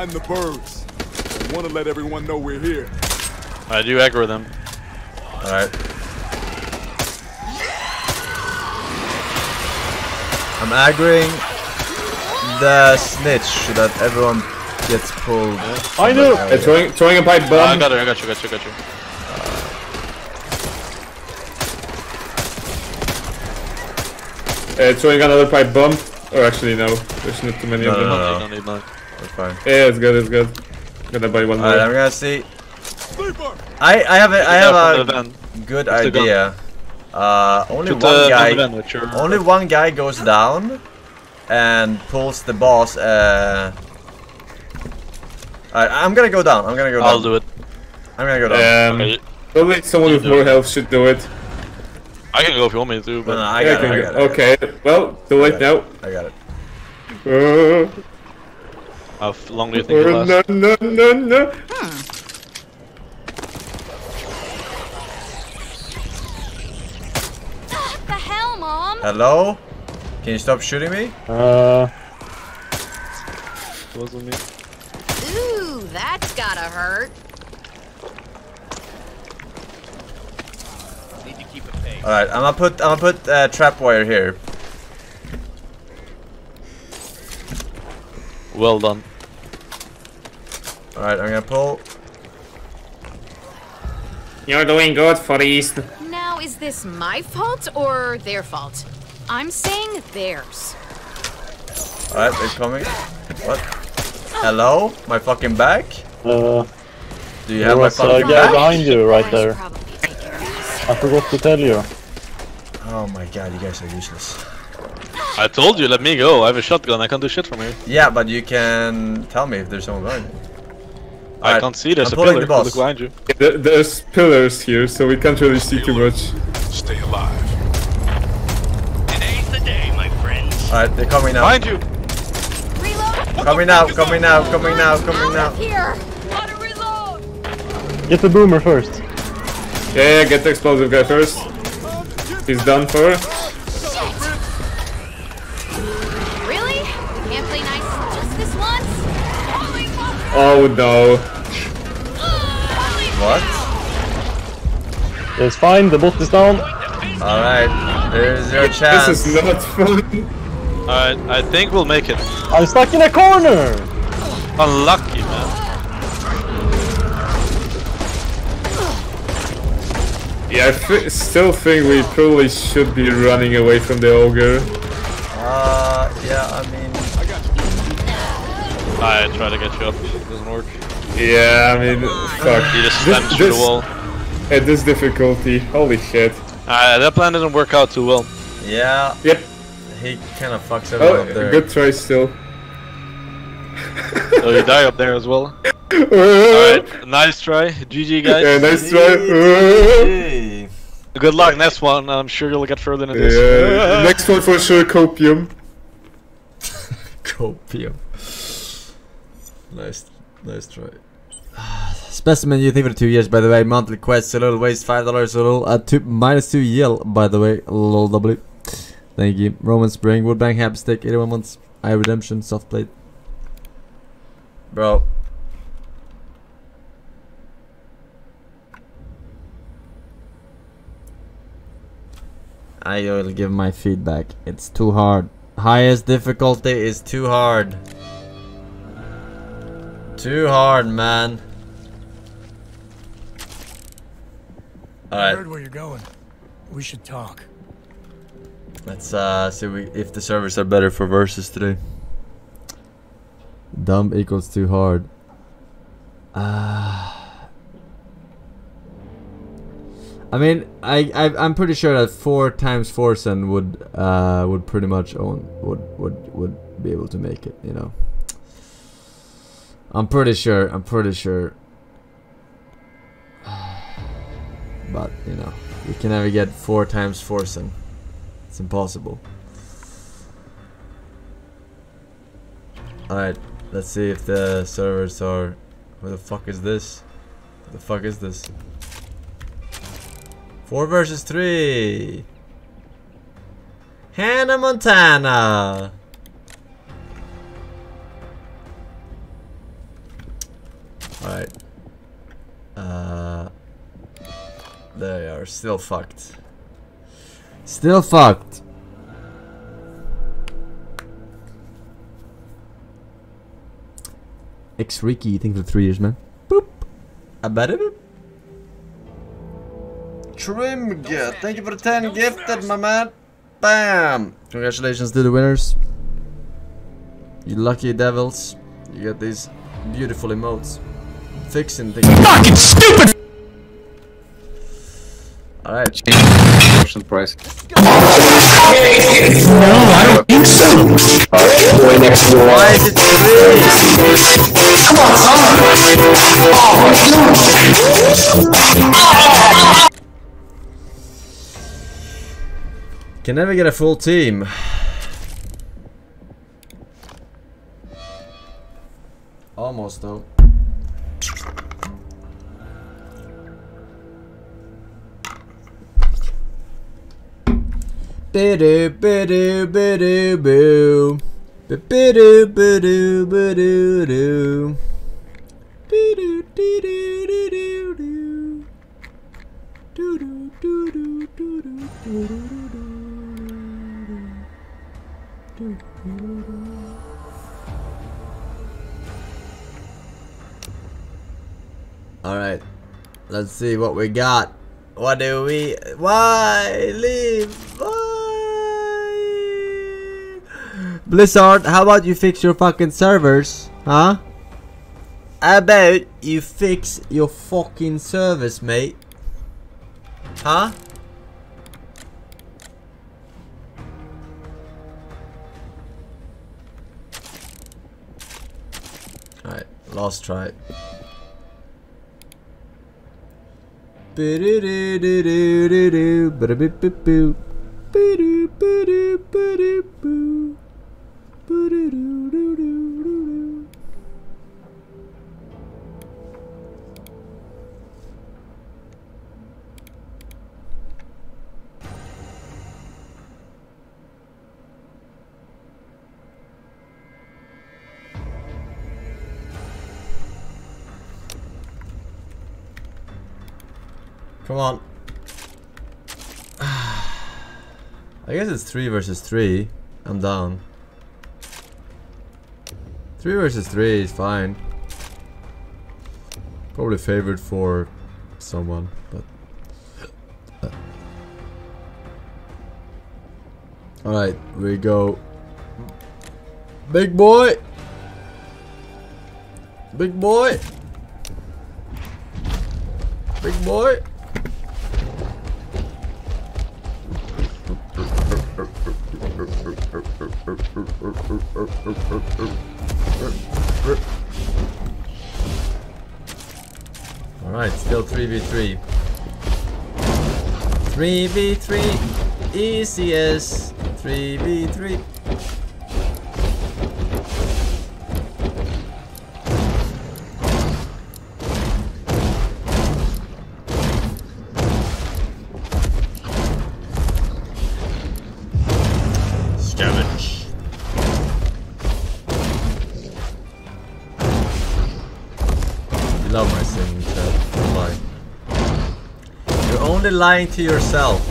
The birds. I want to let everyone know we're here. I do aggro them. All right. I'm aggroing the snitch so that everyone gets pulled. I know. Throwing a pipe bomb. I got it. I got you. Got you. Got you. Throwing another pipe bomb. Or actually, no. There's not too many of them. No, no, no, no. Fine. Yeah, it's good, it's good. I'm gonna buy one more. Alright, I'm gonna see. I have a good idea. Only one guy goes down and pulls the boss. Alright, I'm gonna go down. I'll do it. I'm gonna go down. Probably someone with more health should do it. I can go if you want me to, but no, I got it. Okay. Well, do it now. I got it. How long do you think it'll last? No, no, no, no. What the hell, Mom? Hello? Can you stop shooting me? It wasn't me. Ooh, that's gotta hurt. Need to keep it pace. All right, I'm gonna put trap wire here. Well done. Alright, I'm gonna pull. You're doing good, Forest. Now, is this my fault or their fault? I'm saying theirs. Alright, they're coming. What? Hello? My fucking back? Do you have my fucking back? There's a guy behind you right there. I forgot to tell you. Oh my god, you guys are useless. I told you, let me go. I have a shotgun. I can't do shit from here. Yeah, but you can tell me if there's someone behind you. I can't see. There's a pillar. Look behind you. There's pillars here, so we can't really see too much. Stay alive. Today's the day. Alright, they're coming now. Behind you! Reload! Coming now. Gotta reload! Get the boomer first. Yeah, get the explosive guy first. He's done for. Shit. Really? Can't play nice just this once? Oh no. What? It's fine, the bolt is down. Alright, there's your chance. This is not fun. Alright, I think we'll make it. I'm stuck in a corner! Unlucky, man. Yeah, I still think we probably should be running away from the ogre. Yeah, I mean... I try to get you up, it doesn't work. Yeah, I mean, fuck. You just slammed through the wall. At this difficulty, holy shit. That plan doesn't work out too well. Yeah. Yep. He kind of fucks everyone up there. Good try still. So you die up there as well. Alright, nice try. GG guys. Yeah, nice try. GG. Good luck next one. I'm sure you'll get further than this. Yeah. Next one for sure, Copium. Copium. Nice try. Specimen Youth for 2 years, by the way. Monthly quest, a little waste, $5 a little. Minus 2 yield, by the way. Lol W. Thank you. Roman Spring, Woodbank, Hapstick, 81 months. I Redemption, soft plate. Bro. I will give my feedback. It's too hard. Highest difficulty is too hard. Too hard, man. Alright. I heard where you're going. We should talk. Let's see if the servers are better for versus today. Dumb equals too hard. I mean, I'm pretty sure that 4 times Forsen would pretty much own would be able to make it. You know. I'm pretty sure. But, you know, we can never get 4 times Forsen. It's impossible. Alright, let's see if the servers are... Where the fuck is this? What the fuck is this? 4 versus 3! Hannah Montana! Alright. They are still fucked. Still fucked. X-Riki, you think for 3 years, man? Boop. I bet it. Trimga, thank you for the 10 gifted, my man. Bam. Congratulations to the winners. You lucky devils. You get these beautiful emotes. Fixing things. Fucking stupid. Alright. Change price. No, I don't think so. Alright, boy, next door. Why is it free? Come on, son. Can never get a full team. Almost, though. Bidoo bidoo bidoo boo. Bidoo bidoo bidoo doo. Bidoo doo doo doo doo doo. Doo doo doo doo doo doo doo doo doo. Alright, let's see what we got. What do we. Why? Leave! Why? Blizzard, how about you fix your fucking servers, huh? How about you fix your fucking servers, mate? Huh? Alright, last try. Come on. I guess it's 3 versus 3. I'm down. 3 versus 3 is fine. Probably favored for someone, but alright, we go. Big boy! Big boy! Big boy! Alright, still 3v3. 3v3, easiest. 3v3. Lying to yourself.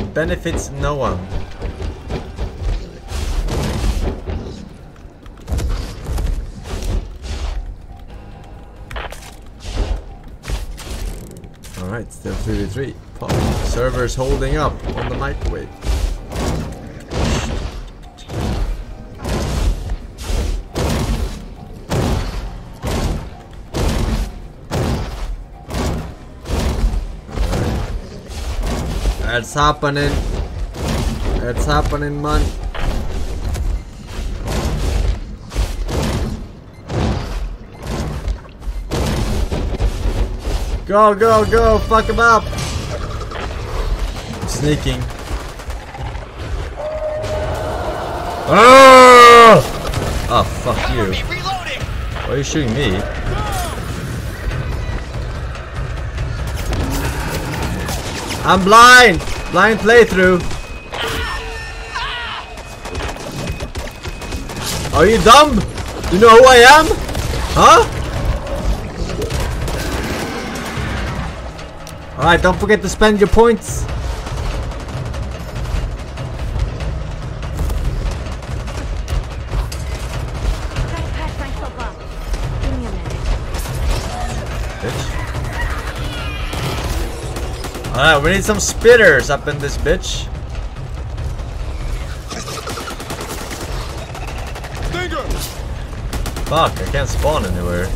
It benefits no one. Alright, still 3v3. Servers holding up on the microwave. It's happening. It's happening, man. Go, go, go. Fuck him up. Sneaking. Oh! Oh, fuck you. Why are you shooting me? I'm blind! Blind playthrough! Are you dumb? You know who I am? Huh? Alright, don't forget to spend your points! Alright, we need some spitters up in this bitch. Fuck, I can't spawn anywhere.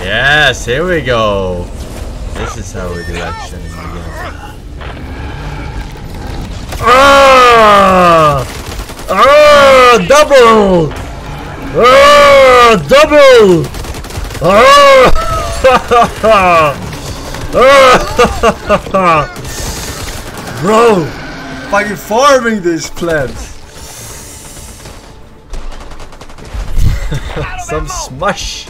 Yes, here we go. This is how we do action in the game. Double! Double! Bro, fucking farming these plants. Some smush.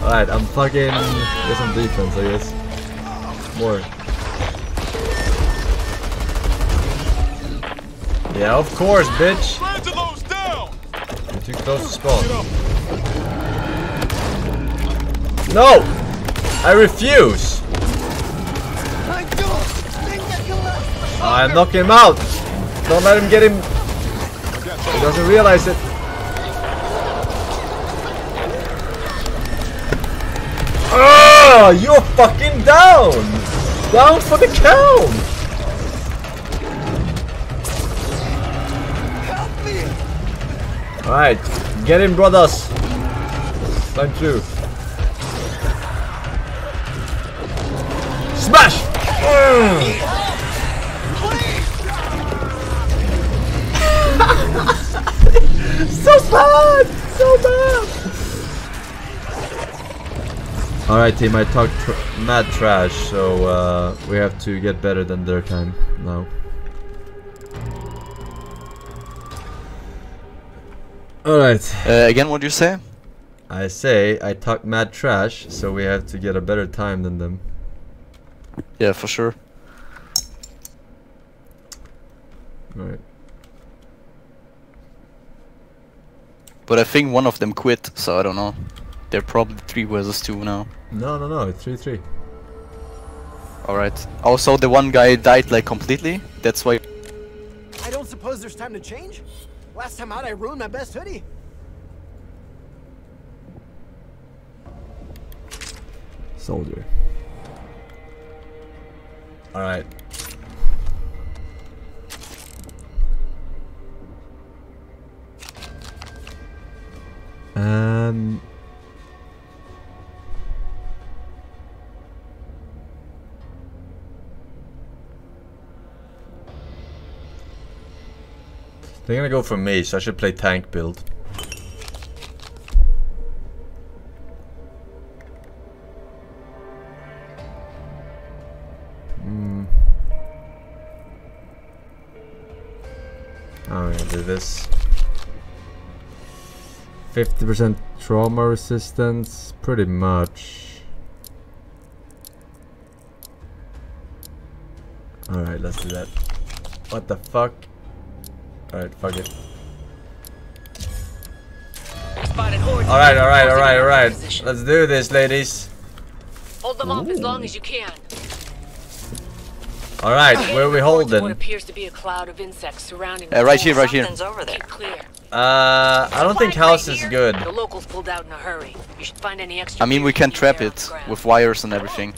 Alright, I'm fucking. There's some defense, I guess. More. Yeah, of course, bitch. You're too close to spawn. No! I refuse! I knock him out! Don't let him get him! He doesn't realize it! Oh, you're fucking down! Down for the count! Alright, get him, brothers! Time through. Smash! So bad! So bad! Alright team, I talked mad trash, so we have to get better than their time now. Alright. Again, what do you say? I say I talk mad trash, so we have to get a better time than them. Yeah, for sure. Alright. But I think one of them quit, so I don't know. They're probably 3 versus 2 now. No, no, no, it's 3-3. Alright. Also, the one guy died like completely, that's why... I don't suppose there's time to change? Last time out I ruined my best hoodie. Soldier. Alright. They're gonna go for me, so I should play tank build. I'm gonna do this. 50% trauma resistance, pretty much. Alright, let's do that. What the fuck? Alright, fuck it. Alright. Let's do this, ladies. Hold them off as long as you can. Alright, where are we holding? What appears to be a cloud of insects surrounding the right here. Over there. I don't think house is good. The locals pulled out in a hurry. You should find any extra. I mean, we can trap it with wires and everything.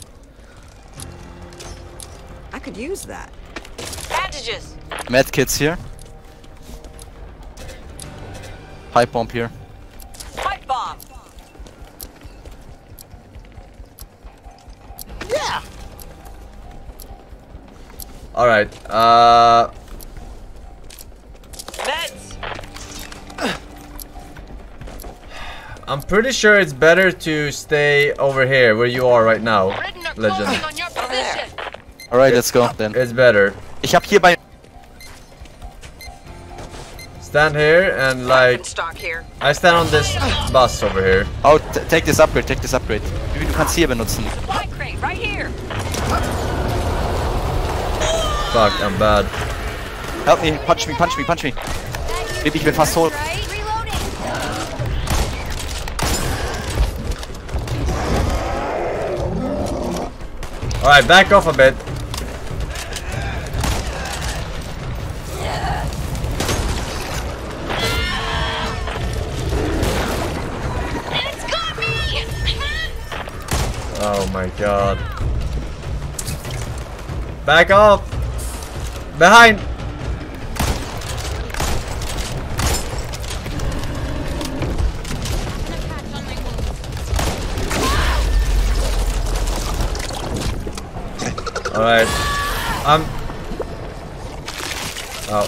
I could use that. Bandages. Med kits here. Pipe bomb here. Pipe bomb. Yeah. All right. Meds. I'm pretty sure it's better to stay over here where you are right now, Legend. All right, let's go then. It's better. Ich hab hier bei. Stand here and like here. I stand on this bus over here. Oh, take this upgrade, take this upgrade. Maybe you can see it benutzen. Right here. Fuck, I'm bad. Help me, punch me. Ich bin fast tot. All right, back off a bit. Oh my god. Back off! Behind! Alright. Oh.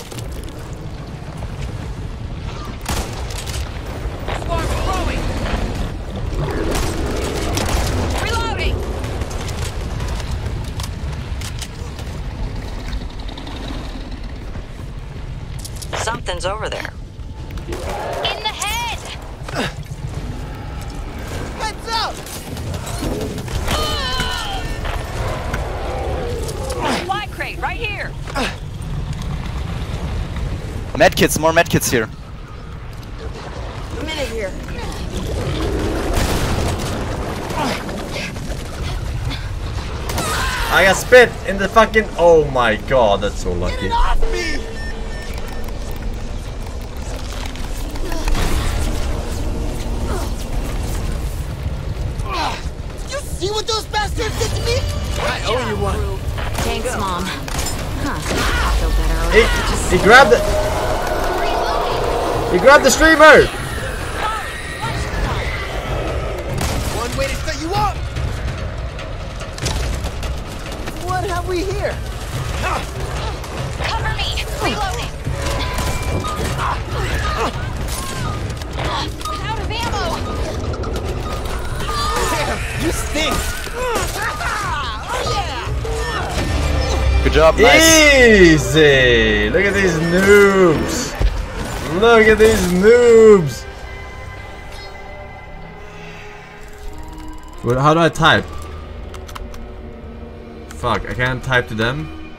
Something's over there. In the head. Heads up. Supply crate right here. Medkits, more medkits here. A minute here. I got spit in the fucking. Oh my god, that's so lucky. See what those bastards did to me? I owe you one. Thanks, Mom. Huh. Feel better already. He grabbed it. He grabbed the streamer. One way to set you up. What have we here? Cover me. Reloading. Out of ammo. Damn, you stink. Good job, nice. Easy! Look at these noobs! Look at these noobs! Wait, how do I type? Fuck, I can't type to them?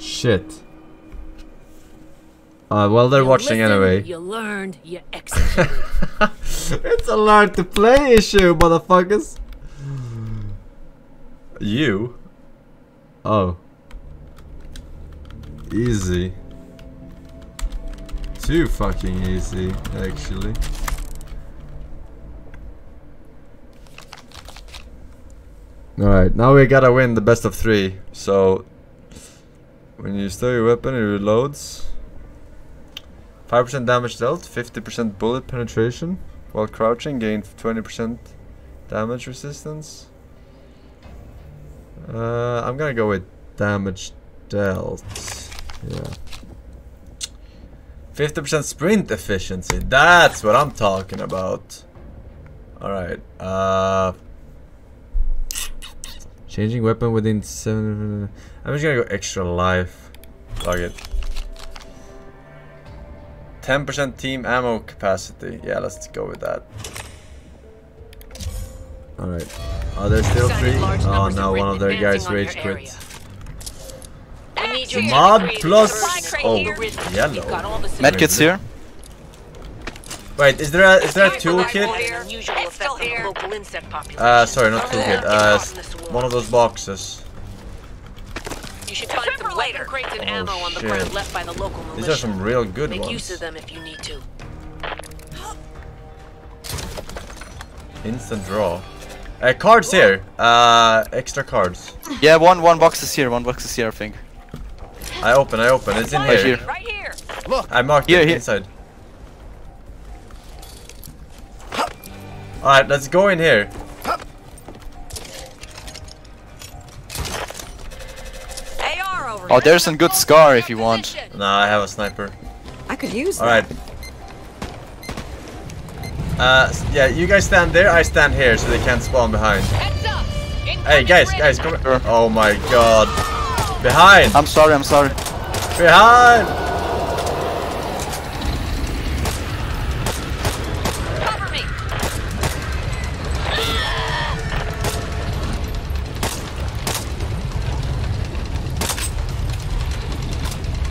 Shit. Well, they're watching anyway. You learned, you executed. It's a learn to play issue, motherfuckers! You? Oh. Easy. Too fucking easy, actually. Alright, now we gotta win the best of three. So, when you store your weapon, it reloads. 5% damage dealt, 50% bullet penetration. While crouching, gain 20% damage resistance. I'm gonna go with damage dealt. Yeah. 50% sprint efficiency. That's what I'm talking about. Alright. Changing weapon within 7. I'm just gonna go extra life. Fuck it. 10% team ammo capacity. Yeah, let's go with that. Alright. Are there still three? Oh no, one of their guys rage quit. Mod plus. Oh, yellow. Medkit's here. Wait, is there a toolkit? Sorry, not toolkit. One of those boxes. You should find some lighter crates and ammo on the ground left by the local militia. These are some real good ones. Make use of them if you need to. Instant draw. Cards here. Extra cards. Yeah, one box is here. One box is here, I think. I open. It's in here. Right here. Look. I marked it inside. Alright, let's go in here. Oh, there's some good scar if you want. Nah, I have a sniper. I could use. Alright. Yeah, you guys stand there, I stand here, so they can't spawn behind. Hey, guys, come here. Oh my god. Behind! I'm sorry. Behind! Cover me.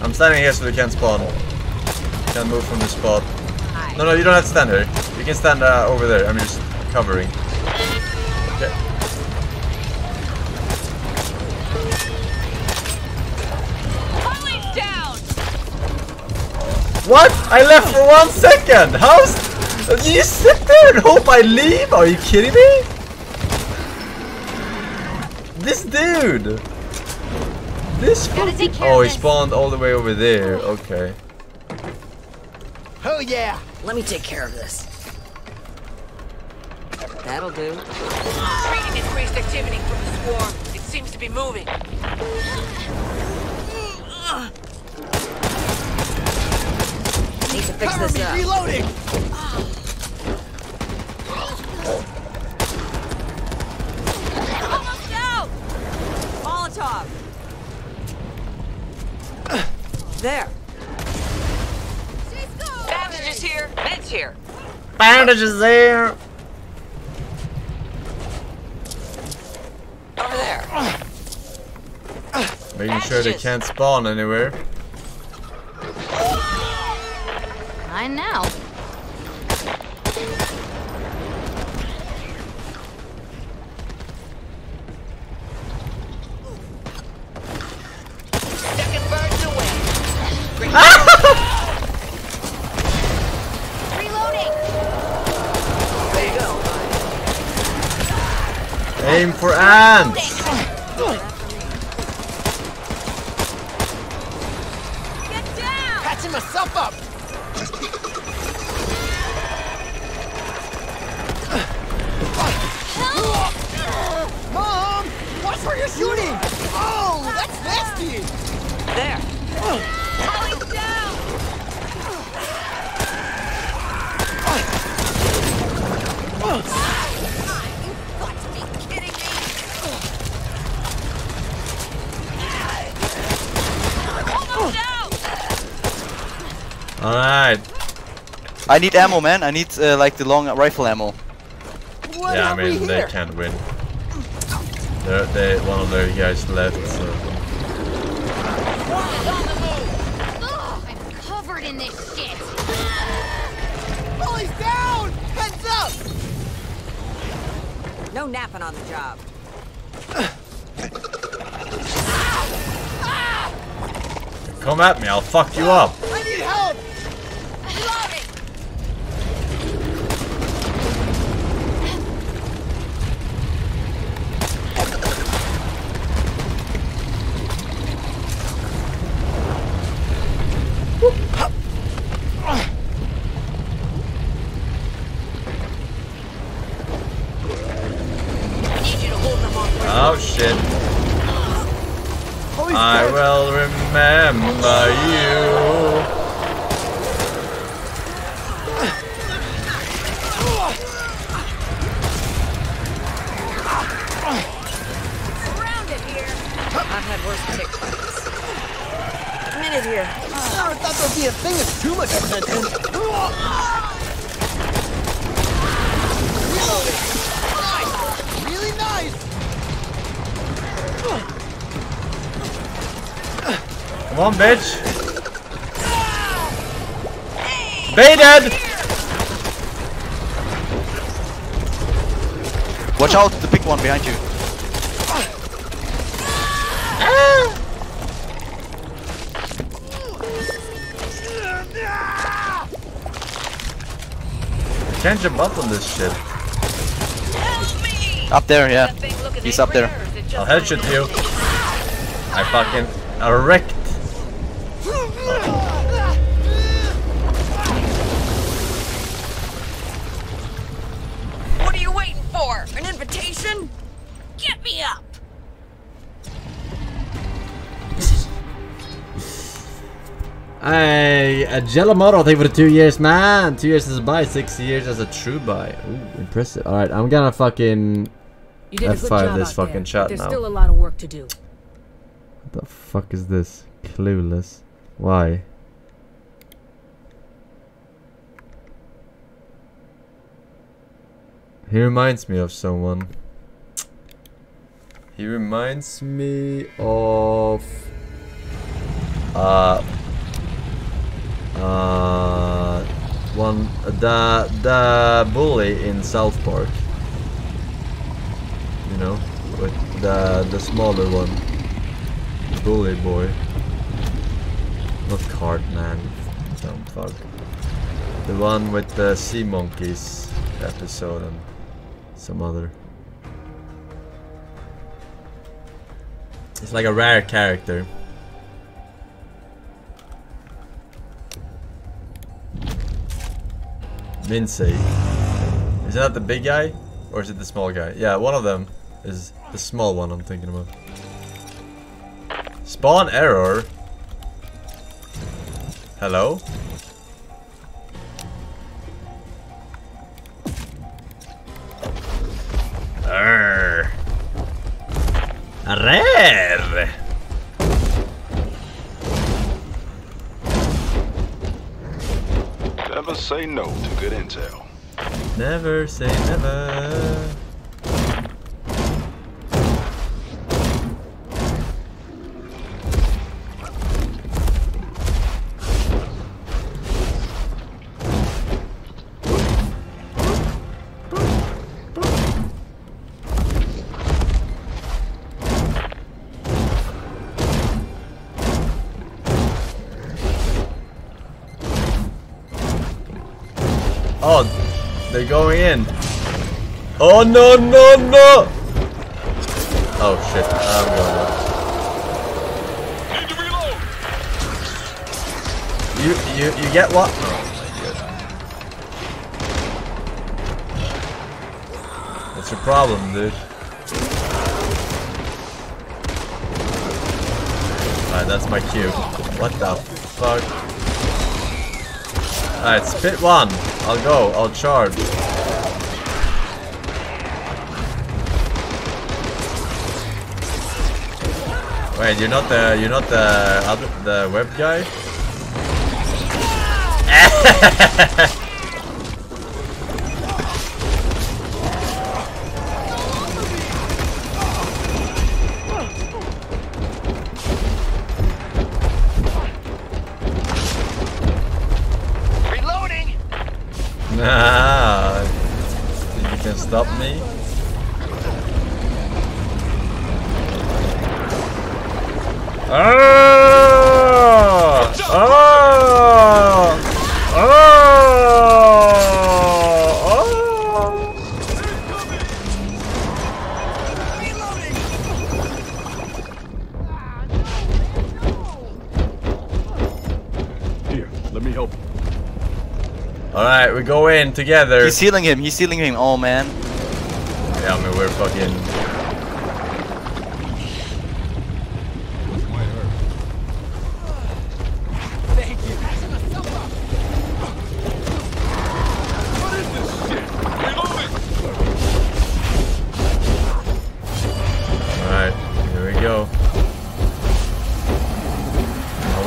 I'm standing here so they can't spawn. Can't move from the spot. No, you don't have to stand here. You can stand over there. I'm just covering. Okay. Holly's down. What? I left for 1 second. How's you sit there and hope I leave? Are you kidding me? This dude. This fucking. Oh, he spawned all the way over there. Okay. Oh yeah. Let me take care of this. That'll do. Reading increased activity from the swarm. It seems to be moving. Need to fix this up. Reloading. Almost out. Molotov. There. Bandages here. Meds here. Bandages there. Over there. Making sure they can't spawn anywhere. I know. Second bird's away. Reloading. There you go. Aim for ants! Get down! Patching myself up! Mom! Watch where you're shooting! Oh, that's nasty! There! Falling down! Alright. I need ammo, man. I need like the long rifle ammo. What yeah, I mean, they can't win. They one of their guys left. So. I'm covered in this shit. Bully's down! Heads up! No napping on the job. Come at me, I'll fuck you up. I need help! Oh shit. I will remember you. Surrounded here. I've had worse pickpockets. Minute here. I never thought there'd be a thing with too much attention. Really nice. Come on, bitch! Hey, baited! Watch out, the big one behind you. You can't jump up on this shit. Up there, yeah. He's up there. I'll headshot you. I fucking wrecked. What are you waiting for? An invitation? Get me up. Hey, Jellamoro, thank you for the 2 years, man. 2 years as a buy, 6 years as a true buy. Ooh, impressive. All right, I'm gonna fucking. You did a good job this fucking there, shot there's now. Still a lot of work to do. What the fuck is this? Clueless. Why? He reminds me of someone. He reminds me of one the bully in South Park. You know, with the smaller one, bully boy, not Cartman, some fuck, the one with the sea monkeys episode and some other. It's like a rare character. Lindsay, is that the big guy or is it the small guy? Yeah, one of them. Is the small one I'm thinking about. Spawn error? Hello? Arr. Arr. Never say no to good intel. Never say never. Oh, they're going in. Oh no no no! Oh shit, I'm going in. Need to reload. You get what? Oh, that's your problem, dude. Alright, that's my cue. What the fuck? Alright, spit one. I'll go, I'll charge. Wait, you're not the web guy? Reloading. Nah, think you can stop me? Oh! Oh! Oh! Oh! Here, let me help. All right, we go in together. He's healing him. He's healing him. Oh man. Yeah, I mean we're fucking.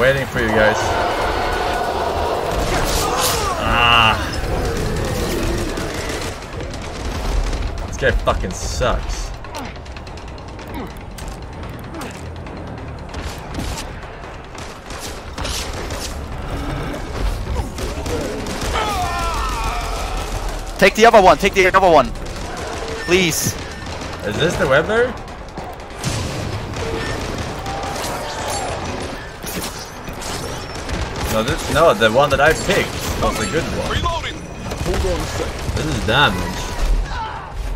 Waiting for you guys. Ah, this guy fucking sucks. Take the other one. Take the other one, please. Is this the weather? No, this, no, the one that I picked was a good one. Reloading. This is damage.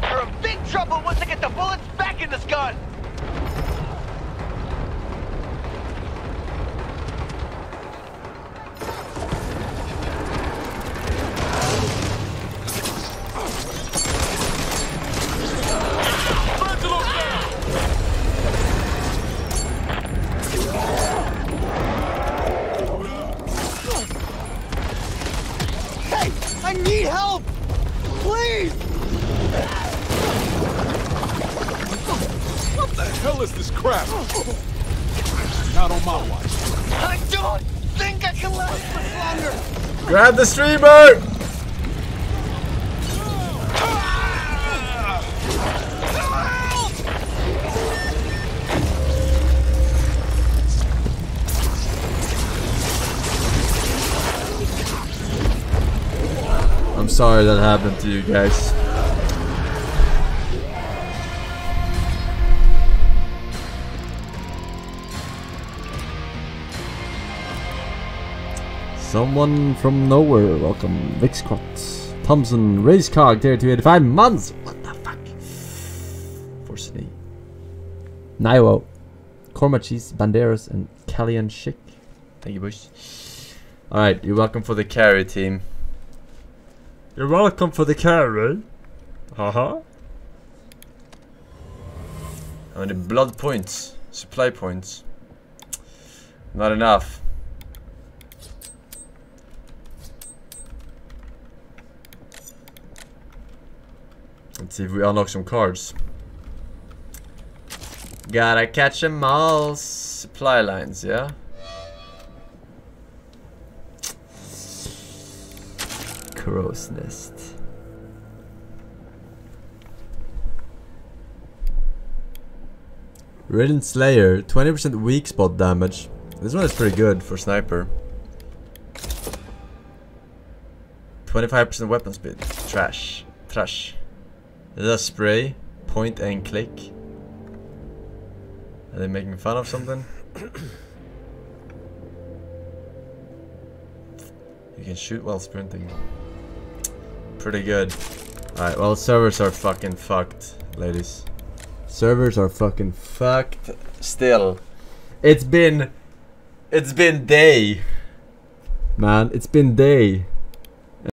You're in big trouble once I get the bullets back in this gun. Grab the streamer! I'm sorry that happened to you guys. Someone from nowhere, welcome, Vixcott. Thompson, race cog, there 285 months! What the fuck? Forsen. Naiwo, Cormachis, Banderas, and Kalyan Shik. Thank you, Bush. Alright, you're welcome for the carry, team. You're welcome for the carry? Haha. How many blood points? Supply points. Not enough. Let's see if we unlock some cards. Gotta catch 'em all. Supply lines, yeah? Crow's nest. Ridden Slayer, 20% weak spot damage. This one is pretty good for sniper. 25% weapon speed. Trash. Trash. The spray, point and click. Are they making fun of something? You can shoot while sprinting. Pretty good. Alright, well, servers are fucking fucked, ladies. Servers are fucking fucked still. It's been day. Man, it's been day.